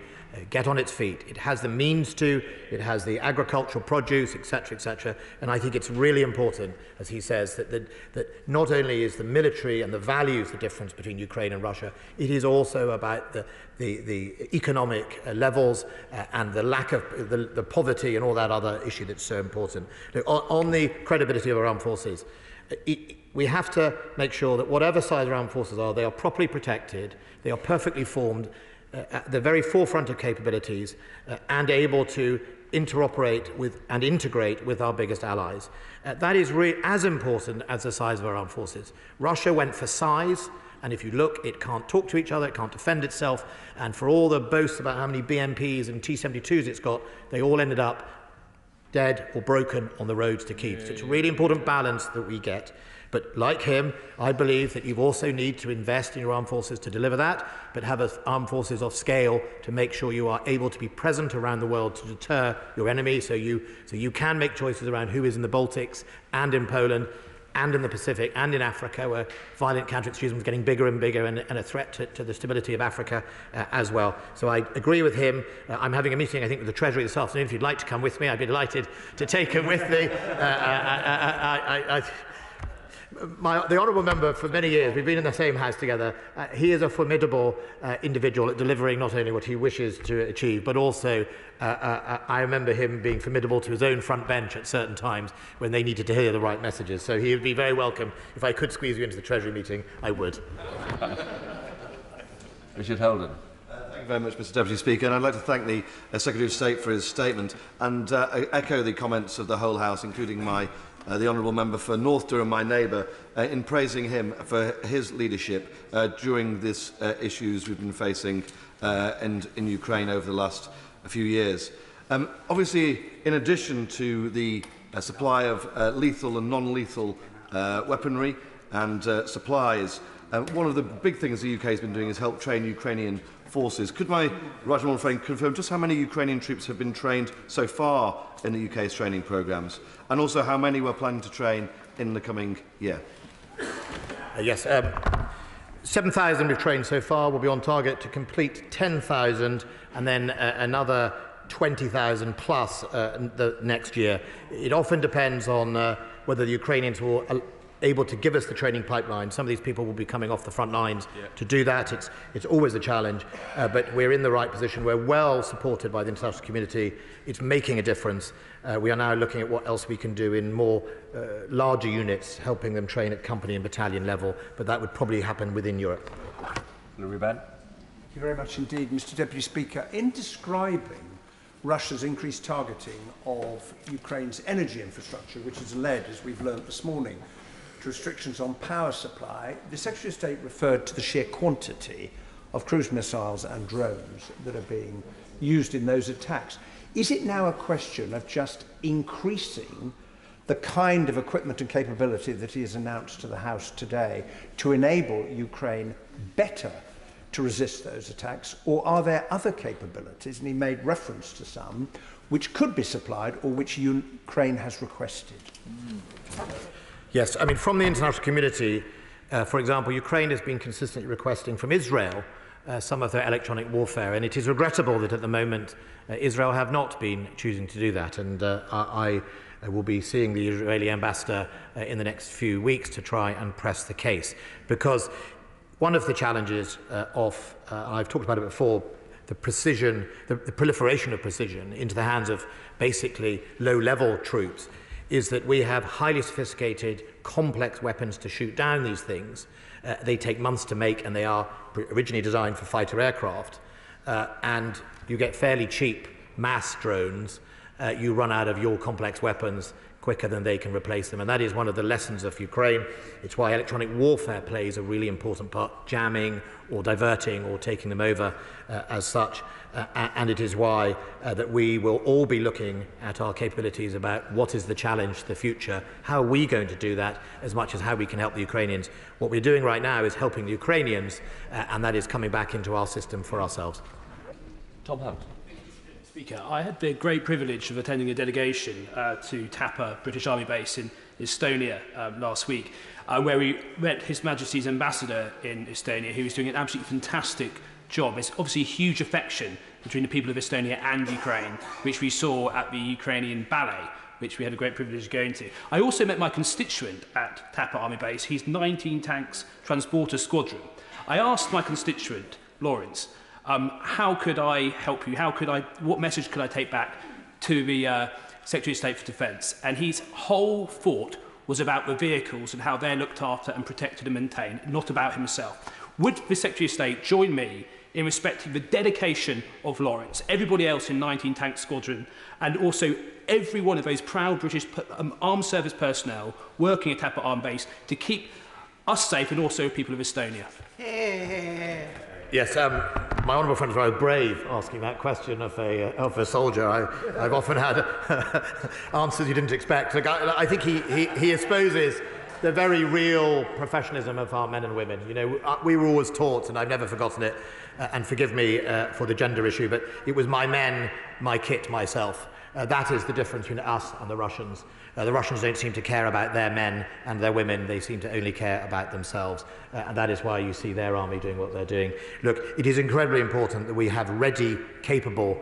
get on its feet. It has the means to, it has the agricultural produce, etc., etc. And I think it's really important, as he says, that not only is the military and the values the difference between Ukraine and Russia, it is also about the economic levels and the lack of the poverty and all that other issue that's so important. Look, on the credibility of our armed forces, we have to make sure that whatever size our armed forces are, they are properly protected, they are perfectly formed, at the very forefront of capabilities, and able to interoperate with and integrate with our biggest allies. That is as important as the size of our armed forces. Russia went for size, and if you look, it can't talk to each other, it can't defend itself, and for all the boasts about how many BMPs and T-72s it's got, they all ended up dead or broken on the roads to Kyiv. So it's a really important balance that we get. But like him, I believe that you also need to invest in your armed forces to deliver that, but have armed forces of scale to make sure you are able to be present around the world to deter your enemy, so you can make choices around who is in the Baltics and in Poland and in the Pacific and in Africa, where violent counter-extremism is getting bigger and bigger and a threat to the stability of Africa as well. So I agree with him. I'm having a meeting, I think, with the Treasury this afternoon. If you'd like to come with me, I'd be delighted to take him with me. The honourable member, for many years, we've been in the same house together. He is a formidable individual at delivering not only what he wishes to achieve, but also I remember him being formidable to his own front bench at certain times when they needed to hear the right messages. So he would be very welcome. If I could squeeze you into the Treasury meeting, I would. Richard Holden. Thank you very much, Mr. Deputy Speaker, and I'd like to thank the Secretary of State for his statement and echo the comments of the whole House, including my. The honourable member for North Durham, my neighbour, in praising him for his leadership during these issues we've been facing in Ukraine over the last few years. Obviously, in addition to the supply of lethal and non-lethal weaponry and supplies, one of the big things the UK has been doing is help train Ukrainian forces. Could my right honourable friend confirm just how many Ukrainian troops have been trained so far in the UK's training programmes, and also how many we're planning to train in the coming year? Yes, 7,000 we've trained so far. We'll be on target to complete 10,000, and then another 20,000 plus the next year. It often depends on whether the Ukrainians will able to give us the training pipeline. Some of these people will be coming off the front lines to do that. It's always a challenge, but we're in the right position. We're well supported by the international community. It's making a difference. We are now looking at what else we can do in more larger units, helping them train at company and battalion level, but that would probably happen within Europe. Louis Ban. Thank you very much indeed, Mr. Deputy Speaker. In describing Russia's increased targeting of Ukraine's energy infrastructure, which has led, as we've learned this morning, restrictions on power supply, the Secretary of State referred to the sheer quantity of cruise missiles and drones that are being used in those attacks. Is it now a question of just increasing the kind of equipment and capability that he has announced to the House today to enable Ukraine better to resist those attacks, or are there other capabilities, and he made reference to some, which could be supplied or which Ukraine has requested? Yes, I mean, from the international community, for example, Ukraine has been consistently requesting from Israel some of their electronic warfare, and it is regrettable that at the moment Israel have not been choosing to do that. And I will be seeing the Israeli ambassador in the next few weeks to try and press the case, because one of the challenges of, I've talked about it before, the proliferation of precision into the hands of basically low-level troops is that we have highly sophisticated, complex weapons to shoot down these things. They take months to make, and they are originally designed for fighter aircraft. And you get fairly cheap mass drones. You run out of your complex weapons quicker than they can replace them. And that is one of the lessons of Ukraine. It's why electronic warfare plays a really important part, jamming or diverting or taking them over as such. And it is why that we will all be looking at our capabilities about what is the challenge to the future, how are we going to do that, as much as how we can help the Ukrainians. What we're doing right now is helping the Ukrainians, and that is coming back into our system for ourselves. Tom Hunt. Speaker, I had the great privilege of attending a delegation to Tapa, British Army base in Estonia last week, where we met His Majesty's Ambassador in Estonia, who was doing an absolutely fantastic job. There's obviously a huge affection between the people of Estonia and Ukraine, which we saw at the Ukrainian ballet, which we had a great privilege of going to. I also met my constituent at Tapa Army base. He's 19 Tanks Transporter Squadron. I asked my constituent, Florence, how could I help you? What message could I take back to the Secretary of State for Defence? And his whole thought was about the vehicles and how they're looked after and protected and maintained, not about himself. Would the Secretary of State join me in respecting the dedication of Lawrence, everybody else in 19 Tank Squadron, and also every one of those proud British armed service personnel working at Tapa Army Base to keep us safe and also people of Estonia? Yes, my honourable friend is very brave asking that question of a soldier. I've often had answers you didn't expect. Look, I think he exposes the very real professionalism of our men and women. You know, we were always taught, and I've never forgotten it, and forgive me for the gender issue, but it was my men, my kit, myself. That is the difference between us and the Russians. The Russians don't seem to care about their men and their women. They seem to only care about themselves. And that is why you see their army doing what they're doing. Look, it is incredibly important that we have ready, capable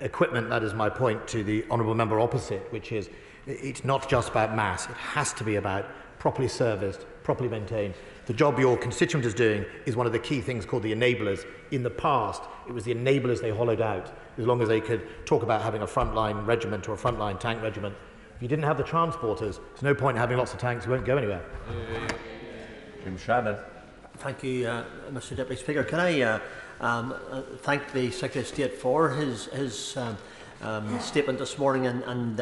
equipment. That is my point to the honourable member opposite, which is it's not just about mass. It has to be about properly serviced, properly maintained. The job your constituent is doing is one of the key things called the enablers. In the past, it was the enablers they hollowed out. As long as they could talk about having a frontline regiment or a frontline tank regiment. If you didn't have the transporters, there's no point in having lots of tanks, we won't go anywhere. Jim Shannon. Thank you, Mr Deputy Speaker. Can I thank the Secretary of State for his statement this morning, and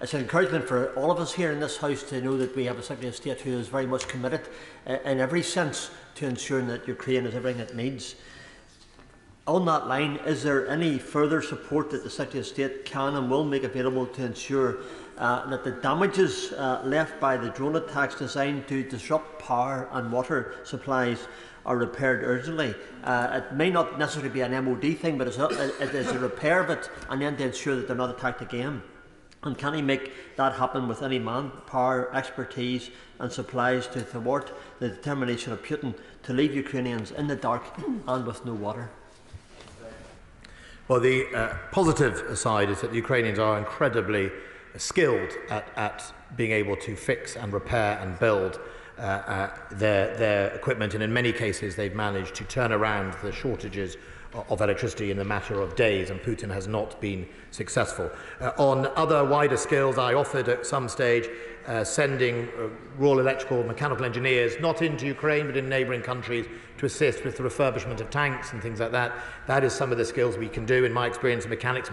it's an encouragement for all of us here in this House to know that we have a Secretary of State who is very much committed in every sense to ensuring that Ukraine has everything it needs. On that line, is there any further support that the Secretary of State can and will make available to ensure that the damages left by the drone attacks designed to disrupt power and water supplies are repaired urgently? It may not necessarily be an MOD thing, but it is a repair of it, and then to ensure that they're not attacked again. And can he make that happen with any manpower, expertise and supplies to thwart the determination of Putin to leave Ukrainians in the dark and with no water? Well, the positive side is that the Ukrainians are incredibly skilled at being able to fix and repair and build their equipment, and in many cases they've managed to turn around the shortages of electricity in a matter of days, and Putin has not been successful. On other wider skills, I offered at some stage sending rural electrical mechanical engineers, not into Ukraine but in neighbouring countries, to assist with the refurbishment of tanks and things like that. That is some of the skills we can do. In my experience, mechanic.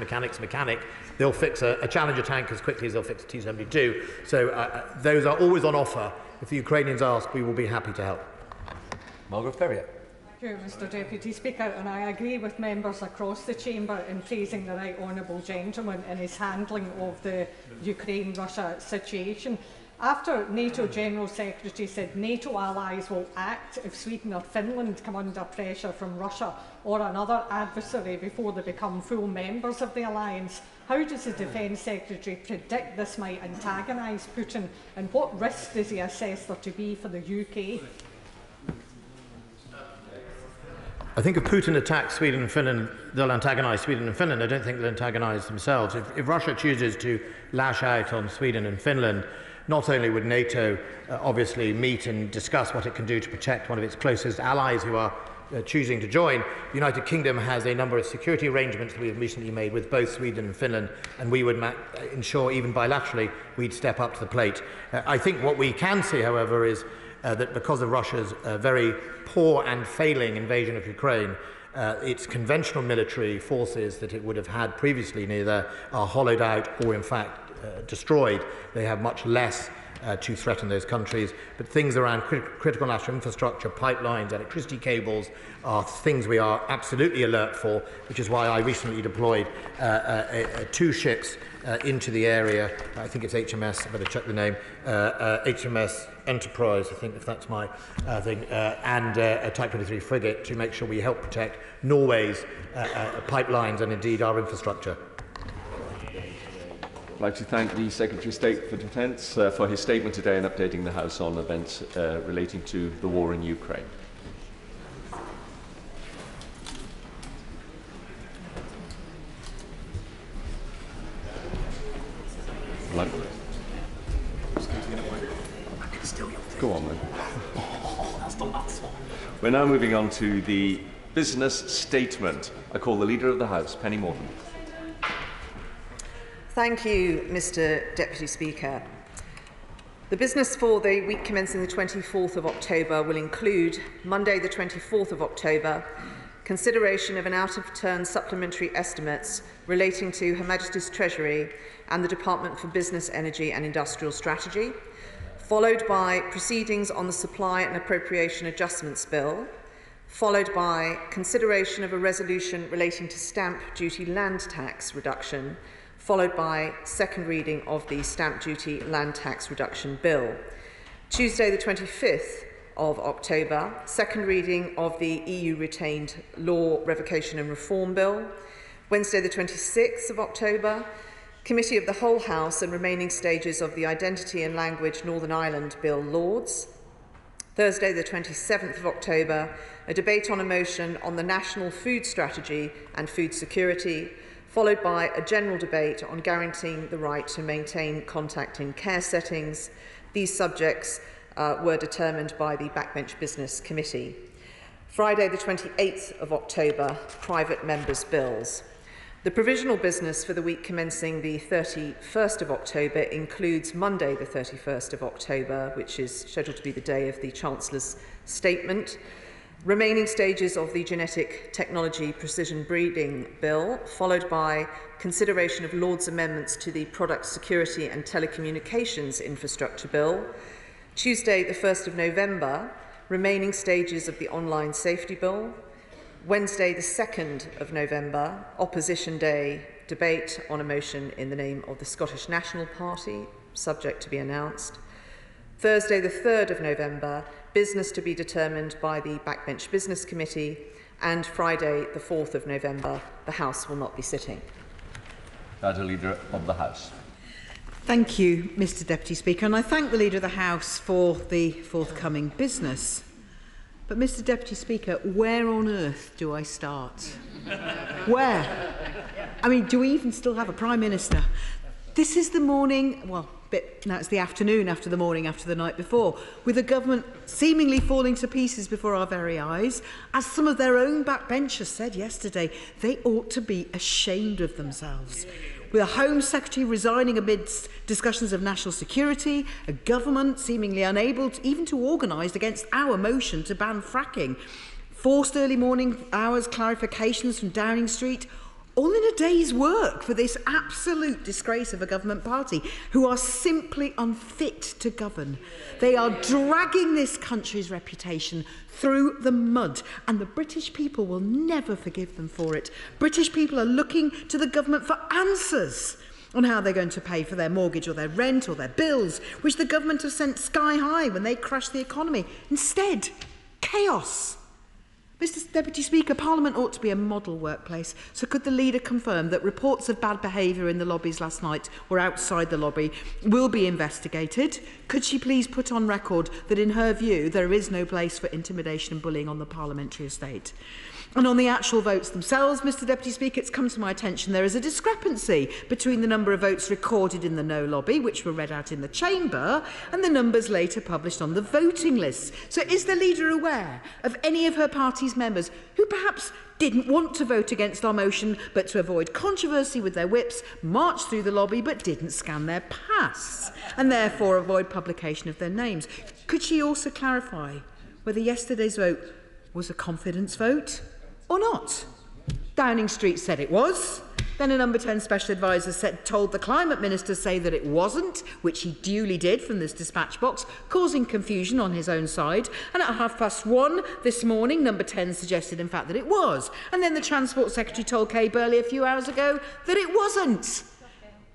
They'll fix a Challenger tank as quickly as they'll fix a T-72. So those are always on offer. If the Ukrainians ask, we will be happy to help. Margaret Ferrier. Thank you, Mr Deputy Speaker, and I agree with members across the chamber in praising the right honourable gentleman in his handling of the Ukraine-Russia situation. After NATO General Secretary said NATO allies will act if Sweden or Finland come under pressure from Russia or another adversary before they become full members of the alliance, how does the Defence Secretary predict this might antagonise Putin, and what risks does he assess there to be for the UK? I think if Putin attacks Sweden and Finland, they'll antagonise Sweden and Finland. I don't think they'll antagonise themselves. If Russia chooses to lash out on Sweden and Finland, not only would NATO obviously meet and discuss what it can do to protect one of its closest allies who are choosing to join, the United Kingdom has a number of security arrangements that we have recently made with both Sweden and Finland, and we would ensure, even bilaterally, we'd step up to the plate. I think what we can see, however, is that because of Russia's very poor and failing invasion of Ukraine, its conventional military forces that it would have had previously neither are hollowed out or, in fact, destroyed. They have much less to threaten those countries. But things around critical national infrastructure, pipelines, electricity cables are things we are absolutely alert for, which is why I recently deployed two ships into the area. I think it's HMS, I better check the name, HMS Enterprise, I think, if that's my thing, and a Type 23 frigate to make sure we help protect Norway's pipelines and indeed our infrastructure. I'd like to thank the Secretary of State for Defence for his statement today and updating the House on events relating to the war in Ukraine. Go on then. We're now moving on to the business statement. I call the Leader of the House, Penny Mordaunt. Thank you, Mr. Deputy Speaker. The business for the week commencing the 24th of October will include Monday the 24th of October, consideration of an out-of-turn supplementary estimates relating to Her Majesty's Treasury and the Department for Business, Energy and Industrial Strategy, followed by proceedings on the Supply and Appropriation Adjustments Bill, followed by consideration of a resolution relating to stamp duty land tax reduction, followed by second reading of the Stamp Duty Land Tax Reduction Bill. Tuesday the 25th of October, second reading of the EU Retained Law Revocation and Reform Bill. Wednesday the 26th of October, Committee of the Whole House and remaining stages of the Identity and Language Northern Ireland Bill Lords. Thursday the 27th of October, a debate on a motion on the National Food Strategy and Food Security, followed by a general debate on guaranteeing the right to maintain contact in care settings. These subjects were determined by the Backbench Business Committee. Friday the 28th of October, private members' bills. The provisional business for the week commencing the 31st of October includes Monday the 31st of October, which is scheduled to be the day of the Chancellor's statement, remaining stages of the Genetic Technology Precision Breeding Bill, followed by consideration of Lords' amendments to the Product Security and Telecommunications Infrastructure Bill. Tuesday, the 1st of November, remaining stages of the Online Safety Bill. Wednesday, the 2nd of November, Opposition Day, debate on a motion in the name of the Scottish National Party, subject to be announced. Thursday, the 3rd of November, business to be determined by the Backbench Business Committee, and Friday, the 4th of November, the House will not be sitting. That is the Leader of the House. Thank you, Mr. Deputy Speaker, and I thank the Leader of the House for the forthcoming business. But, Mr. Deputy Speaker, where on earth do I start? Where? I mean, do we even still have a Prime Minister? This is the morning, well, now it's the afternoon after the morning after the night before, with the government seemingly falling to pieces before our very eyes. As some of their own backbenchers said yesterday, they ought to be ashamed of themselves. With a Home Secretary resigning amidst discussions of national security, a government seemingly unable even to organise against our motion to ban fracking, forced early morning hours clarifications from Downing Street, all in a day's work for this absolute disgrace of a government party who are simply unfit to govern. They are dragging this country's reputation through the mud, and the British people will never forgive them for it. British people are looking to the government for answers on how they're going to pay for their mortgage or their rent or their bills, which the government have sent sky high when they crashed the economy. Instead, chaos. Mr. Deputy Speaker, Parliament ought to be a model workplace, so could the Leader confirm that reports of bad behaviour in the lobbies last night or outside the lobby will be investigated? Could she please put on record that, in her view, there is no place for intimidation and bullying on the parliamentary estate? And on the actual votes themselves, Mr Deputy Speaker, it's come to my attention there is a discrepancy between the number of votes recorded in the No lobby, which were read out in the Chamber, and the numbers later published on the voting lists. So is the leader aware of any of her party's members who perhaps didn't want to vote against our motion, but to avoid controversy with their whips, marched through the lobby but didn't scan their pass, and therefore avoid publication of their names? Could she also clarify whether yesterday's vote was a confidence vote or not? Downing Street said it was. Then a Number 10 special adviser told the Climate Minister that it wasn't, which he duly did from this dispatch box, causing confusion on his own side. And at 1:30 this morning, Number 10 suggested, in fact, that it was. And then the Transport Secretary told Kay Burley a few hours ago that it wasn't.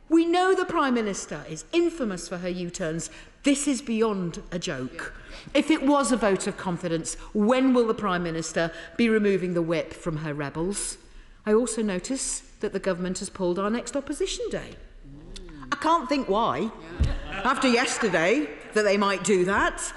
We know the Prime Minister is infamous for her U-turns. This is beyond a joke. If it was a vote of confidence, when will the Prime Minister be removing the whip from her rebels? I also notice that the government has pulled our next opposition day. I can't think why. After yesterday, that they might do that.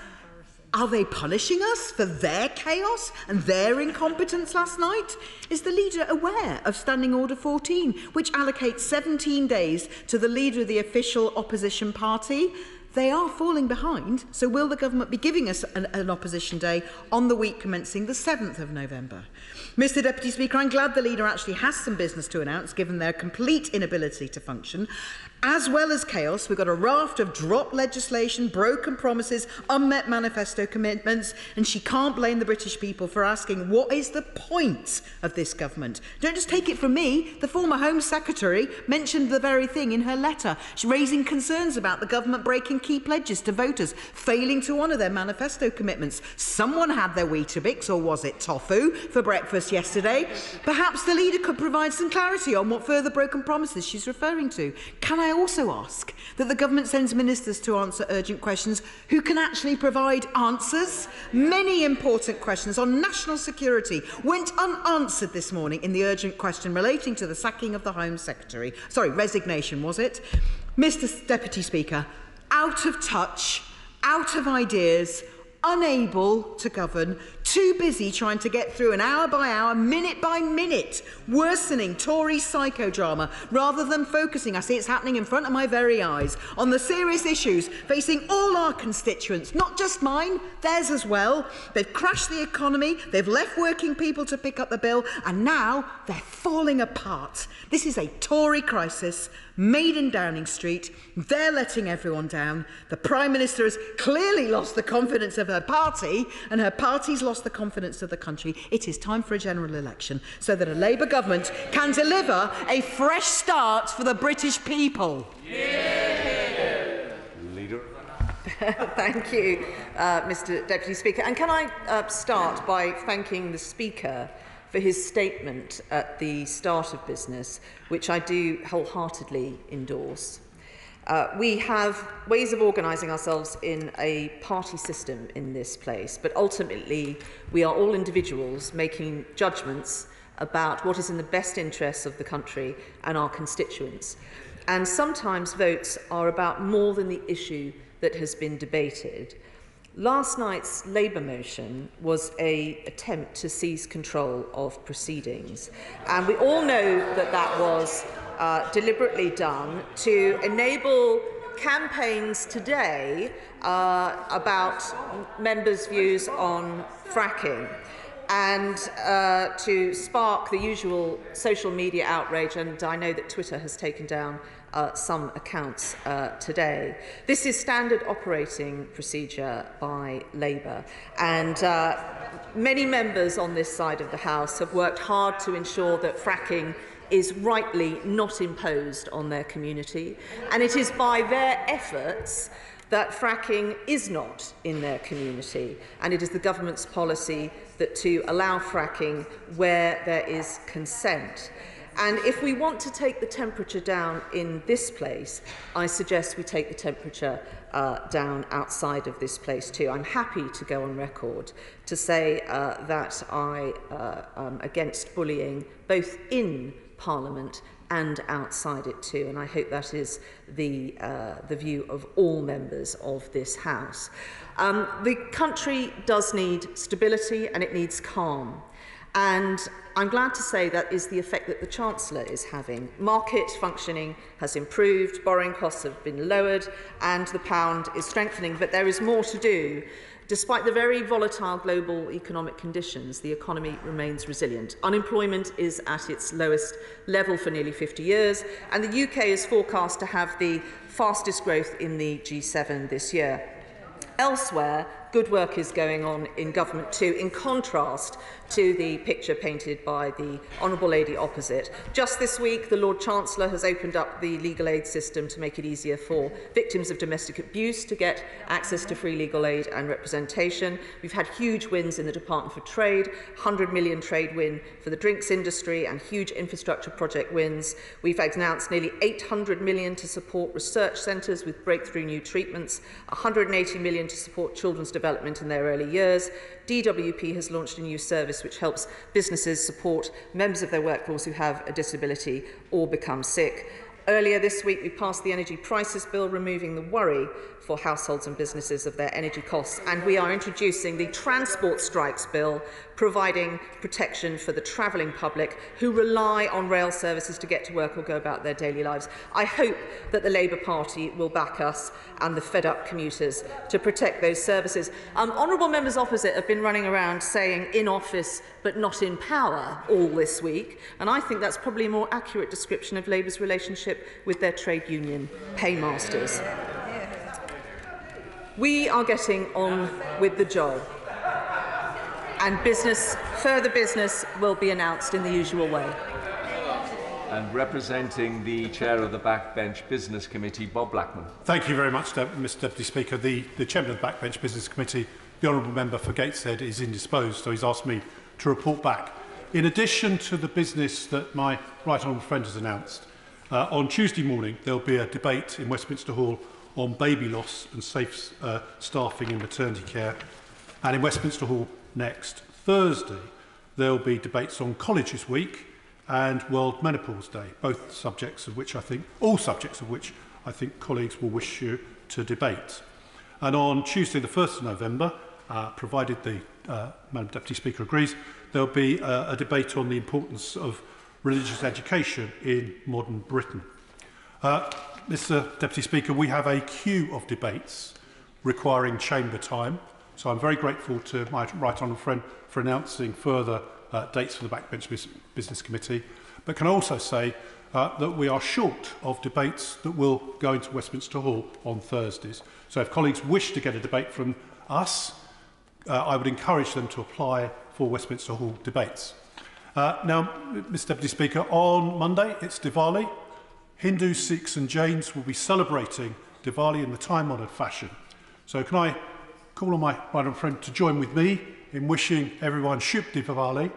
Are they punishing us for their chaos and their incompetence last night? Is the leader aware of Standing Order 14, which allocates 17 days to the leader of the official opposition party? They are falling behind, so will the government be giving us an opposition day on the week commencing the 7th of November? Mr Deputy Speaker, I'm glad the leader actually has some business to announce, given their complete inability to function. As well as chaos, we've got a raft of dropped legislation, broken promises, unmet manifesto commitments, and she can't blame the British people for asking, what is the point of this government? Don't just take it from me. The former Home Secretary mentioned the very thing in her letter. She's raising concerns about the government breaking key pledges to voters, failing to honour their manifesto commitments. Someone had their Weetabix, or was it tofu, for breakfast yesterday. Perhaps the leader could provide some clarity on what further broken promises she's referring to. Can I also ask that the government sends ministers to answer urgent questions who can actually provide answers? Many important questions on national security went unanswered this morning in the urgent question relating to the sacking of the Home Secretary. Sorry, resignation, was it? Mr Deputy Speaker, out of touch, out of ideas, unable to govern, too busy trying to get through an hour by hour, minute by minute, worsening Tory psychodrama, rather than focusing, I see it's happening in front of my very eyes, on the serious issues facing all our constituents, not just mine, theirs as well. They've crashed the economy, they've left working people to pick up the bill, and now they're falling apart. This is a Tory crisis made in Downing Street. They're letting everyone down. The Prime Minister has clearly lost the confidence of her party, and her party's lost the confidence of the country. It is time for a general election so that a Labour government can deliver a fresh start for the British people. Yeah. Leader. Thank you, Mr Deputy Speaker. And can I start by thanking the Speaker for his statement at the start of business, which I do wholeheartedly endorse. We have ways of organising ourselves in a party system in this place, but ultimately we are all individuals making judgments about what is in the best interests of the country and our constituents. And sometimes votes are about more than the issue that has been debated. Last night's Labour motion was an attempt to seize control of proceedings, and we all know that that was deliberately done to enable campaigns today about members' views on fracking, and to spark the usual social media outrage, and I know that Twitter has taken down some accounts today. This is standard operating procedure by Labour, and many members on this side of the House have worked hard to ensure that fracking is rightly not imposed on their community, and it is by their efforts that fracking is not in their community, and it is the government's policy that to allow fracking where there is consent. And if we want to take the temperature down in this place, I suggest we take the temperature down outside of this place too. I'm happy to go on record to say that I am against bullying both in Parliament and outside it too, and I hope that is the view of all members of this House. The country does need stability and it needs calm. And I'm glad to say that is the effect that the Chancellor is having. Market functioning has improved, borrowing costs have been lowered, and the pound is strengthening, but there is more to do. Despite the very volatile global economic conditions, the economy remains resilient. Unemployment is at its lowest level for nearly 50 years, and the UK is forecast to have the fastest growth in the G7 this year. Elsewhere, good work is going on in government too, in contrast to the picture painted by the Honourable Lady opposite. Just this week, the Lord Chancellor has opened up the legal aid system to make it easier for victims of domestic abuse to get access to free legal aid and representation. We've had huge wins in the Department for Trade, 100 million trade win for the drinks industry and huge infrastructure project wins. We've announced nearly 800 million to support research centres with breakthrough new treatments, 180 million to support children's development in their early years. DWP has launched a new service which helps businesses support members of their workforce who have a disability or become sick. Earlier this week, we passed the Energy Prices Bill, removing the worry for households and businesses of their energy costs. And we are introducing the Transport Strikes Bill, providing protection for the travelling public who rely on rail services to get to work or go about their daily lives. I hope that the Labour Party will back us and the fed-up commuters to protect those services. Honourable members opposite have been running around saying in office but not in power all this week, and I think that's probably a more accurate description of Labour's relationship with their trade union paymasters. We are getting on with the job. And further business will be announced in the usual way. And representing the Chair of the Backbench Business Committee, Bob Blackman. Thank you very much, Mr Deputy Speaker. The Chairman of the Backbench Business Committee, the Honourable Member for Gateshead, is indisposed, so he's asked me to report back. In addition to the business that my right honourable friend has announced, on Tuesday morning there will be a debate in Westminster Hall on baby loss and safe staffing in maternity care, and in Westminster Hall next Thursday there will be debates on Colleges Week and World Menopause Day, both subjects of which I think colleagues will wish you to debate. And on Tuesday the 1st of November, provided the Madam Deputy Speaker agrees, there will be a debate on the importance of religious education in modern Britain. Mr Deputy Speaker, we have a queue of debates requiring chamber time. So I'm very grateful to my right honourable friend for announcing further dates for the Backbench Business Committee. But can I also say that we are short of debates that will go into Westminster Hall on Thursdays. So if colleagues wish to get a debate from us, I would encourage them to apply for Westminster Hall debates. Now, Mr Deputy Speaker, on Monday it's Diwali. Hindus, Sikhs and Jains will be celebrating Diwali in the time-honoured fashion. So can I call on my right honourable friend to join with me in wishing everyone Shubh Diwali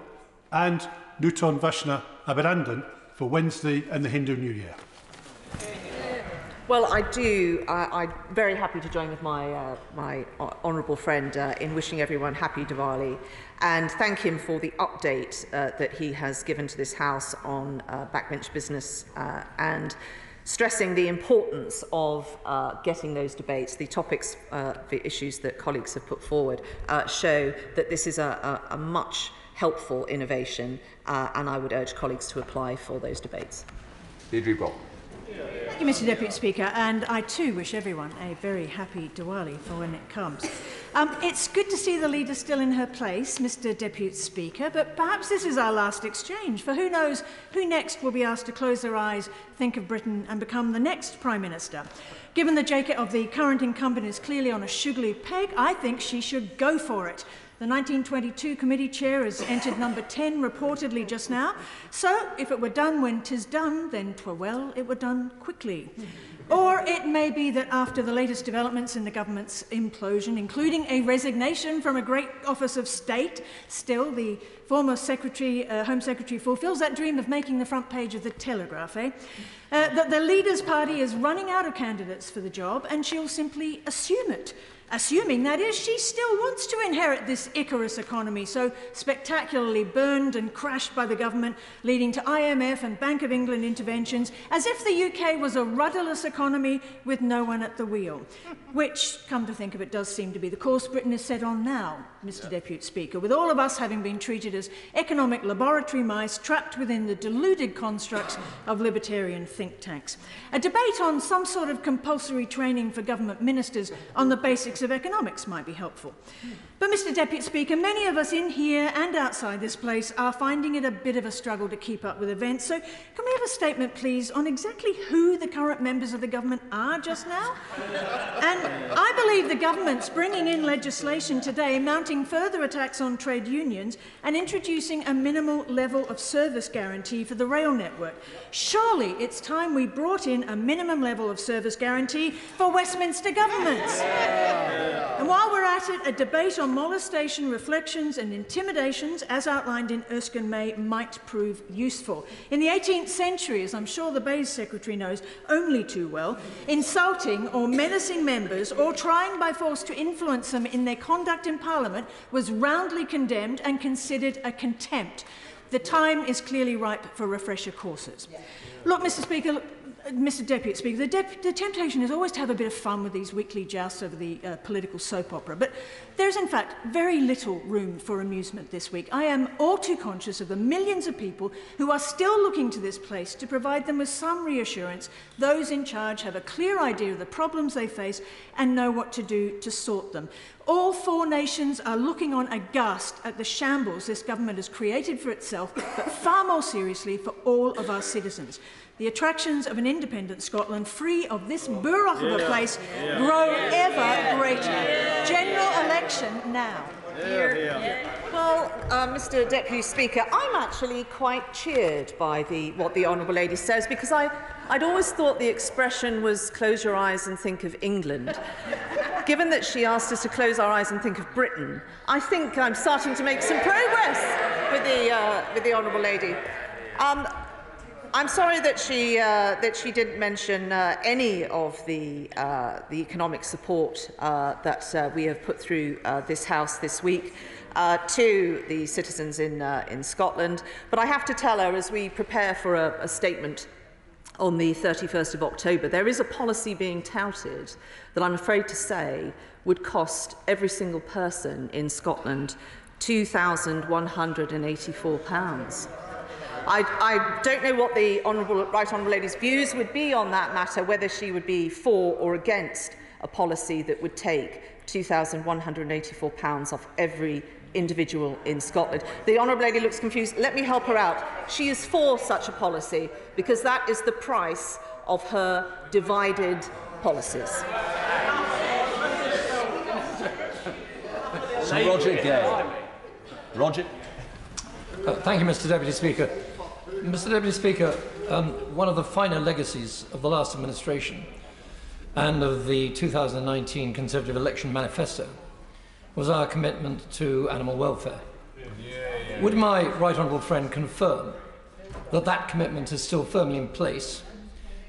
and Nutan Vashna Abhinandan for Wednesday and the Hindu New Year. Well, I do. I'm very happy to join with my honourable friend in wishing everyone happy Diwali, and thank him for the update that he has given to this House on backbench business and stressing the importance of getting those debates. The topics, the issues that colleagues have put forward show that this is a much helpful innovation, and I would urge colleagues to apply for those debates. Deirdre Brock. Thank you, Mr Deputy Speaker, and I too wish everyone a very happy Diwali for when it comes. It's good to see the leader still in her place, Mr Deputy Speaker, but perhaps this is our last exchange, for who knows who next will be asked to close their eyes, think of Britain and become the next Prime Minister. Given the jacket of the current incumbent is clearly on a sugarly peg, I think she should go for it. The 1922 committee chair has entered number 10 reportedly just now, so if it were done when 'tis done, then 'twere well it were done quickly. Or it may be that after the latest developments in the government's implosion, including a resignation from a great office of state, still the former Home Secretary fulfills that dream of making the front page of the Telegraph, eh? that the Leaders' Party is running out of candidates for the job and she'll simply assume it. Assuming, that is, she still wants to inherit this Icarus economy, so spectacularly burned and crashed by the government, leading to IMF and Bank of England interventions, as if the UK was a rudderless economy with no one at the wheel. Which, come to think of it, does seem to be the course Britain is set on now, Mr. Deputy Speaker, with all of us having been treated as economic laboratory mice trapped within the deluded constructs of libertarian think tanks. A debate on some sort of compulsory training for government ministers on the basics of economics might be helpful. But, Mr. Deputy Speaker, many of us in here and outside this place are finding it a bit of a struggle to keep up with events. So, can we have a statement, please, on exactly who the current members of the government are just now? And I believe the government's bringing in legislation today, mounting further attacks on trade unions and introducing a minimal level of service guarantee for the rail network. Surely it's time we brought in a minimum level of service guarantee for Westminster governments. And while we're at it, a debate on molestation, reflections and intimidations, as outlined in Erskine May, might prove useful. In the 18th century, as I'm sure the Bayes Secretary knows only too well, insulting or menacing members or trying by force to influence them in their conduct in Parliament was roundly condemned and considered a contempt. The time is clearly ripe for refresher courses. Look, Mr. Speaker, look, Mr. Deputy Speaker, the temptation is always to have a bit of fun with these weekly jousts over the political soap opera, but there is in fact very little room for amusement this week. I am all too conscious of the millions of people who are still looking to this place to provide them with some reassurance those in charge have a clear idea of the problems they face and know what to do to sort them. All four nations are looking on aghast at the shambles this government has created for itself, but far more seriously for all of our citizens. The attractions of an independent Scotland, free of this burrock of a place, grow ever greater. General election now. Well, Mr. Deputy Speaker, I'm actually quite cheered by what the Honourable Lady says, because I'd always thought the expression was close your eyes and think of England. Given that she asked us to close our eyes and think of Britain, I think I'm starting to make some progress with the Honourable Lady. I'm sorry that she didn't mention any of the economic support that we have put through this House this week to the citizens in Scotland. But I have to tell her, as we prepare for a statement on the 31st of October, there is a policy being touted that I'm afraid to say would cost every single person in Scotland £2,184. I don't know what the Right Honourable Lady's views would be on that matter, whether she would be for or against a policy that would take £2,184 off every individual in Scotland. The Honourable Lady looks confused. Let me help her out. She is for such a policy because that is the price of her divided policies. So Roger Gett. Roger. Thank you, Mr. Deputy Speaker. Mr. Deputy Speaker, one of the finer legacies of the last administration and of the 2019 Conservative Election Manifesto was our commitment to animal welfare. Would my right honourable friend confirm that that commitment is still firmly in place,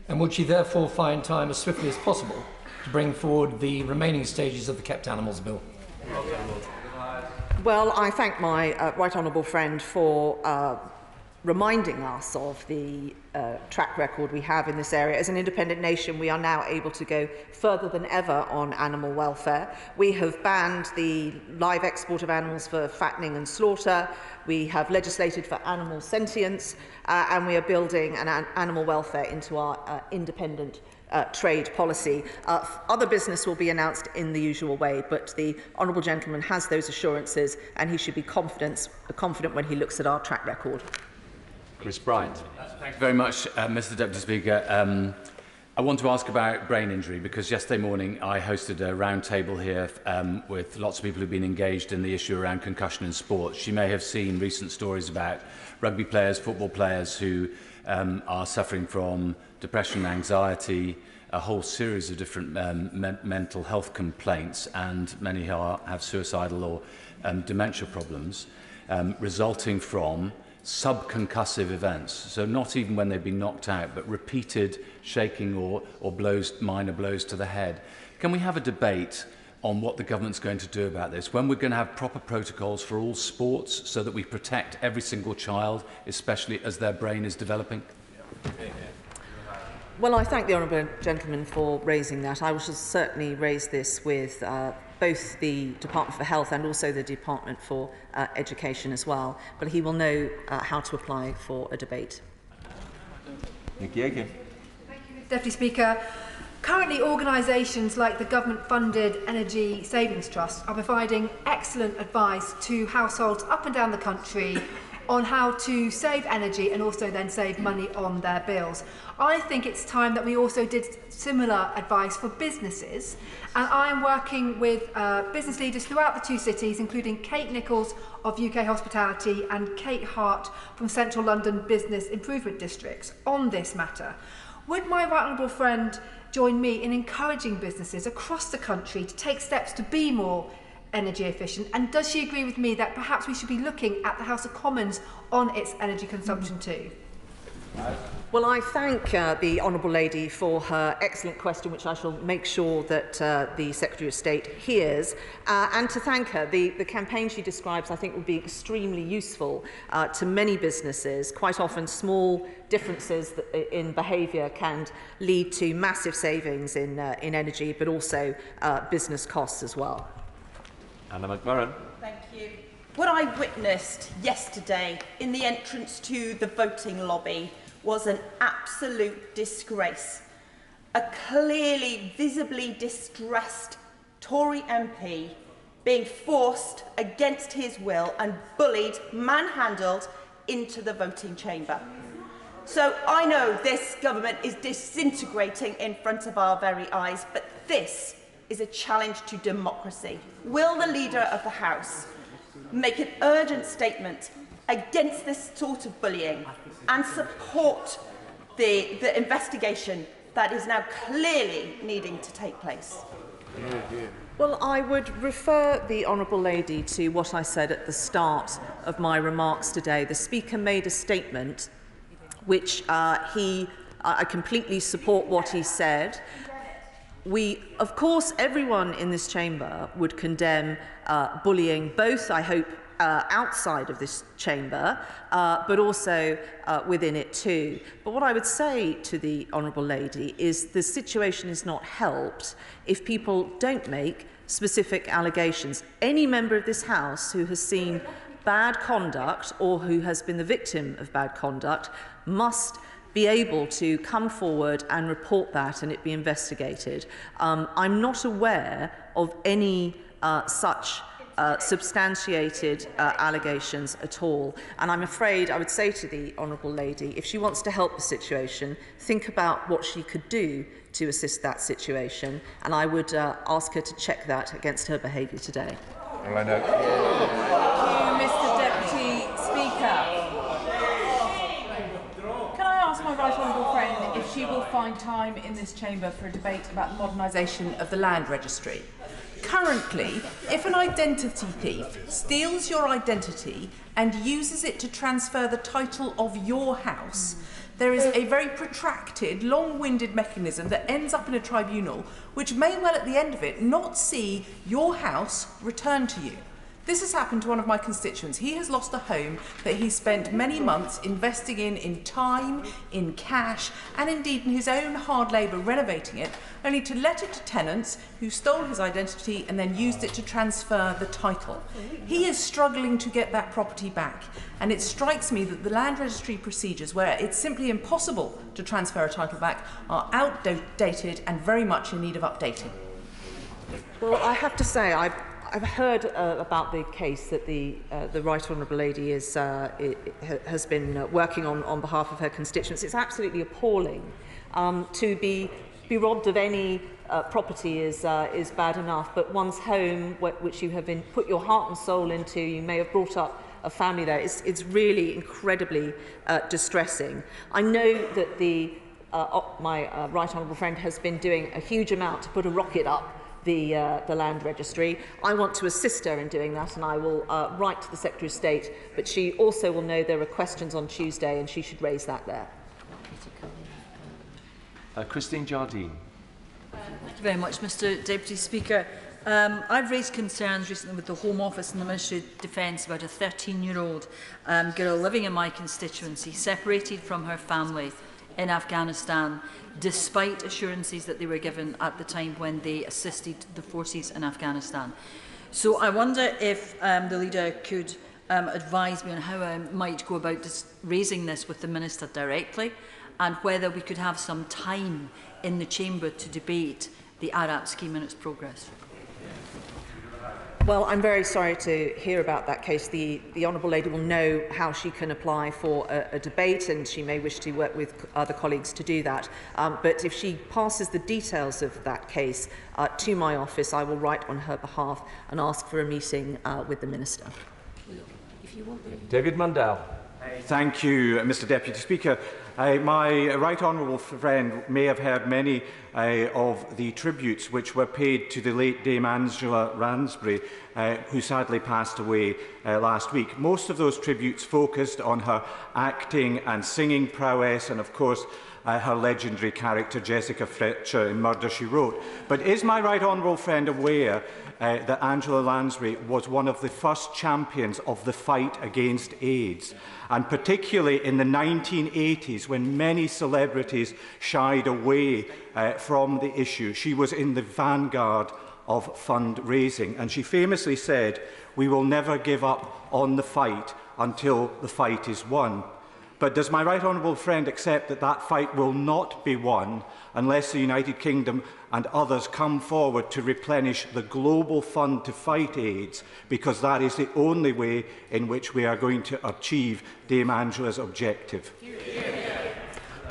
and would she therefore find time as swiftly as possible to bring forward the remaining stages of the Kept Animals Bill? Well, I thank my right honourable friend for reminding us of the track record we have in this area. As an independent nation, we are now able to go further than ever on animal welfare. We have banned the live export of animals for fattening and slaughter. We have legislated for animal sentience, and we are building an animal welfare into our independent trade policy. Other business will be announced in the usual way, but the honourable gentleman has those assurances, and he should be confident when he looks at our track record. Chris Brown. Thank you very much, Mr. Deputy Speaker. I want to ask about brain injury, because yesterday morning I hosted a round table here with lots of people who've been engaged in the issue around concussion in sports. You may have seen recent stories about rugby players, football players who are suffering from depression, anxiety, a whole series of different mental health complaints, and many who have suicidal or dementia problems resulting from subconcussive events, so not even when they've been knocked out, but repeated shaking or blows, minor blows to the head. Can we have a debate on what the government's going to do about this, when we're going to have proper protocols for all sports so that we protect every single child, especially as their brain is developing? Well, I thank the honourable gentleman for raising that. I shall certainly raise this with both the Department for Health and also the Department for Education as well. But he will know how to apply for a debate. Thank you, Mr. Deputy Speaker. Currently, organisations like the government-funded Energy Savings Trust are providing excellent advice to households up and down the country on how to save energy and also then save money on their bills. I think it's time that we also did similar advice for businesses, and I am working with business leaders throughout the two cities, including Kate Nicholls of UK Hospitality and Kate Hart from Central London Business Improvement Districts on this matter. Would my right honourable friend join me in encouraging businesses across the country to take steps to be more energy efficient, and does she agree with me that perhaps we should be looking at the House of Commons on its energy consumption too? Well, I thank the Honourable Lady for her excellent question, which I shall make sure that the Secretary of State hears, and to thank her. The campaign she describes, I think, will be extremely useful to many businesses. Quite often, small differences in behaviour can lead to massive savings in energy, but also business costs as well. Anna McMurrin. Thank you. What I witnessed yesterday in the entrance to the voting lobby was an absolute disgrace. A clearly, visibly distressed Tory MP being forced against his will and bullied, manhandled into the voting chamber. So I know this government is disintegrating in front of our very eyes, but this is a challenge to democracy. Will the Leader of the House make an urgent statement against this sort of bullying and support the investigation that is now clearly needing to take place? Well, I would refer the Honourable Lady to what I said at the start of my remarks today. The Speaker made a statement which I completely support what he said. We, of course, everyone in this chamber would condemn bullying, both, I hope, outside of this chamber, but also within it too. But what I would say to the Honourable Lady is the situation is not helped if people don't make specific allegations. Any member of this House who has seen bad conduct or who has been the victim of bad conduct must be able to come forward and report that and it be investigated. I'm not aware of any such substantiated allegations at all. And I'm afraid I would say to the Honourable Lady, if she wants to help the situation, think about what she could do to assist that situation. And I would ask her to check that against her behaviour today. Well, I know. Thank you, Mr. Deputy Speaker. Right honourable friend, if she will find time in this chamber for a debate about the modernisation of the land registry. Currently, if an identity thief steals your identity and uses it to transfer the title of your house, there is a very protracted, long-winded mechanism that ends up in a tribunal which may well, at the end of it, not see your house returned to you. This has happened to one of my constituents. He has lost a home that he spent many months investing in time, in cash, and indeed in his own hard labour renovating it, only to let it to tenants who stole his identity and then used it to transfer the title. He is struggling to get that property back, and it strikes me that the land registry procedures, where it's simply impossible to transfer a title back, are outdated and very much in need of updating. Well, I have to say, I've heard about the case that the Right Honourable Lady is, has been working on behalf of her constituents. It's absolutely appalling. To be robbed of any property is bad enough, but one's home, which you have been put your heart and soul into, you may have brought up a family there, it's really incredibly distressing. I know that my right honourable friend has been doing a huge amount to put a rocket up the land registry. I want to assist her in doing that, and I will write to the Secretary of State, but she also will know there are questions on Tuesday and she should raise that there. Christine Jardine. Thank you very much, Mr Deputy Speaker. I've raised concerns recently with the Home Office and the Ministry of Defence about a 13-year-old girl living in my constituency, separated from her family in Afghanistan, despite assurances that they were given at the time when they assisted the forces in Afghanistan. So I wonder if the leader could advise me on how I might go about raising this with the Minister directly, and whether we could have some time in the Chamber to debate the ARAP scheme and its progress. Well, I'm very sorry to hear about that case. The Honourable Lady will know how she can apply for a debate, and she may wish to work with other colleagues to do that. But if she passes the details of that case to my office, I will write on her behalf and ask for a meeting with the Minister. If you want me. David Mundell. Thank you, Mr Deputy Speaker. My right honourable friend may have heard many of the tributes which were paid to the late Dame Angela Lansbury, who sadly passed away last week. Most of those tributes focused on her acting and singing prowess and, of course, her legendary character Jessica Fletcher in Murder, She Wrote. But is my right honourable friend aware that Angela Lansbury was one of the first champions of the fight against AIDS, and particularly in the 1980s, when many celebrities shied away from the issue? She was in the vanguard of fundraising, and she famously said, "We will never give up on the fight until the fight is won." But does my right honourable friend accept that that fight will not be won unless the United Kingdom and others come forward to replenish the global fund to fight AIDS, because that is the only way in which we are going to achieve Dame Angela's objective?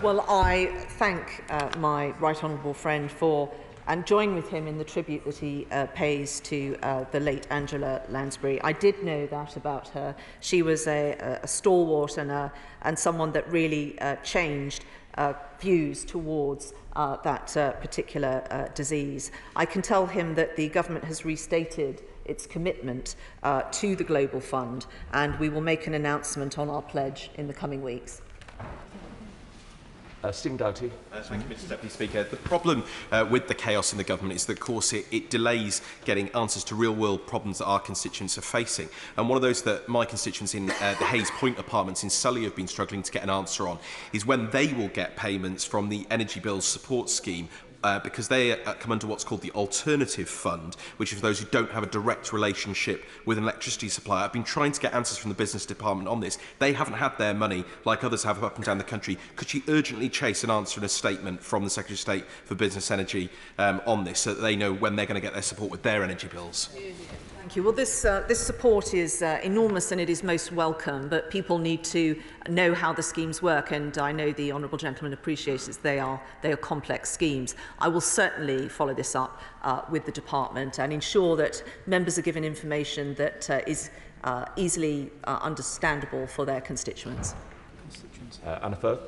Well, I thank my right honourable friend for and join with him in the tribute that he pays to the late Angela Lansbury. I did know that about her. She was a stalwart and someone that really changed views towards that particular disease. I can tell him that the government has restated its commitment to the Global Fund, and we will make an announcement on our pledge in the coming weeks. Stephen Doughty. Thank you, Mr Deputy Speaker. The problem with the chaos in the government is that, of course, it delays getting answers to real-world problems that our constituents are facing. And one of those that my constituents in the Hayes Point apartments in Surrey have been struggling to get an answer on is when they will get payments from the Energy Bills Support Scheme, because they come under what's called the Alternative Fund, which is for those who don't have a direct relationship with an electricity supplier. I've been trying to get answers from the business department on this. They haven't had their money, like others have up and down the country. Could she urgently chase an answer and a statement from the Secretary of State for Business Energy on this, so that they know when they're going to get their support with their energy bills? Thank you. Well, this support is enormous and it is most welcome, but people need to know how the schemes work, and I know the honourable gentleman appreciates that they are complex schemes. I will certainly follow this up with the department and ensure that members are given information that is easily understandable for their constituents. Anna Firth.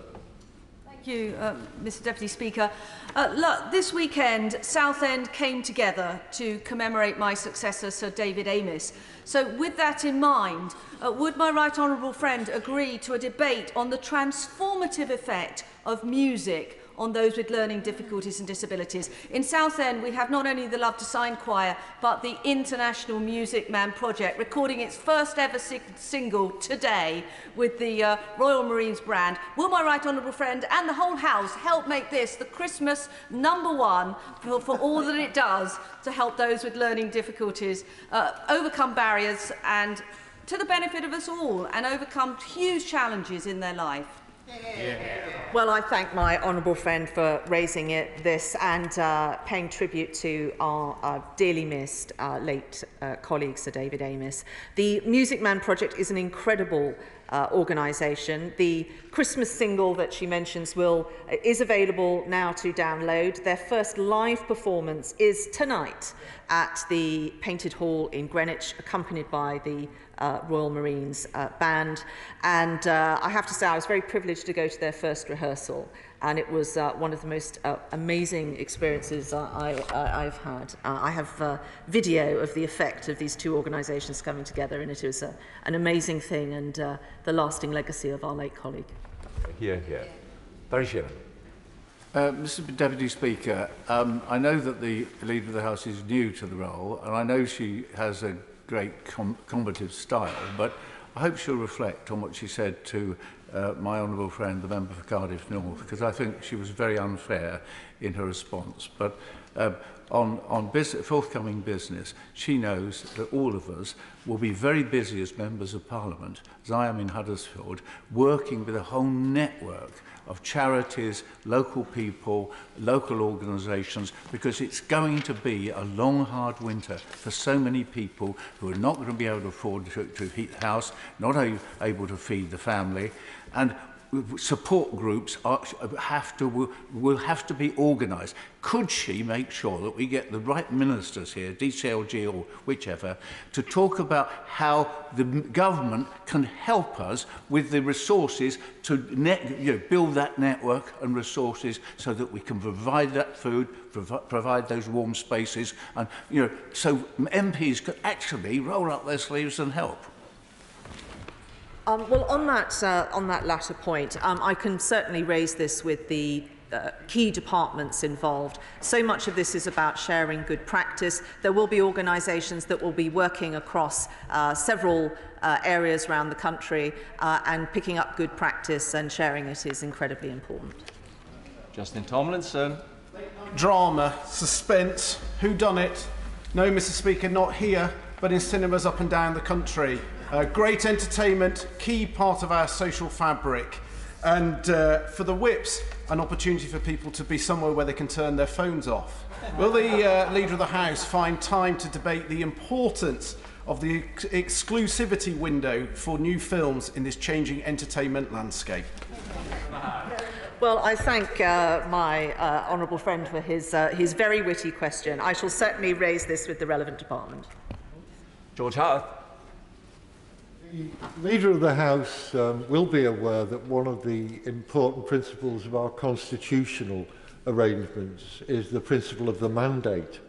Thank you, Mr Deputy Speaker. Look, this weekend, Southend came together to commemorate my successor, Sir David Amess. So with that in mind, would my right honourable friend agree to a debate on the transformative effect of music on those with learning difficulties and disabilities? In Southend, we have not only the Love to Sign Choir, but the International Music Man Project, recording its first ever single today with the Royal Marines brand. Will my right honourable friend and the whole House help make this the Christmas number one for all that it does to help those with learning difficulties overcome barriers, and to the benefit of us all, and overcome huge challenges in their life? Yeah. Well, I thank my honourable friend for raising this and paying tribute to our dearly missed late colleague, Sir David Amess. The Music Man Project is an incredible organisation. The Christmas single that she mentions is available now to download. Their first live performance is tonight at the Painted Hall in Greenwich, accompanied by the Royal Marines band, and I have to say I was very privileged to go to their first rehearsal, and it was one of the most amazing experiences I've had. I have video of the effect of these two organisations coming together, and it was an amazing thing, and the lasting legacy of our late colleague. Here, here. Barry Sheeran. Mr. Deputy Speaker, I know that the Leader of the House is new to the role, and I know she has a great combative style, but I hope she'll reflect on what she said to my honourable friend, the member for Cardiff North, because I think she was very unfair in her response. But on forthcoming business, she knows that all of us will be very busy as members of Parliament, as I am in Huddersfield, working with a whole network of charities, local people, local organisations, because it's going to be a long, hard winter for so many people who are not going to be able to afford to heat the house, not able to feed the family, and support groups will have to be organised. Could she make sure that we get the right ministers here, DCLG or whichever, to talk about how the government can help us with the resources to build that network and resources so that we can provide that food, provide those warm spaces, and so MPs could actually roll up their sleeves and help? Well, on that latter point, I can certainly raise this with the key departments involved. So much of this is about sharing good practice. There will be organisations that will be working across several areas around the country, and picking up good practice and sharing it is incredibly important. Justin Tomlinson. Drama, suspense, whodunit? No, Mr. Speaker, not here, but in cinemas up and down the country. Great entertainment, key part of our social fabric, and for the whips, an opportunity for people to be somewhere where they can turn their phones off. Will the Leader of the House find time to debate the importance of the exclusivity window for new films in this changing entertainment landscape? Well, I thank my honourable friend for his very witty question. I shall certainly raise this with the relevant department. George Howarth. The Leader of the House will be aware that one of the important principles of our constitutional arrangements is the principle of the mandate.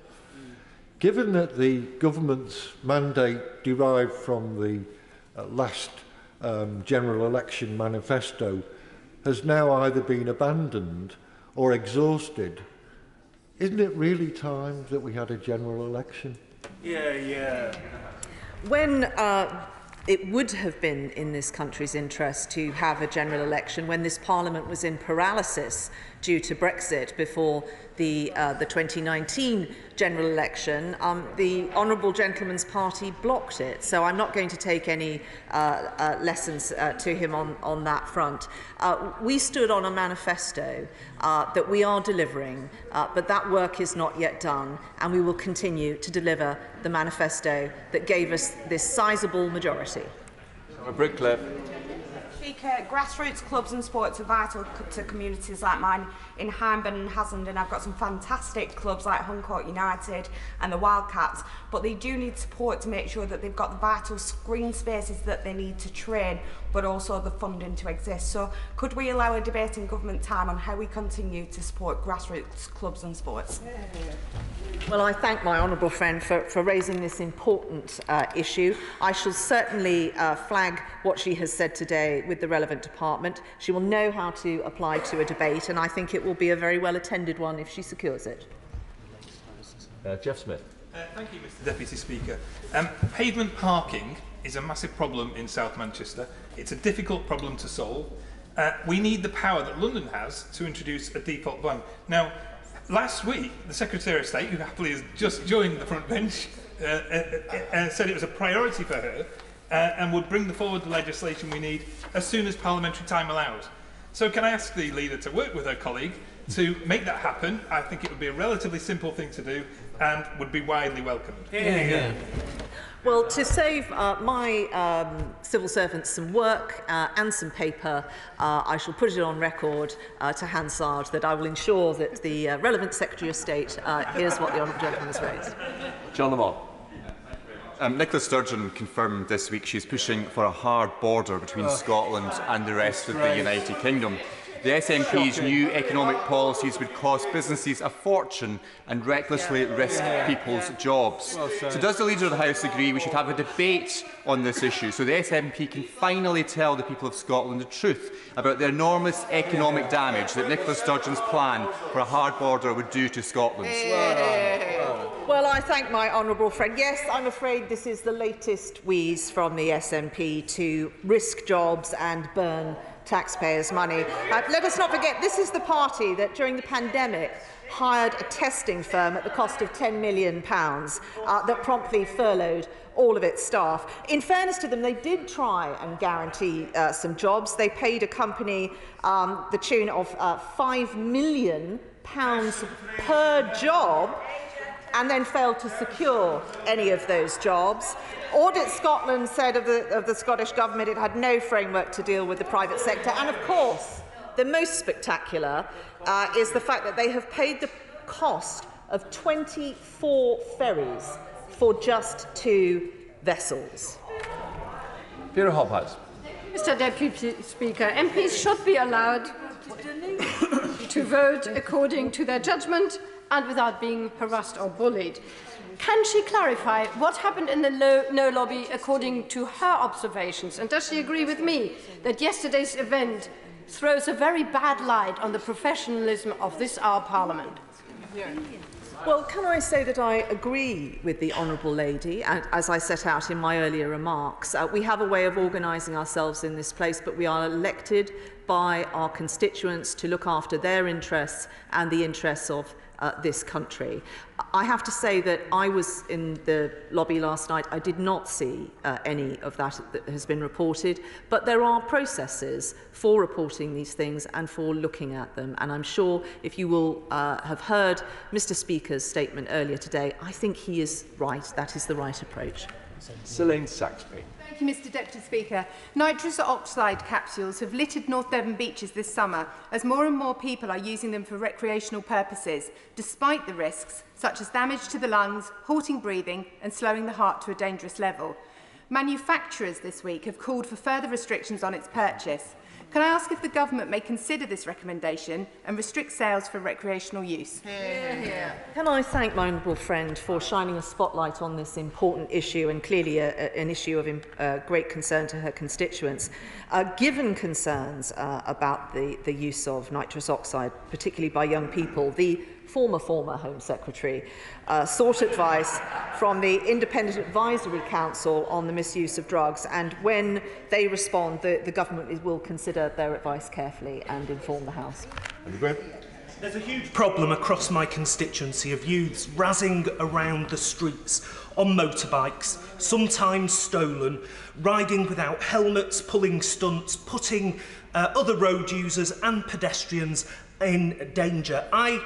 Given that the government's mandate derived from the last general election manifesto has now either been abandoned or exhausted, isn't it really time that we had a general election? Yeah, yeah. When it would have been in this country's interest to have a general election when this Parliament was in paralysis due to Brexit before the 2019 general election. The honourable gentleman's party blocked it, so I'm not going to take any lessons to him on that front. We stood on a manifesto that we are delivering, but that work is not yet done, and we will continue to deliver the manifesto that gave us this sizable majority. Bricklip. Speaker, grassroots clubs and sports are vital to communities like mine in Hindburn and Haslingden. I've got some fantastic clubs like Huncourt United and the Wildcats, but they do need support to make sure that they've got the vital screen spaces that they need to train, but also the funding to exist. So could we allow a debate in government time on how we continue to support grassroots clubs and sports? Well, I thank my honourable friend for raising this important issue. I shall certainly flag what she has said today with the relevant department. She will know how to apply to a debate, and I think it will be a very well attended one if she secures it. Geoff Smith. Thank you, Mr. Deputy Speaker. Pavement parking is a massive problem in South Manchester. It's a difficult problem to solve. We need the power that London has to introduce a default ban. Now, last week, the Secretary of State, who happily has just joined the front bench, said it was a priority for her and would bring forward the legislation we need as soon as parliamentary time allows. So can I ask the Leader to work with her colleague to make that happen? I think it would be a relatively simple thing to do and would be widely welcomed. Yeah, yeah. Well, to save my civil servants some work and some paper, I shall put it on record to Hansard that I will ensure that the relevant Secretary of State hears what the honourable gentleman has raised. John Lamont. Nicola Sturgeon confirmed this week she's pushing for a hard border between Scotland and the rest of the United Kingdom. The SNP's new economic policies would cost businesses a fortune and recklessly risk people's jobs. Well, so does the Leader of the House agree we should have a debate on this issue so the SNP can finally tell the people of Scotland the truth about the enormous economic damage that Nicola Sturgeon's plan for a hard border would do to Scotland? Well, I thank my honourable friend. Yes, I'm afraid this is the latest wheeze from the SNP to risk jobs and burn taxpayers' money. Let us not forget, this is the party that, during the pandemic, hired a testing firm at the cost of £10 million that promptly furloughed all of its staff. In fairness to them, they did try and guarantee some jobs. They paid a company the tune of £5 million per job, and then failed to secure any of those jobs. Audit Scotland said of the Scottish Government it had no framework to deal with the private sector. And, of course, the most spectacular is the fact that they have paid the cost of 24 ferries for just 2 vessels. Peter Hophouse. Mr Deputy Speaker, MPs should be allowed to vote according to their judgment and without being harassed or bullied. Can she clarify what happened in the No lobby according to her observations? And does she agree with me that yesterday's event throws a very bad light on the professionalism of this our Parliament? Well, can I say that I agree with the Honourable Lady, and as I set out in my earlier remarks, we have a way of organising ourselves in this place, but we are elected by our constituents to look after their interests and the interests of this country. I have to say that I was in the lobby last night. I did not see any of that that has been reported, but there are processes for reporting these things and for looking at them. And I'm sure if you will have heard Mr Speaker's statement earlier today, I think he is right. That is the right approach. Celine Saxby. Thank you, Mr Deputy Speaker. Nitrous oxide capsules have littered North Devon beaches this summer as more and more people are using them for recreational purposes, despite the risks such as damage to the lungs, halting breathing and slowing the heart to a dangerous level. Manufacturers this week have called for further restrictions on its purchase. Can I ask if the government may consider this recommendation and restrict sales for recreational use? Can I thank my honourable friend for shining a spotlight on this important issue, and clearly an issue of great concern to her constituents. Given concerns about the use of nitrous oxide, particularly by young people, the former Home Secretary sought advice from the Independent Advisory Council on the misuse of drugs, and when they respond, the government will consider their advice carefully and inform the House. There's a huge problem across my constituency of youths razzing around the streets on motorbikes, sometimes stolen, riding without helmets, pulling stunts, putting other road users and pedestrians in danger. I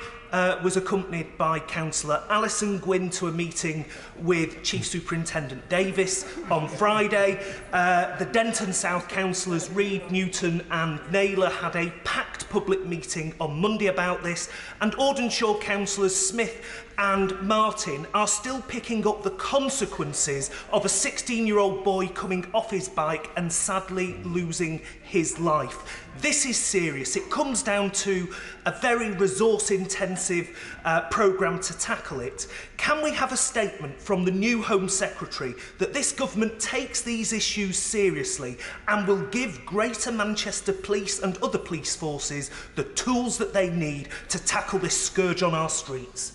was accompanied by Councillor Alison Gwynne to a meeting with Chief Superintendent Davis on Friday. The Denton South councillors Reid, Newton and Naylor had a packed public meeting on Monday about this, and Ordenshaw councillors Smith and Martin are still picking up the consequences of a 16-year-old boy coming off his bike and sadly losing his life. This is serious. It comes down to a very resource-intensive programme to tackle it. Can we have a statement from the new Home Secretary that this government takes these issues seriously and will give Greater Manchester Police and other police forces the tools that they need to tackle this scourge on our streets?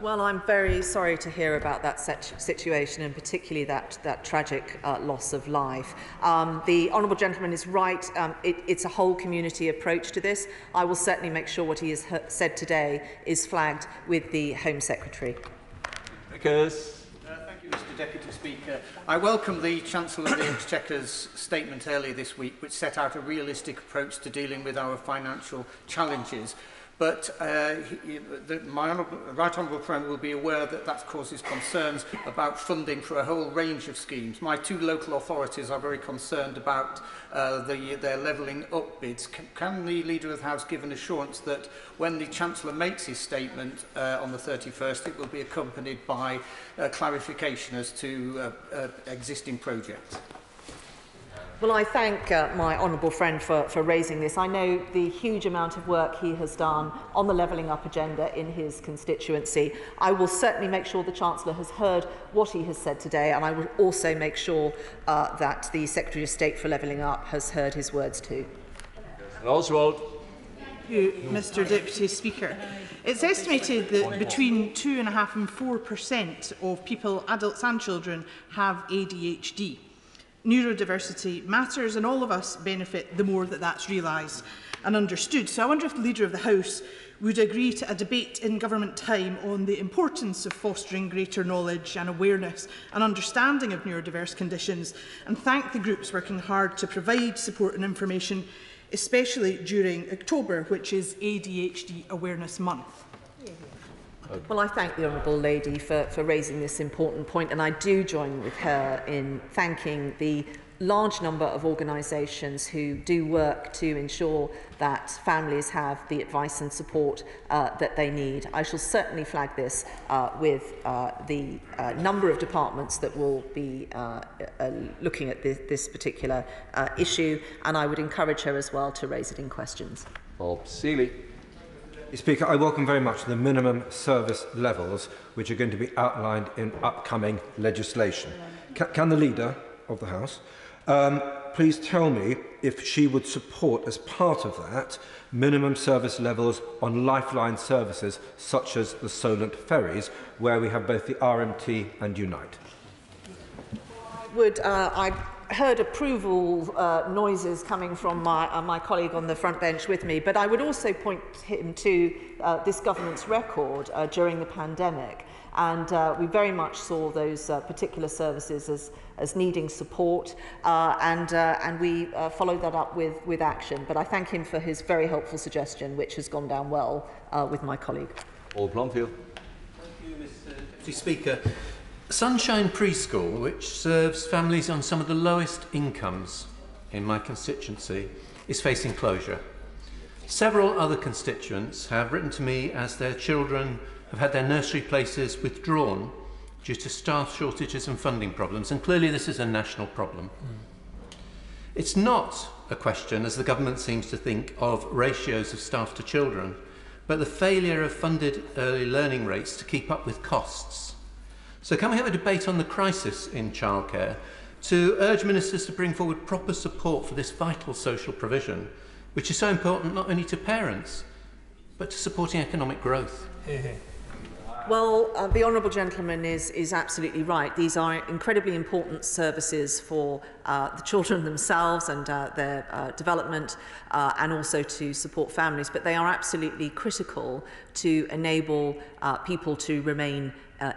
Well, I'm very sorry to hear about that situation, and particularly that tragic loss of life. The honourable gentleman is right. It's a whole community approach to this. I will certainly make sure what he has said today is flagged with the Home Secretary. Thank you, Mr Deputy Speaker. I welcome the Chancellor of the Exchequer's statement earlier this week, which set out a realistic approach to dealing with our financial challenges. But my right honourable friend will be aware that that causes concerns about funding for a whole range of schemes. My two local authorities are very concerned about their levelling up bids. Can the Leader of the House give an assurance that when the Chancellor makes his statement on the 31st, it will be accompanied by clarification as to existing projects? Well, I thank my honourable friend for raising this. I know the huge amount of work he has done on the levelling up agenda in his constituency. I will certainly make sure the Chancellor has heard what he has said today, and I will also make sure that the Secretary of State for Levelling Up has heard his words too. Oswald. Thank you, Mr. Deputy Speaker. It's estimated that between 2.5 and 4% of people, adults and children, have ADHD. Neurodiversity matters, and all of us benefit the more that that's realised and understood. So I wonder if the Leader of the House would agree to a debate in government time on the importance of fostering greater knowledge and awareness and understanding of neurodiverse conditions, and thank the groups working hard to provide support and information, especially during October, which is ADHD Awareness Month. Well, I thank the Honourable Lady for raising this important point, and I do join with her in thanking the large number of organisations who do work to ensure that families have the advice and support that they need. I shall certainly flag this with the number of departments that will be looking at this particular issue, and I would encourage her as well to raise it in questions. Bob Seeley. Speaker, I welcome very much the minimum service levels which are going to be outlined in upcoming legislation. Can the Leader of the House please tell me if she would support, as part of that, minimum service levels on lifeline services such as the Solent ferries, where we have both the RMT and Unite? I heard approval noises coming from my colleague on the front bench with me, but I would also point him to this government's record during the pandemic, and we very much saw those particular services as needing support, and we followed that up with action. But I thank him for his very helpful suggestion, which has gone down well with my colleague. Paul Blomfield. Thank you, Mr. Deputy Speaker. Sunshine Preschool, which serves families on some of the lowest incomes in my constituency, is facing closure. Several other constituents have written to me as their children have had their nursery places withdrawn due to staff shortages and funding problems, and clearly this is a national problem. It's not a question, as the government seems to think, of ratios of staff to children, but the failure of funded early learning rates to keep up with costs. So can we have a debate on the crisis in childcare to urge ministers to bring forward proper support for this vital social provision, which is so important not only to parents, but to supporting economic growth? Well, the honourable gentleman is absolutely right. These are incredibly important services for the children themselves and their development, and also to support families, but they are absolutely critical to enable people to remain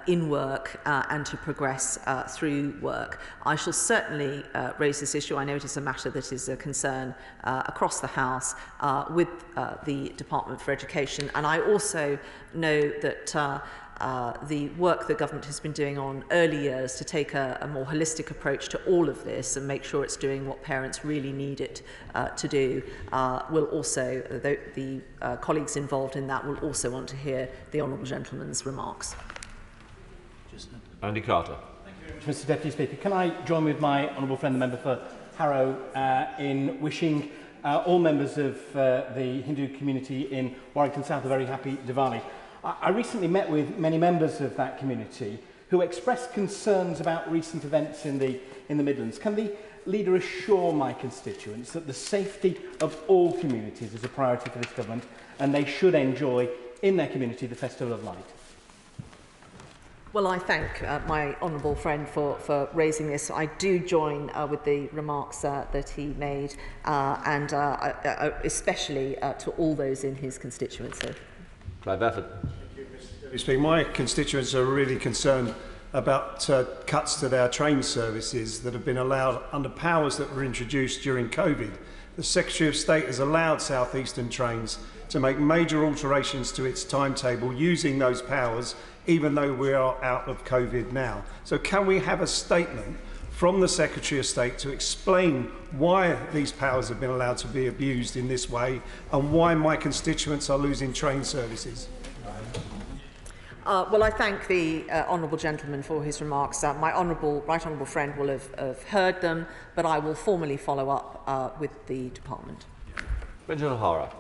in work and to progress through work. I shall certainly raise this issue. I know it is a matter that is a concern across the House with the Department for Education, and I also know that the work the government has been doing on early years to take a more holistic approach to all of this and make sure it's doing what parents really need it to do will also, the colleagues involved in that will also want to hear the honourable gentleman's remarks. Andy Carter. Thank you very much, Mr. Deputy Speaker. Can I join with my honourable friend, the member for Harrow, in wishing all members of the Hindu community in Warrington South a very happy Diwali? I recently met with many members of that community who expressed concerns about recent events in the Midlands. Can the Leader assure my constituents that the safety of all communities is a priority for this government, and they should enjoy in their community the Festival of Light? Well, I thank my honourable friend for raising this. I do join with the remarks that he made, and especially to all those in his constituency. Clive Efford. Thank you, Mr. Speaker. My constituents are really concerned about cuts to their train services that have been allowed under powers that were introduced during COVID. The Secretary of State has allowed South Eastern Trains to make major alterations to its timetable using those powers, even though we are out of COVID now. So can we have a statement from the Secretary of State to explain why these powers have been allowed to be abused in this way and why my constituents are losing train services? Well, I thank the honourable gentleman for his remarks. My right honourable friend will have heard them, but I will formally follow up with the department. Brendan O'Hara.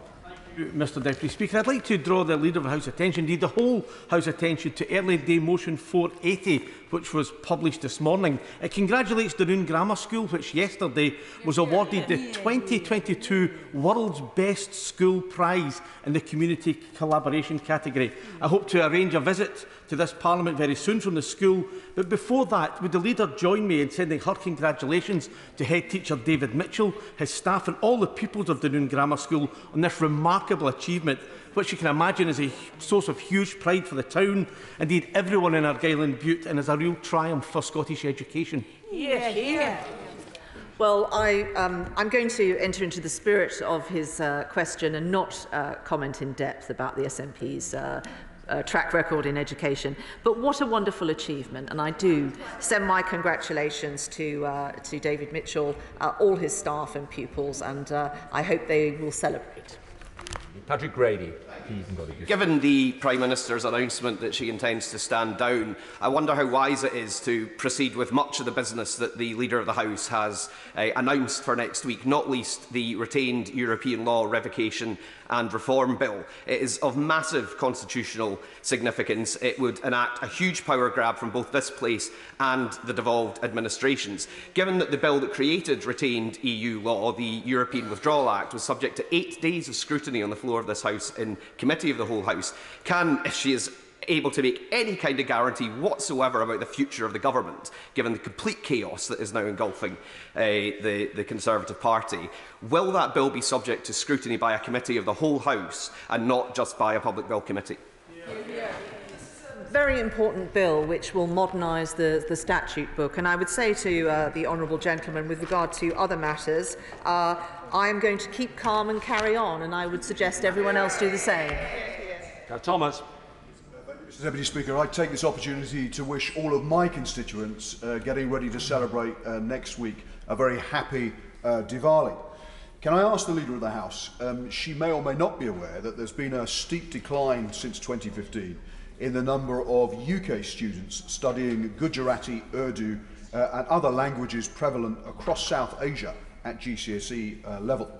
Mr Deputy Speaker, I'd like to draw the Leader of the House attention, indeed the whole House attention, to early day motion 480, which was published this morning. It congratulates Dooroon Grammar School, which yesterday was awarded the 2022 World's Best School Prize in the Community Collaboration category. I hope to arrange a visit to this Parliament very soon from the school, but before that, would the Leader join me in sending her congratulations to Head Teacher David Mitchell, his staff and all the pupils of Dooroon Grammar School on this remarkable achievement, which you can imagine is a source of huge pride for the town, indeed everyone in Argyll and Bute, and is a real triumph for Scottish education. Yes, yes. Well, I'm going to enter into the spirit of his question and not comment in depth about the SNP's track record in education. But what a wonderful achievement, and I do send my congratulations to David Mitchell, all his staff and pupils, and I hope they will celebrate. Patrick Grady. Given the Prime Minister's announcement that she intends to stand down, I wonder how wise it is to proceed with much of the business that the Leader of the House has announced for next week, not least the retained European law revocation and reform bill. It is of massive constitutional significance. It would enact a huge power grab from both this place and the devolved administrations. Given that the bill that created retained EU law, the European Withdrawal Act, was subject to 8 days of scrutiny on the floor of this House in Committee of the Whole House, can, if she is able to make any kind of guarantee whatsoever about the future of the government, given the complete chaos that is now engulfing the Conservative Party, will that bill be subject to scrutiny by a Committee of the Whole House and not just by a Public Bill Committee? Very important bill which will modernise the statute book, and I would say to the honourable gentleman, with regard to other matters, I am going to keep calm and carry on, and I would suggest everyone else do the same. Thomas. Mr Deputy Speaker, I take this opportunity to wish all of my constituents getting ready to celebrate next week a very happy Diwali. Can I ask the Leader of the House, she may or may not be aware that there's been a steep decline since 2015 in the number of UK students studying Gujarati, Urdu and other languages prevalent across South Asia at GCSE level.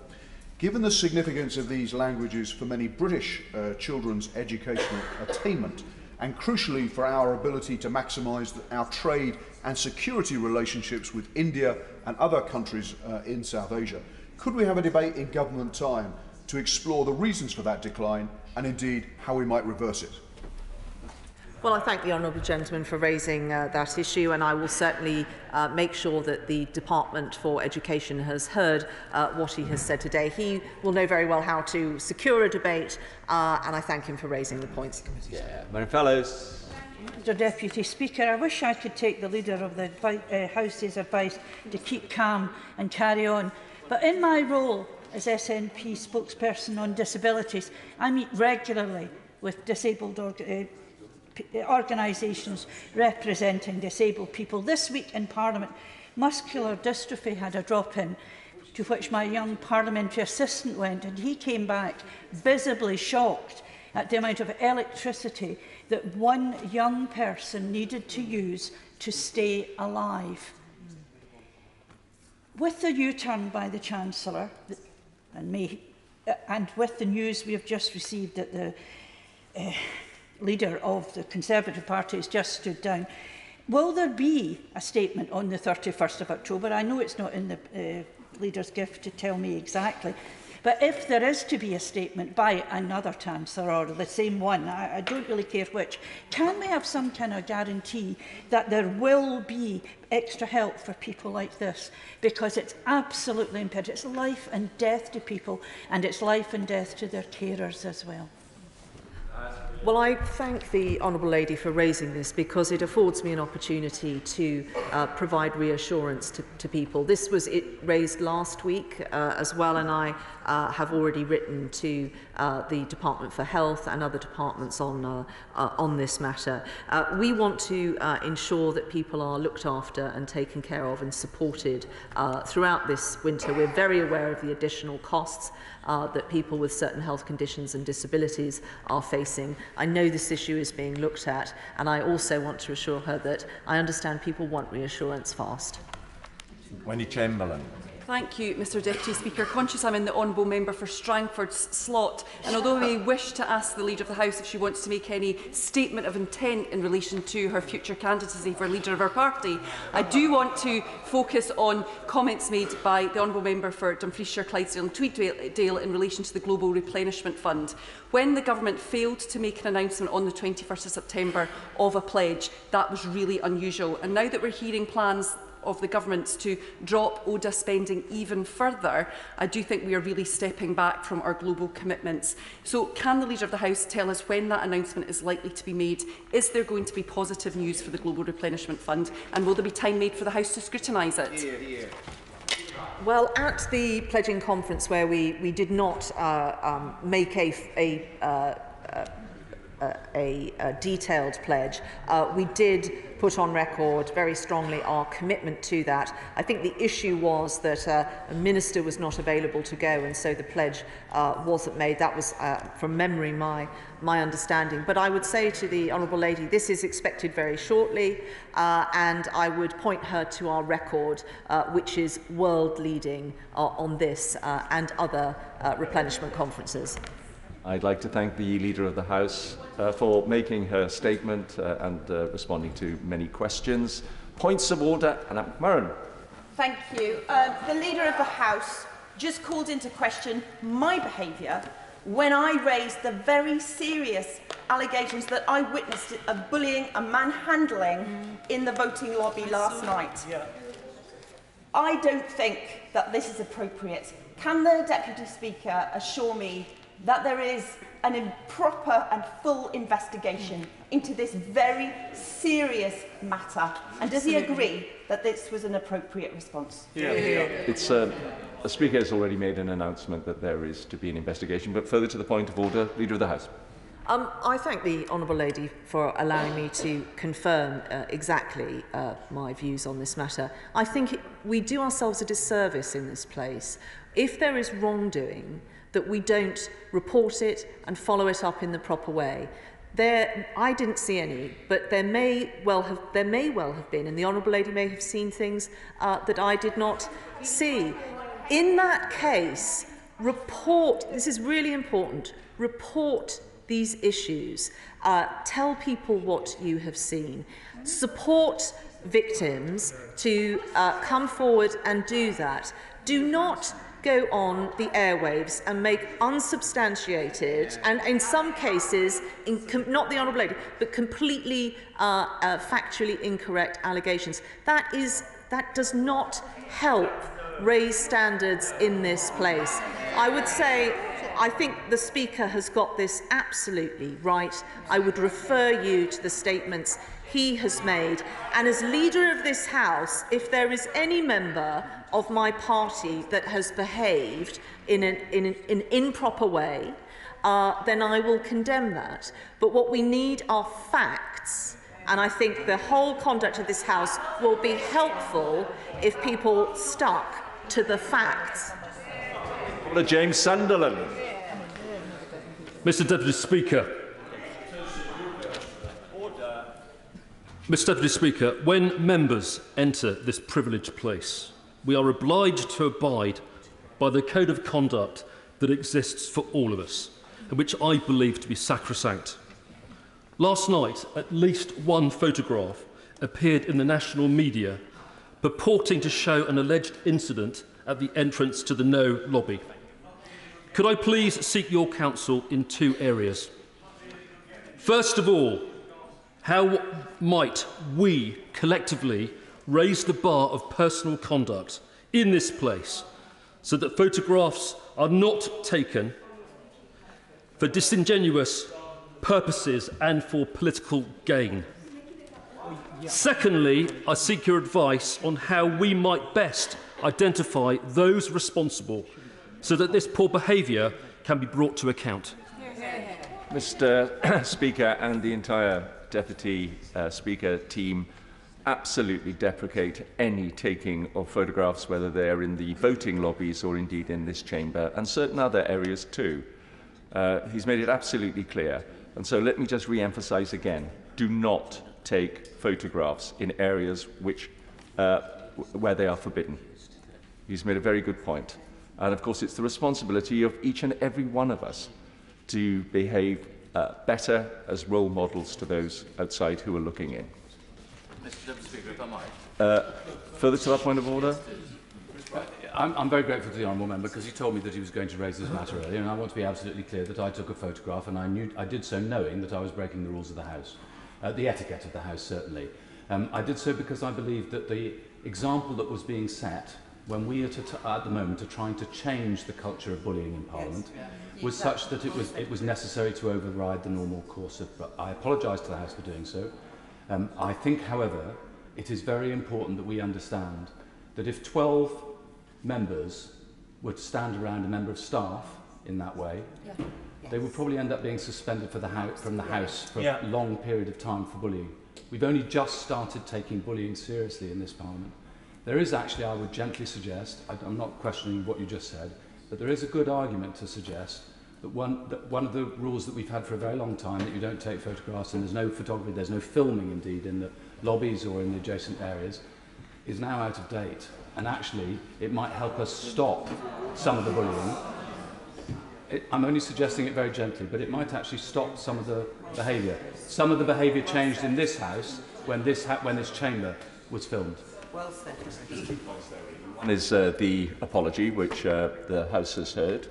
Given the significance of these languages for many British children's educational attainment, and crucially for our ability to maximise our trade and security relationships with India and other countries in South Asia, could we have a debate in government time to explore the reasons for that decline and indeed how we might reverse it? Well, I thank the honourable gentleman for raising that issue, and I will certainly make sure that the Department for Education has heard what he has said today. He will know very well how to secure a debate, and I thank him for raising the points. Madam Fellows. Mr Deputy Speaker, I wish I could take the Leader of the House's advice to keep calm and carry on, but in my role as SNP spokesperson on disabilities, I meet regularly with disabled organisations representing disabled people. This week in Parliament, muscular dystrophy had a drop-in, to which my young parliamentary assistant went, and he came back visibly shocked at the amount of electricity that one young person needed to use to stay alive. With the U-turn by the Chancellor, and me, and with the news we have just received that the Leader of the Conservative Party has just stood down, will there be a statement on the 31st of October? I know it's not in the Leader's gift to tell me exactly, but if there is to be a statement by another Chancellor or the same one, I don't really care which, can we have some kind of guarantee that there will be extra help for people like this? Because it's absolutely imperative. It's life and death to people, and it's life and death to their carers as well. Well, I thank the honourable lady for raising this because it affords me an opportunity to provide reassurance to people. This was raised last week as well, and I have already written to the Department for Health and other departments on this matter. We want to ensure that people are looked after and taken care of and supported throughout this winter. We're very aware of the additional costs that people with certain health conditions and disabilities are facing. I know this issue is being looked at, and I also want to assure her that I understand people want reassurance fast. Wendy Chamberlain. Thank you, Mr Deputy Speaker. Conscious I'm in the honourable member for Strangford's slot, and although we wish to ask the Leader of the House if she wants to make any statement of intent in relation to her future candidacy for Leader of her party, I do want to focus on comments made by the honourable member for Dumfriesshire, Clydesdale and Tweeddale in relation to the Global Replenishment Fund. When the government failed to make an announcement on the 21st of September of a pledge, that was really unusual. And now that we're hearing plans of the governments to drop ODA spending even further, I do think we are really stepping back from our global commitments. So can the Leader of the House tell us when that announcement is likely to be made? Is there going to be positive news for the Global Replenishment Fund, and will there be time made for the House to scrutinise it? Here, here. Well, at the pledging conference where we did not make a detailed pledge, we did put on record very strongly our commitment to that. I think the issue was that a minister was not available to go, and so the pledge wasn't made. That was, from memory, my understanding. But I would say to the Honourable Lady, this is expected very shortly, and I would point her to our record, which is world-leading on this and other replenishment conferences. I'd like to thank the Leader of the House for making her statement and responding to many questions. Points of order, Anna McMurrin. Thank you. The Leader of the House just called into question my behaviour when I raised the very serious allegations that I witnessed of bullying and manhandling in the voting lobby last night. Yeah. I don't think that this is appropriate. Can the Deputy Speaker assure me that there is an improper and full investigation into this very serious matter? And does he agree that this was an appropriate response? Yeah. It's, the Speaker has already made an announcement that there is to be an investigation, but further to the point of order, Leader of the House. I thank the Honourable Lady for allowing me to confirm exactly my views on this matter. I think we do ourselves a disservice in this place if there is wrongdoing that we don't report it and follow it up in the proper way. There, I didn't see any, but there may well have been, and the Honourable Lady may have seen things that I did not see. In that case, report. This is really important. Report these issues. Tell people what you have seen. Support victims to come forward and do that. Do not go on the airwaves and make unsubstantiated and, in some cases, not the Honourable Lady, but completely factually incorrect allegations. That does not help raise standards in this place. I would say I think the Speaker has got this absolutely right. I would refer you to the statements he has made. And as Leader of this House, if there is any member of my party that has behaved in an improper way, then I will condemn that. But what we need are facts, and I think the whole conduct of this House will be helpful if people stuck to the facts. James Sunderland. Mr Deputy Speaker. Mr Deputy Speaker, when members enter this privileged place, we are obliged to abide by the code of conduct that exists for all of us, and which I believe to be sacrosanct. Last night, at least one photograph appeared in the national media purporting to show an alleged incident at the entrance to the No lobby. Could I please seek your counsel in two areas? First of all, how might we collectively raise the bar of personal conduct in this place so that photographs are not taken for disingenuous purposes and for political gain? Secondly, I seek your advice on how we might best identify those responsible so that this poor behaviour can be brought to account. Mr Speaker, and the entire Deputy Speaker team absolutely deprecate any taking of photographs, whether they are in the voting lobbies or indeed in this chamber and certain other areas too. He's made it absolutely clear And so let me just re-emphasise again, do not take photographs in areas which, where they are forbidden. He's made a very good point. And of course it's the responsibility of each and every one of us to behave better as role models to those outside who are looking in. Mr. Deputy Speaker, if I might. Further to that point of order? I'm very grateful to the honourable member because he told me that he was going to raise this matter earlier, and I want to be absolutely clear that I took a photograph, and I did so knowing that I was breaking the rules of the House, the etiquette of the House certainly. I did so because I believed that the example that was being set when we at the moment are trying to change the culture of bullying in Parliament was such that it was necessary to override the normal course of. I apologise to the House for doing so. I think, however, it is very important that we understand that if 12 members were to stand around a member of staff in that way, they would probably end up being suspended for the from the House for a long period of time for bullying. We've only just started taking bullying seriously in this Parliament. There is actually, I would gently suggest, I'm not questioning what you just said, but there is a good argument to suggest that one of the rules that we've had for a very long time, that you don't take photographs and there's no photography, there's no filming indeed in the lobbies or in the adjacent areas, is now out of date. And actually, it might help us stop some of the bullying. I'm only suggesting it very gently, but it might actually stop some of the behaviour. Some of the behaviour changed in this House when this chamber was filmed. Well said. One is the apology, which the House has heard.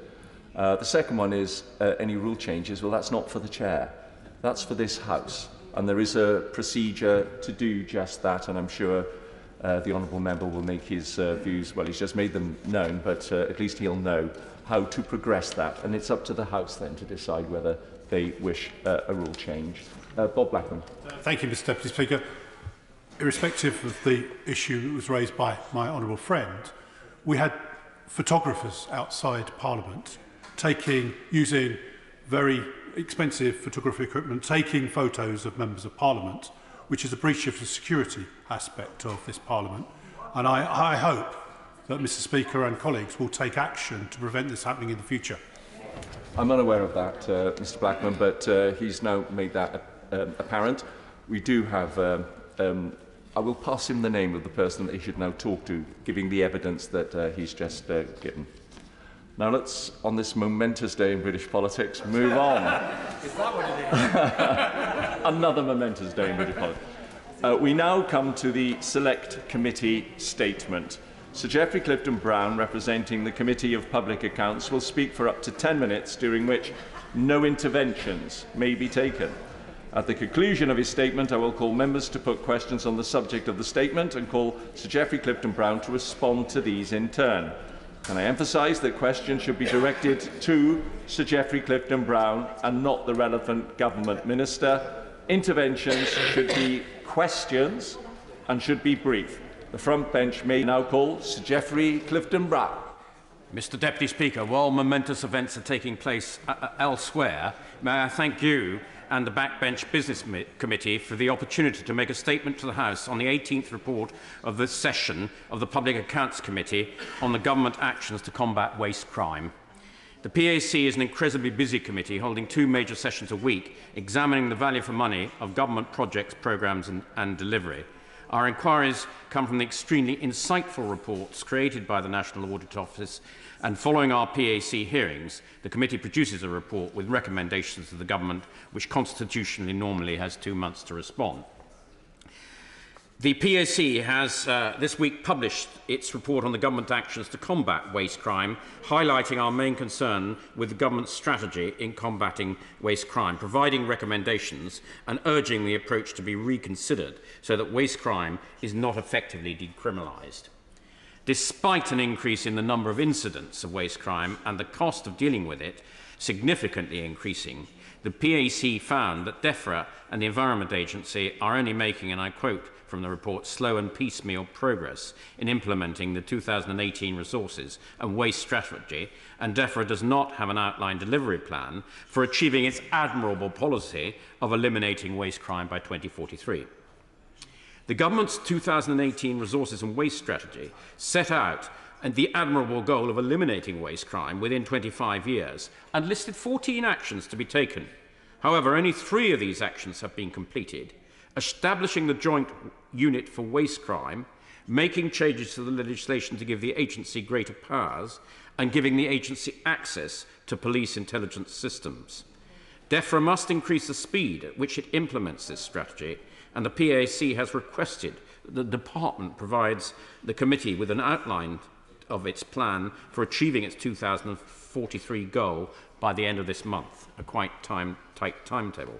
The second one is any rule changes. Well, that's not for the Chair. That's for this House. And there is a procedure to do just that, and I'm sure the honourable member will make his views, well, he's just made them known, but at least he'll know how to progress that. And it's up to the House then to decide whether they wish a rule change. Bob Blackman. Thank you, Mr. Deputy Speaker. Irrespective of the issue that was raised by my honourable friend, we had photographers outside Parliament using very expensive photography equipment, taking photos of members of Parliament, which is a breach of the security aspect of this Parliament. And I hope that Mr. Speaker and colleagues will take action to prevent this happening in the future. I'm unaware of that, Mr. Blackman, but he's now made that apparent. We do have... I will pass him the name of the person that he should now talk to, giving the evidence that he's just given. Now let's, on this momentous day in British politics, move on. Is that what it is? Another momentous day in British politics. We now come to the Select Committee statement. Sir Geoffrey Clifton-Brown, representing the Committee of Public Accounts, will speak for up to 10 minutes, during which no interventions may be taken. At the conclusion of his statement, I will call members to put questions on the subject of the statement and call Sir Geoffrey Clifton-Brown to respond to these in turn. Can I emphasise that questions should be directed to Sir Geoffrey Clifton-Brown and not the relevant government minister? Interventions should be questions and should be brief. The front bench may now call Sir Geoffrey Clifton-Brown. Mr. Deputy Speaker, while momentous events are taking place elsewhere, may I thank you and the Backbench Business Committee for the opportunity to make a statement to the House on the 18th report of this session of the Public Accounts Committee on the Government actions to combat waste crime. The PAC is an incredibly busy committee, holding 2 major sessions a week, examining the value for money of government projects, programmes and delivery. Our inquiries come from the extremely insightful reports created by the National Audit Office, and following our PAC hearings, the committee produces a report with recommendations to the government, which constitutionally normally has 2 months to respond. The PAC has this week published its report on the government actions to combat waste crime, highlighting our main concern with the government's strategy in combating waste crime, providing recommendations and urging the approach to be reconsidered so that waste crime is not effectively decriminalised. Despite an increase in the number of incidents of waste crime and the cost of dealing with it significantly increasing, the PAC found that DEFRA and the Environment Agency are only making, and I quote from the report, slow and piecemeal progress in implementing the 2018 resources and waste strategy, and DEFRA does not have an outlined delivery plan for achieving its admirable policy of eliminating waste crime by 2043. The government's 2018 resources and waste strategy set out and the admirable goal of eliminating waste crime within 25 years, and listed 14 actions to be taken. However, only three of these actions have been completed: establishing the Joint Unit for Waste Crime, making changes to the legislation to give the agency greater powers, and giving the agency access to police intelligence systems. DEFRA must increase the speed at which it implements this strategy, and the PAC has requested that the Department provides the Committee with an outline of its plan for achieving its 2043 goal by the end of this month, a quite tight timetable.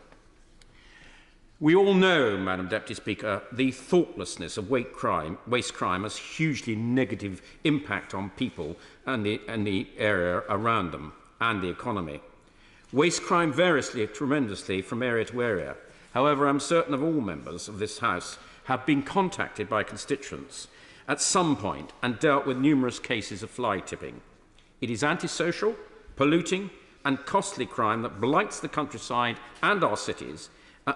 We all know, Madam Deputy Speaker, the thoughtlessness of waste crime has hugely negative impact on people and the area around them and the economy. Waste crime varies tremendously from area to area. However, I'm certain of all members of this House have been contacted by constituents at some point and dealt with numerous cases of fly tipping. It is antisocial, polluting and costly crime that blights the countryside and our cities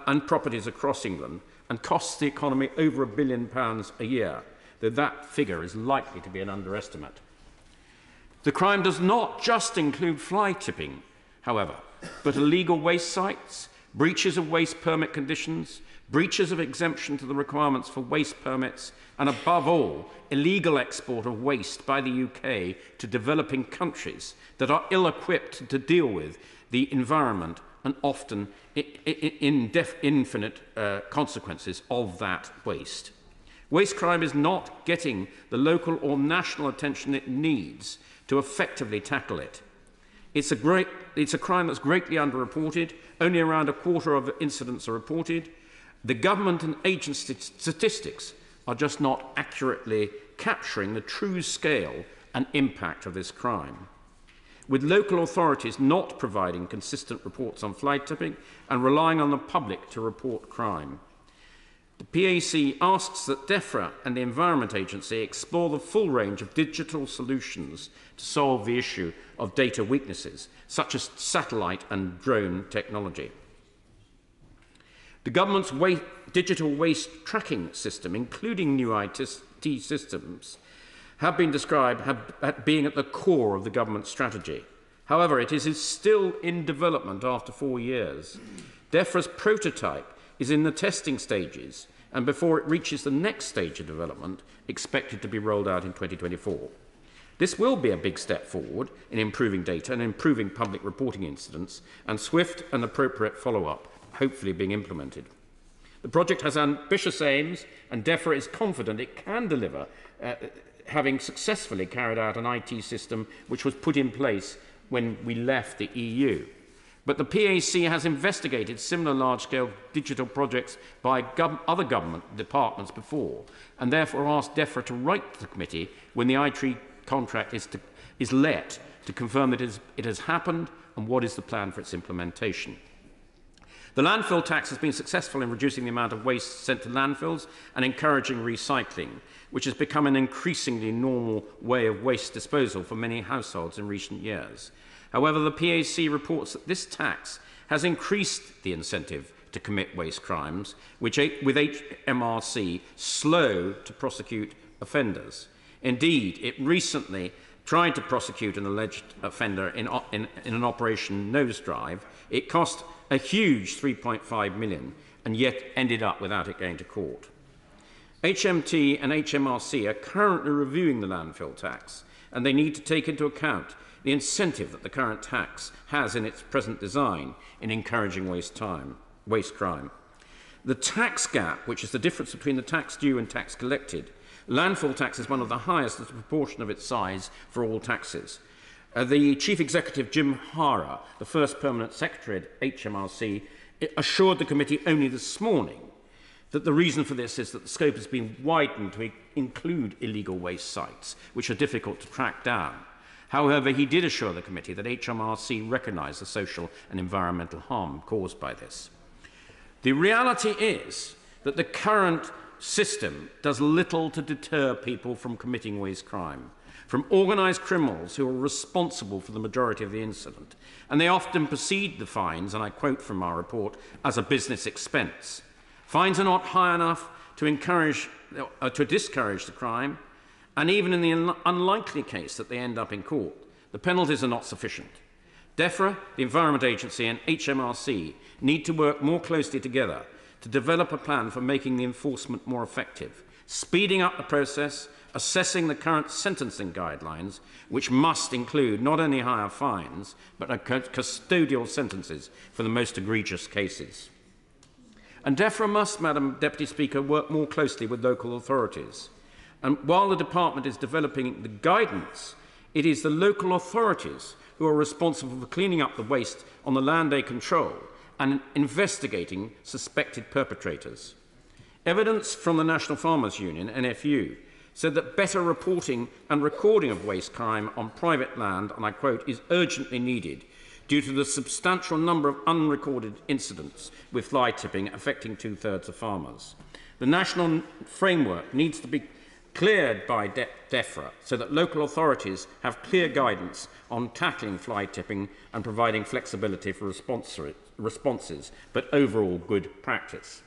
and properties across England and costs the economy over £1 billion a year, though that figure is likely to be an underestimate. The crime does not just include fly tipping, however, but illegal waste sites, breaches of waste permit conditions, breaches of exemption to the requirements for waste permits, and above all, illegal export of waste by the UK to developing countries that are ill-equipped to deal with the environment and often infinite consequences of that waste. Waste crime is not getting the local or national attention it needs to effectively tackle it. It's a crime that's greatly underreported. Only around a quarter of incidents are reported. The government and agency statistics are just not accurately capturing the true scale and impact of this crime. With local authorities not providing consistent reports on fly tipping and relying on the public to report crime, the PAC asks that DEFRA and the Environment Agency explore the full range of digital solutions to solve the issue of data weaknesses, such as satellite and drone technology. The government's digital waste tracking system, including new IT systems, have been described as being at the core of the government's strategy. However, it is still in development after 4 years. DEFRA's prototype is in the testing stages, and before it reaches the next stage of development, expected to be rolled out in 2024. This will be a big step forward in improving data and improving public reporting incidents, and swift and appropriate follow-up, hopefully being implemented. The project has ambitious aims, and DEFRA is confident it can deliver, having successfully carried out an IT system which was put in place when we left the EU. But the PAC has investigated similar large-scale digital projects by other government departments before, and therefore asked DEFRA to write to the committee when the IT contract is let to confirm that it has happened and what is the plan for its implementation. The landfill tax has been successful in reducing the amount of waste sent to landfills and encouraging recycling, which has become an increasingly normal way of waste disposal for many households in recent years. However, the PAC reports that this tax has increased the incentive to commit waste crimes, which, with HMRC, slow to prosecute offenders. Indeed, it recently tried to prosecute an alleged offender in an Operation Nosedive. It cost a huge £3.5 million, and yet ended up without it going to court. HMT and HMRC are currently reviewing the landfill tax, and they need to take into account the incentive that the current tax has in its present design in encouraging waste crime. The tax gap, which is the difference between the tax due and tax collected, landfill tax is one of the highest as a proportion of its size for all taxes. The Chief Executive, Jim O'Hara, the first permanent secretary at HMRC, assured the committee only this morning that the reason for this is that the scope has been widened to include illegal waste sites, which are difficult to track down. However, he did assure the committee that HMRC recognised the social and environmental harm caused by this. The reality is that the current system does little to deter people from committing waste crime, from organised criminals who are responsible for the majority of the incident, and they often perceive the fines, and I quote from our report, as a business expense. Fines are not high enough to discourage the crime, and even in the unlikely case that they end up in court, the penalties are not sufficient. DEFRA, the Environment Agency and HMRC need to work more closely together to develop a plan for making the enforcement more effective, speeding up the process, assessing the current sentencing guidelines, which must include not only higher fines, but custodial sentences for the most egregious cases. And DEFRA must, Madam Deputy Speaker, work more closely with local authorities. And while the Department is developing the guidance, it is the local authorities who are responsible for cleaning up the waste on the land they control and investigating suspected perpetrators. Evidence from the National Farmers Union, NFU, said that better reporting and recording of waste crime on private land, and I quote, is urgently needed due to the substantial number of unrecorded incidents with fly tipping affecting 2/3 of farmers. The national framework needs to be cleared by DEFRA so that local authorities have clear guidance on tackling fly tipping and providing flexibility for responses, but overall good practice.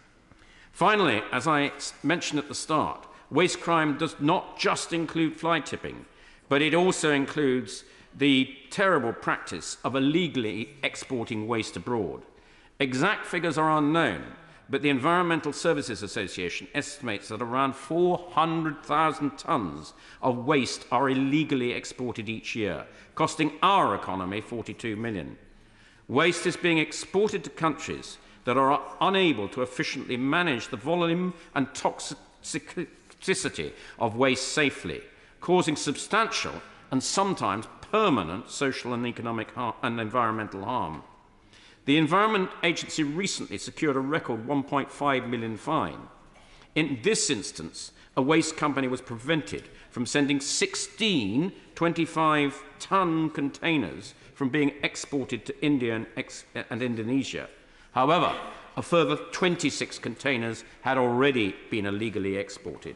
Finally, as I mentioned at the start, waste crime does not just include fly tipping, but it also includes the terrible practice of illegally exporting waste abroad. Exact figures are unknown, but the Environmental Services Association estimates that around 400,000 tonnes of waste are illegally exported each year, costing our economy $42 million. Waste is being exported to countries that are unable to efficiently manage the volume and toxicity of waste safely, causing substantial and sometimes permanent social and economic and environmental harm. The Environment Agency recently secured a record $1.5 million fine. In this instance, a waste company was prevented from sending 16 25-tonne containers from being exported to India and Indonesia. However, a further 26 containers had already been illegally exported.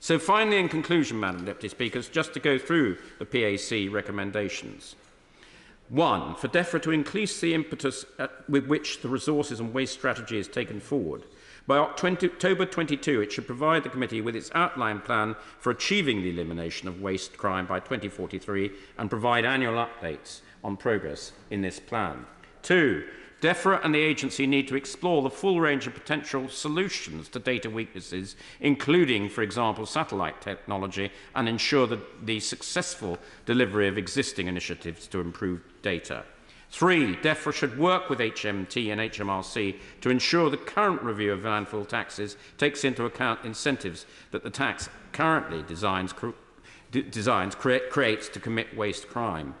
So finally, in conclusion, Madam Deputy Speaker, just to go through the PAC recommendations. 1. For DEFRA to increase the impetus with which the resources and waste strategy is taken forward. By October 22, it should provide the committee with its outline plan for achieving the elimination of waste crime by 2043 and provide annual updates on progress in this plan. 2. DEFRA and the agency need to explore the full range of potential solutions to data weaknesses, including, for example, satellite technology, and ensure the successful delivery of existing initiatives to improve data. 3. DEFRA should work with HMT and HMRC to ensure the current review of landfill taxes takes into account incentives that the tax currently creates to commit waste crime.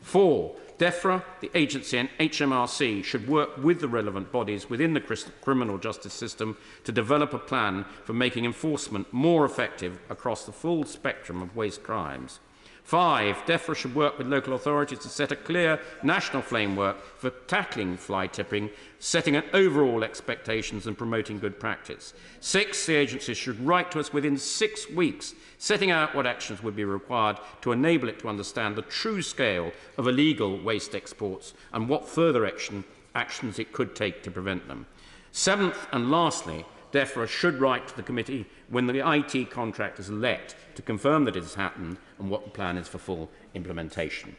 4. DEFRA, the agency and HMRC should work with the relevant bodies within the criminal justice system to develop a plan for making enforcement more effective across the full spectrum of waste crimes. 5. DEFRA should work with local authorities to set a clear national framework for tackling fly tipping, setting an overall expectations and promoting good practice. 6. The agency should write to us within 6 weeks, setting out what actions would be required to enable it to understand the true scale of illegal waste exports and what further actions it could take to prevent them. 7th and lastly, DEFRA should write to the committee when the IT contract is let to confirm that it has happened and what the plan is for full implementation.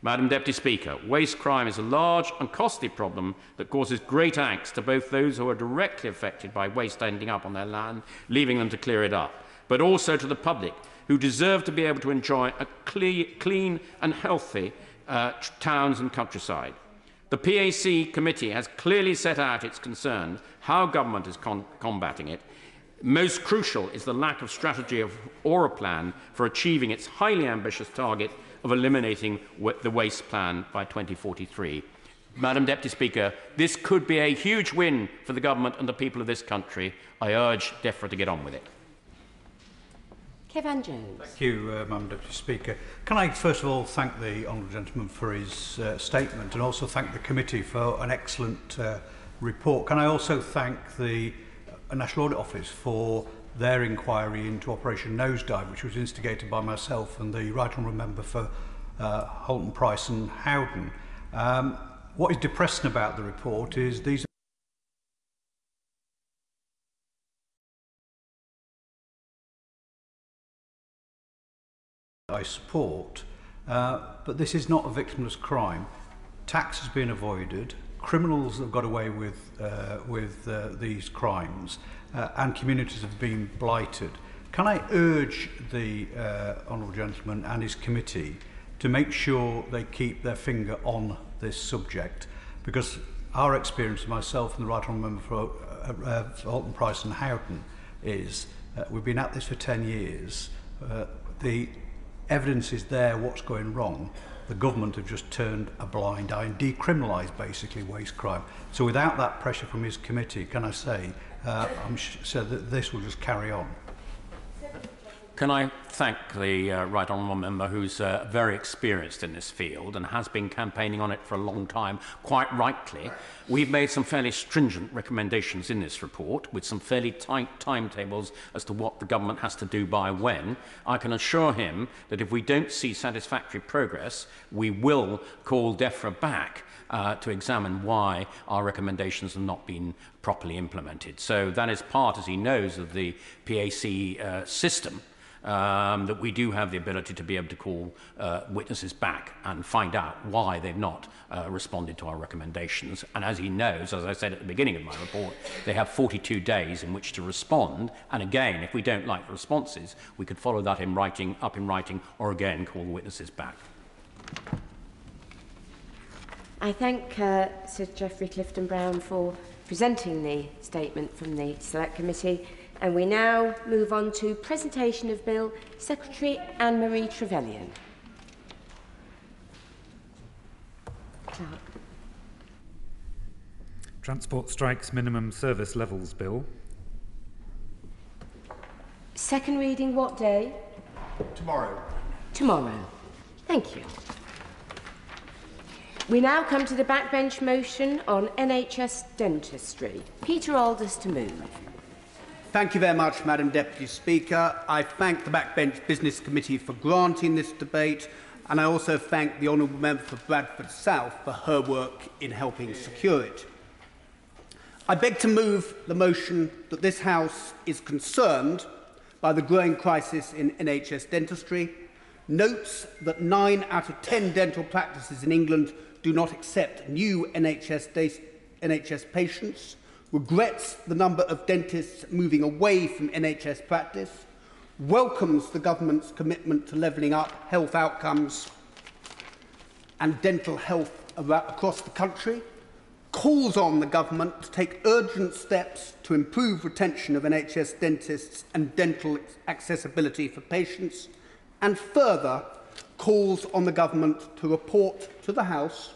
Madam Deputy Speaker, waste crime is a large and costly problem that causes great angst to both those who are directly affected by waste ending up on their land, leaving them to clear it up, but also to the public, who deserve to be able to enjoy a clean and healthy towns and countryside. The PAC committee has clearly set out its concern how government is combating it. Most crucial is the lack of strategy or a plan for achieving its highly ambitious target of eliminating the waste plan by 2043. Madam Deputy Speaker, this could be a huge win for the government and the people of this country. I urge DEFRA to get on with it. Kevin Jones. Thank you, Madam Deputy Speaker. Can I first of all thank the honourable gentleman for his statement and also thank the committee for an excellent report. Can I also thank the National Audit Office for their inquiry into Operation Nosedive, which was instigated by myself and the right honourable member for Holton Price and Howden. What is depressing about the report is these. I support, but this is not a victimless crime. tax has been avoided, criminals have got away with these crimes, and communities have been blighted. Can I urge the honourable gentleman and his committee to make sure they keep their finger on this subject, because our experience, myself and the right honourable member for Alton Price and Houghton, is we've been at this for 10 years. The evidence is there, what's going wrong. The government have just turned a blind eye and decriminalised, basically, waste crime. So without that pressure from his committee, can I say, I'm sure that this will just carry on. Can I thank the Right Honourable Member, who's very experienced in this field and has been campaigning on it for a long time, quite rightly. We've made some fairly stringent recommendations in this report, with some fairly tight timetables as to what the government has to do by when. I can assure him that if we don't see satisfactory progress, we will call DEFRA back to examine why our recommendations have not been properly implemented. So that is part, as he knows, of the PAC system. That we do have the ability to be able to call witnesses back and find out why they've not responded to our recommendations. And as he knows, as I said at the beginning of my report, they have 42 days in which to respond. And again, if we don't like the responses, we could follow that in writing, up in writing, or again call the witnesses back. I thank Sir Geoffrey Clifton-Brown for presenting the statement from the Select Committee. And we now move on to presentation of bill. Secretary Anne-Marie Trevelyan. Clark. Transport Strikes Minimum Service Levels Bill. Second reading what day? Tomorrow. Tomorrow. Thank you. We now come to the backbench motion on NHS dentistry. Peter Alders to move. Thank you very much, Madam Deputy Speaker. I thank the Backbench Business Committee for granting this debate, and I also thank the Honourable Member for Bradford South for her work in helping secure it. I beg to move the motion that this House is concerned by the growing crisis in NHS dentistry, notes that 9 out of 10 dental practices in England do not accept new NHS patients, regrets the number of dentists moving away from NHS practice, welcomes the government's commitment to levelling up health outcomes and dental health across the country, calls on the government to take urgent steps to improve retention of NHS dentists and dental accessibility for patients, and further calls on the government to report to the House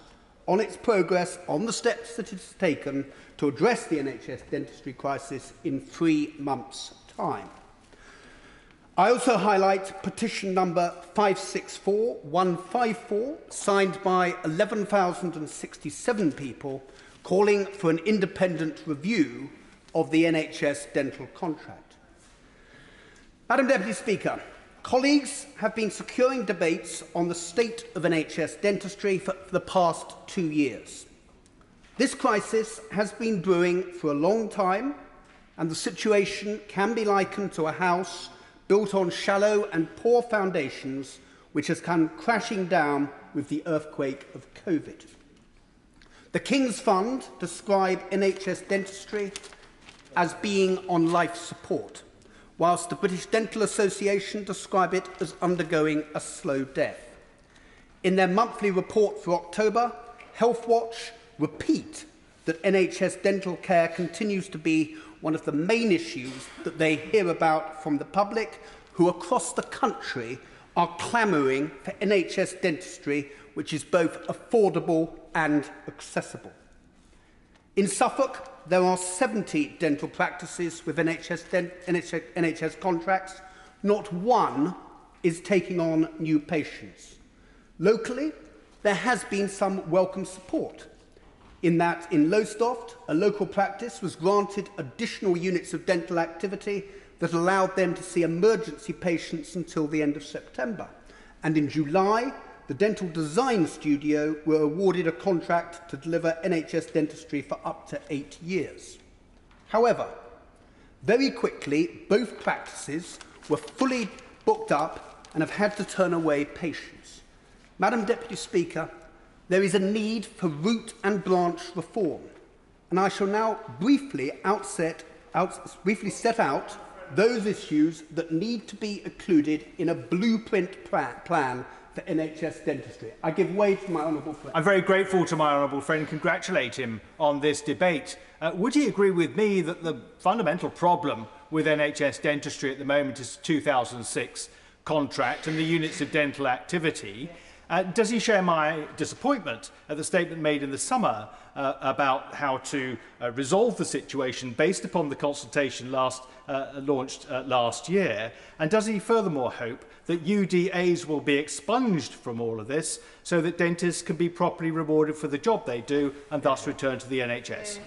on its progress on the steps that it has taken to address the NHS dentistry crisis in 3 months' time. I also highlight petition number 564154, signed by 11,067 people, calling for an independent review of the NHS dental contract. Madam Deputy Speaker, colleagues have been securing debates on the state of NHS dentistry for the past 2 years. This crisis has been brewing for a long time, and the situation can be likened to a house built on shallow and poor foundations, which has come crashing down with the earthquake of COVID. The King's Fund described NHS dentistry as being on life support, whilst the British Dental Association describe it as undergoing a slow death. In their monthly report for October, Health Watch repeat that NHS dental care continues to be one of the main issues that they hear about from the public, who across the country are clamouring for NHS dentistry which is both affordable and accessible. In Suffolk, there are 70 dental practices with NHS contracts. Not one is taking on new patients. Locally, there has been some welcome support, in that in Lowestoft, a local practice was granted additional units of dental activity that allowed them to see emergency patients until the end of September. And in July, the Dental Design Studio were awarded a contract to deliver NHS dentistry for up to 8 years. However, very quickly, both practices were fully booked up and have had to turn away patients. Madam Deputy Speaker, There is a need for root and branch reform, and I shall now briefly set out those issues that need to be included in a blueprint plan for NHS dentistry. I give way to my honourable friend. I'm very grateful to my honourable friend. Congratulate him on this debate. Would he agree with me that the fundamental problem with NHS dentistry at the moment is the 2006 contract and the units of dental activity? Does he share my disappointment at the statement made in the summer about how to resolve the situation based upon the consultation launched last year? And does he furthermore hope that UDAs will be expunged from all of this so that dentists can be properly rewarded for the job they do and thus return to the NHS?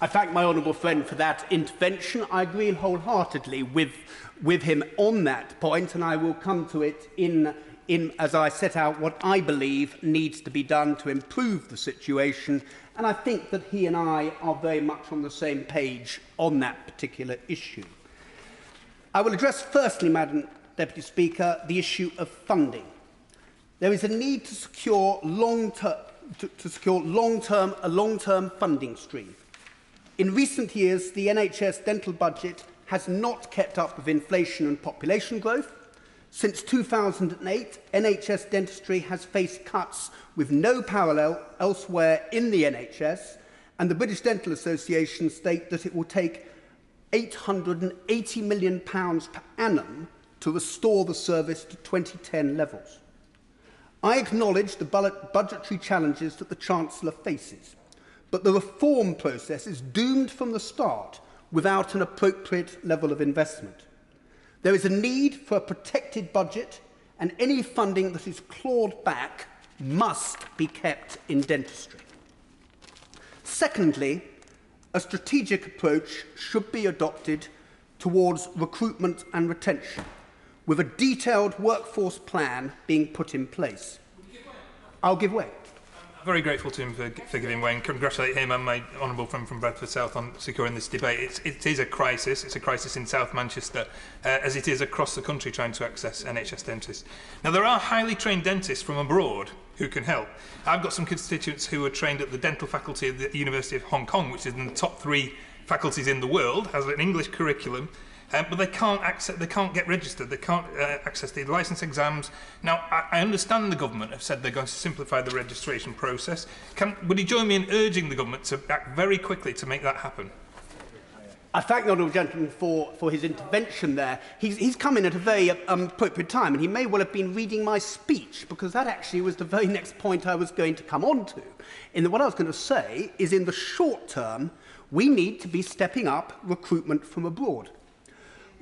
I thank my honourable friend for that intervention. I agree wholeheartedly with him on that point, and I will come to it as I set out what I believe needs to be done to improve the situation, and I think that he and I are very much on the same page on that particular issue. I will address firstly, Madam Deputy Speaker, the issue of funding. There is a need to secure a long-term funding stream. In recent years, the NHS dental budget has not kept up with inflation and population growth. Since 2008, NHS dentistry has faced cuts with no parallel elsewhere in the NHS, and the British Dental Association state that it will take £880 million per annum to restore the service to 2010 levels. I acknowledge the budgetary challenges that the Chancellor faces, but the reform process is doomed from the start without an appropriate level of investment. There is a need for a protected budget, and any funding that is clawed back must be kept in dentistry. Secondly, a strategic approach should be adopted towards recruitment and retention, with a detailed workforce plan being put in place. I'll give way. Very grateful to him for giving way, and congratulate him and my honourable friend from Bradford South on securing this debate. It is a crisis. It's a crisis in South Manchester, as it is across the country, trying to access NHS dentists. Now, there are highly trained dentists from abroad who can help. I've got some constituents who are trained at the dental faculty of the University of Hong Kong, which is in the top 3 faculties in the world, has an English curriculum. But they can't get registered, they can't access the licence exams. Now, I understand the government have said they're going to simplify the registration process. Would you join me in urging the government to act very quickly to make that happen? I thank the honourable gentleman for his intervention there. He's come in at a very appropriate time, and he may well have been reading my speech, because that actually was the very next point I was going to come on to. What I was going to say is, in the short term, we need to be stepping up recruitment from abroad.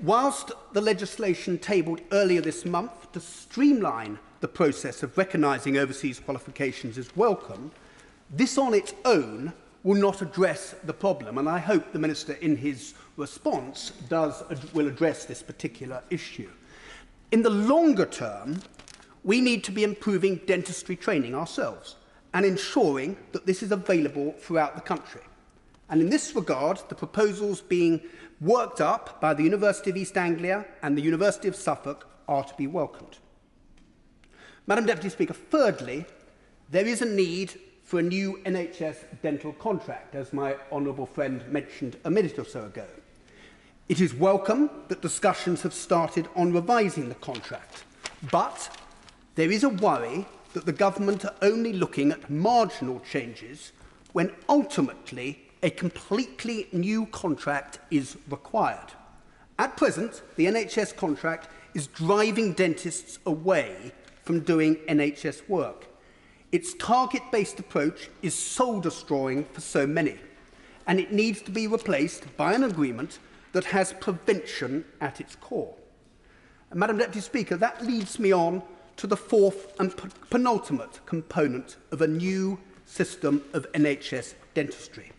Whilst the legislation tabled earlier this month to streamline the process of recognising overseas qualifications is welcome, this on its own will not address the problem, and I hope the Minister in his response will address this particular issue. In the longer term, we need to be improving dentistry training ourselves and ensuring that this is available throughout the country. And in this regard, the proposals being worked up by the University of East Anglia and the University of Suffolk are to be welcomed. Madam Deputy Speaker, thirdly, there is a need for a new NHS dental contract, as my honourable friend mentioned a minute or so ago. It is welcome that discussions have started on revising the contract, but there is a worry that the government are only looking at marginal changes when ultimately a completely new contract is required. At present, the NHS contract is driving dentists away from doing NHS work. Its target-based approach is soul-destroying for so many, and it needs to be replaced by an agreement that has prevention at its core. And Madam Deputy Speaker, that leads me on to the fourth and penultimate component of a new system of NHS dentistry.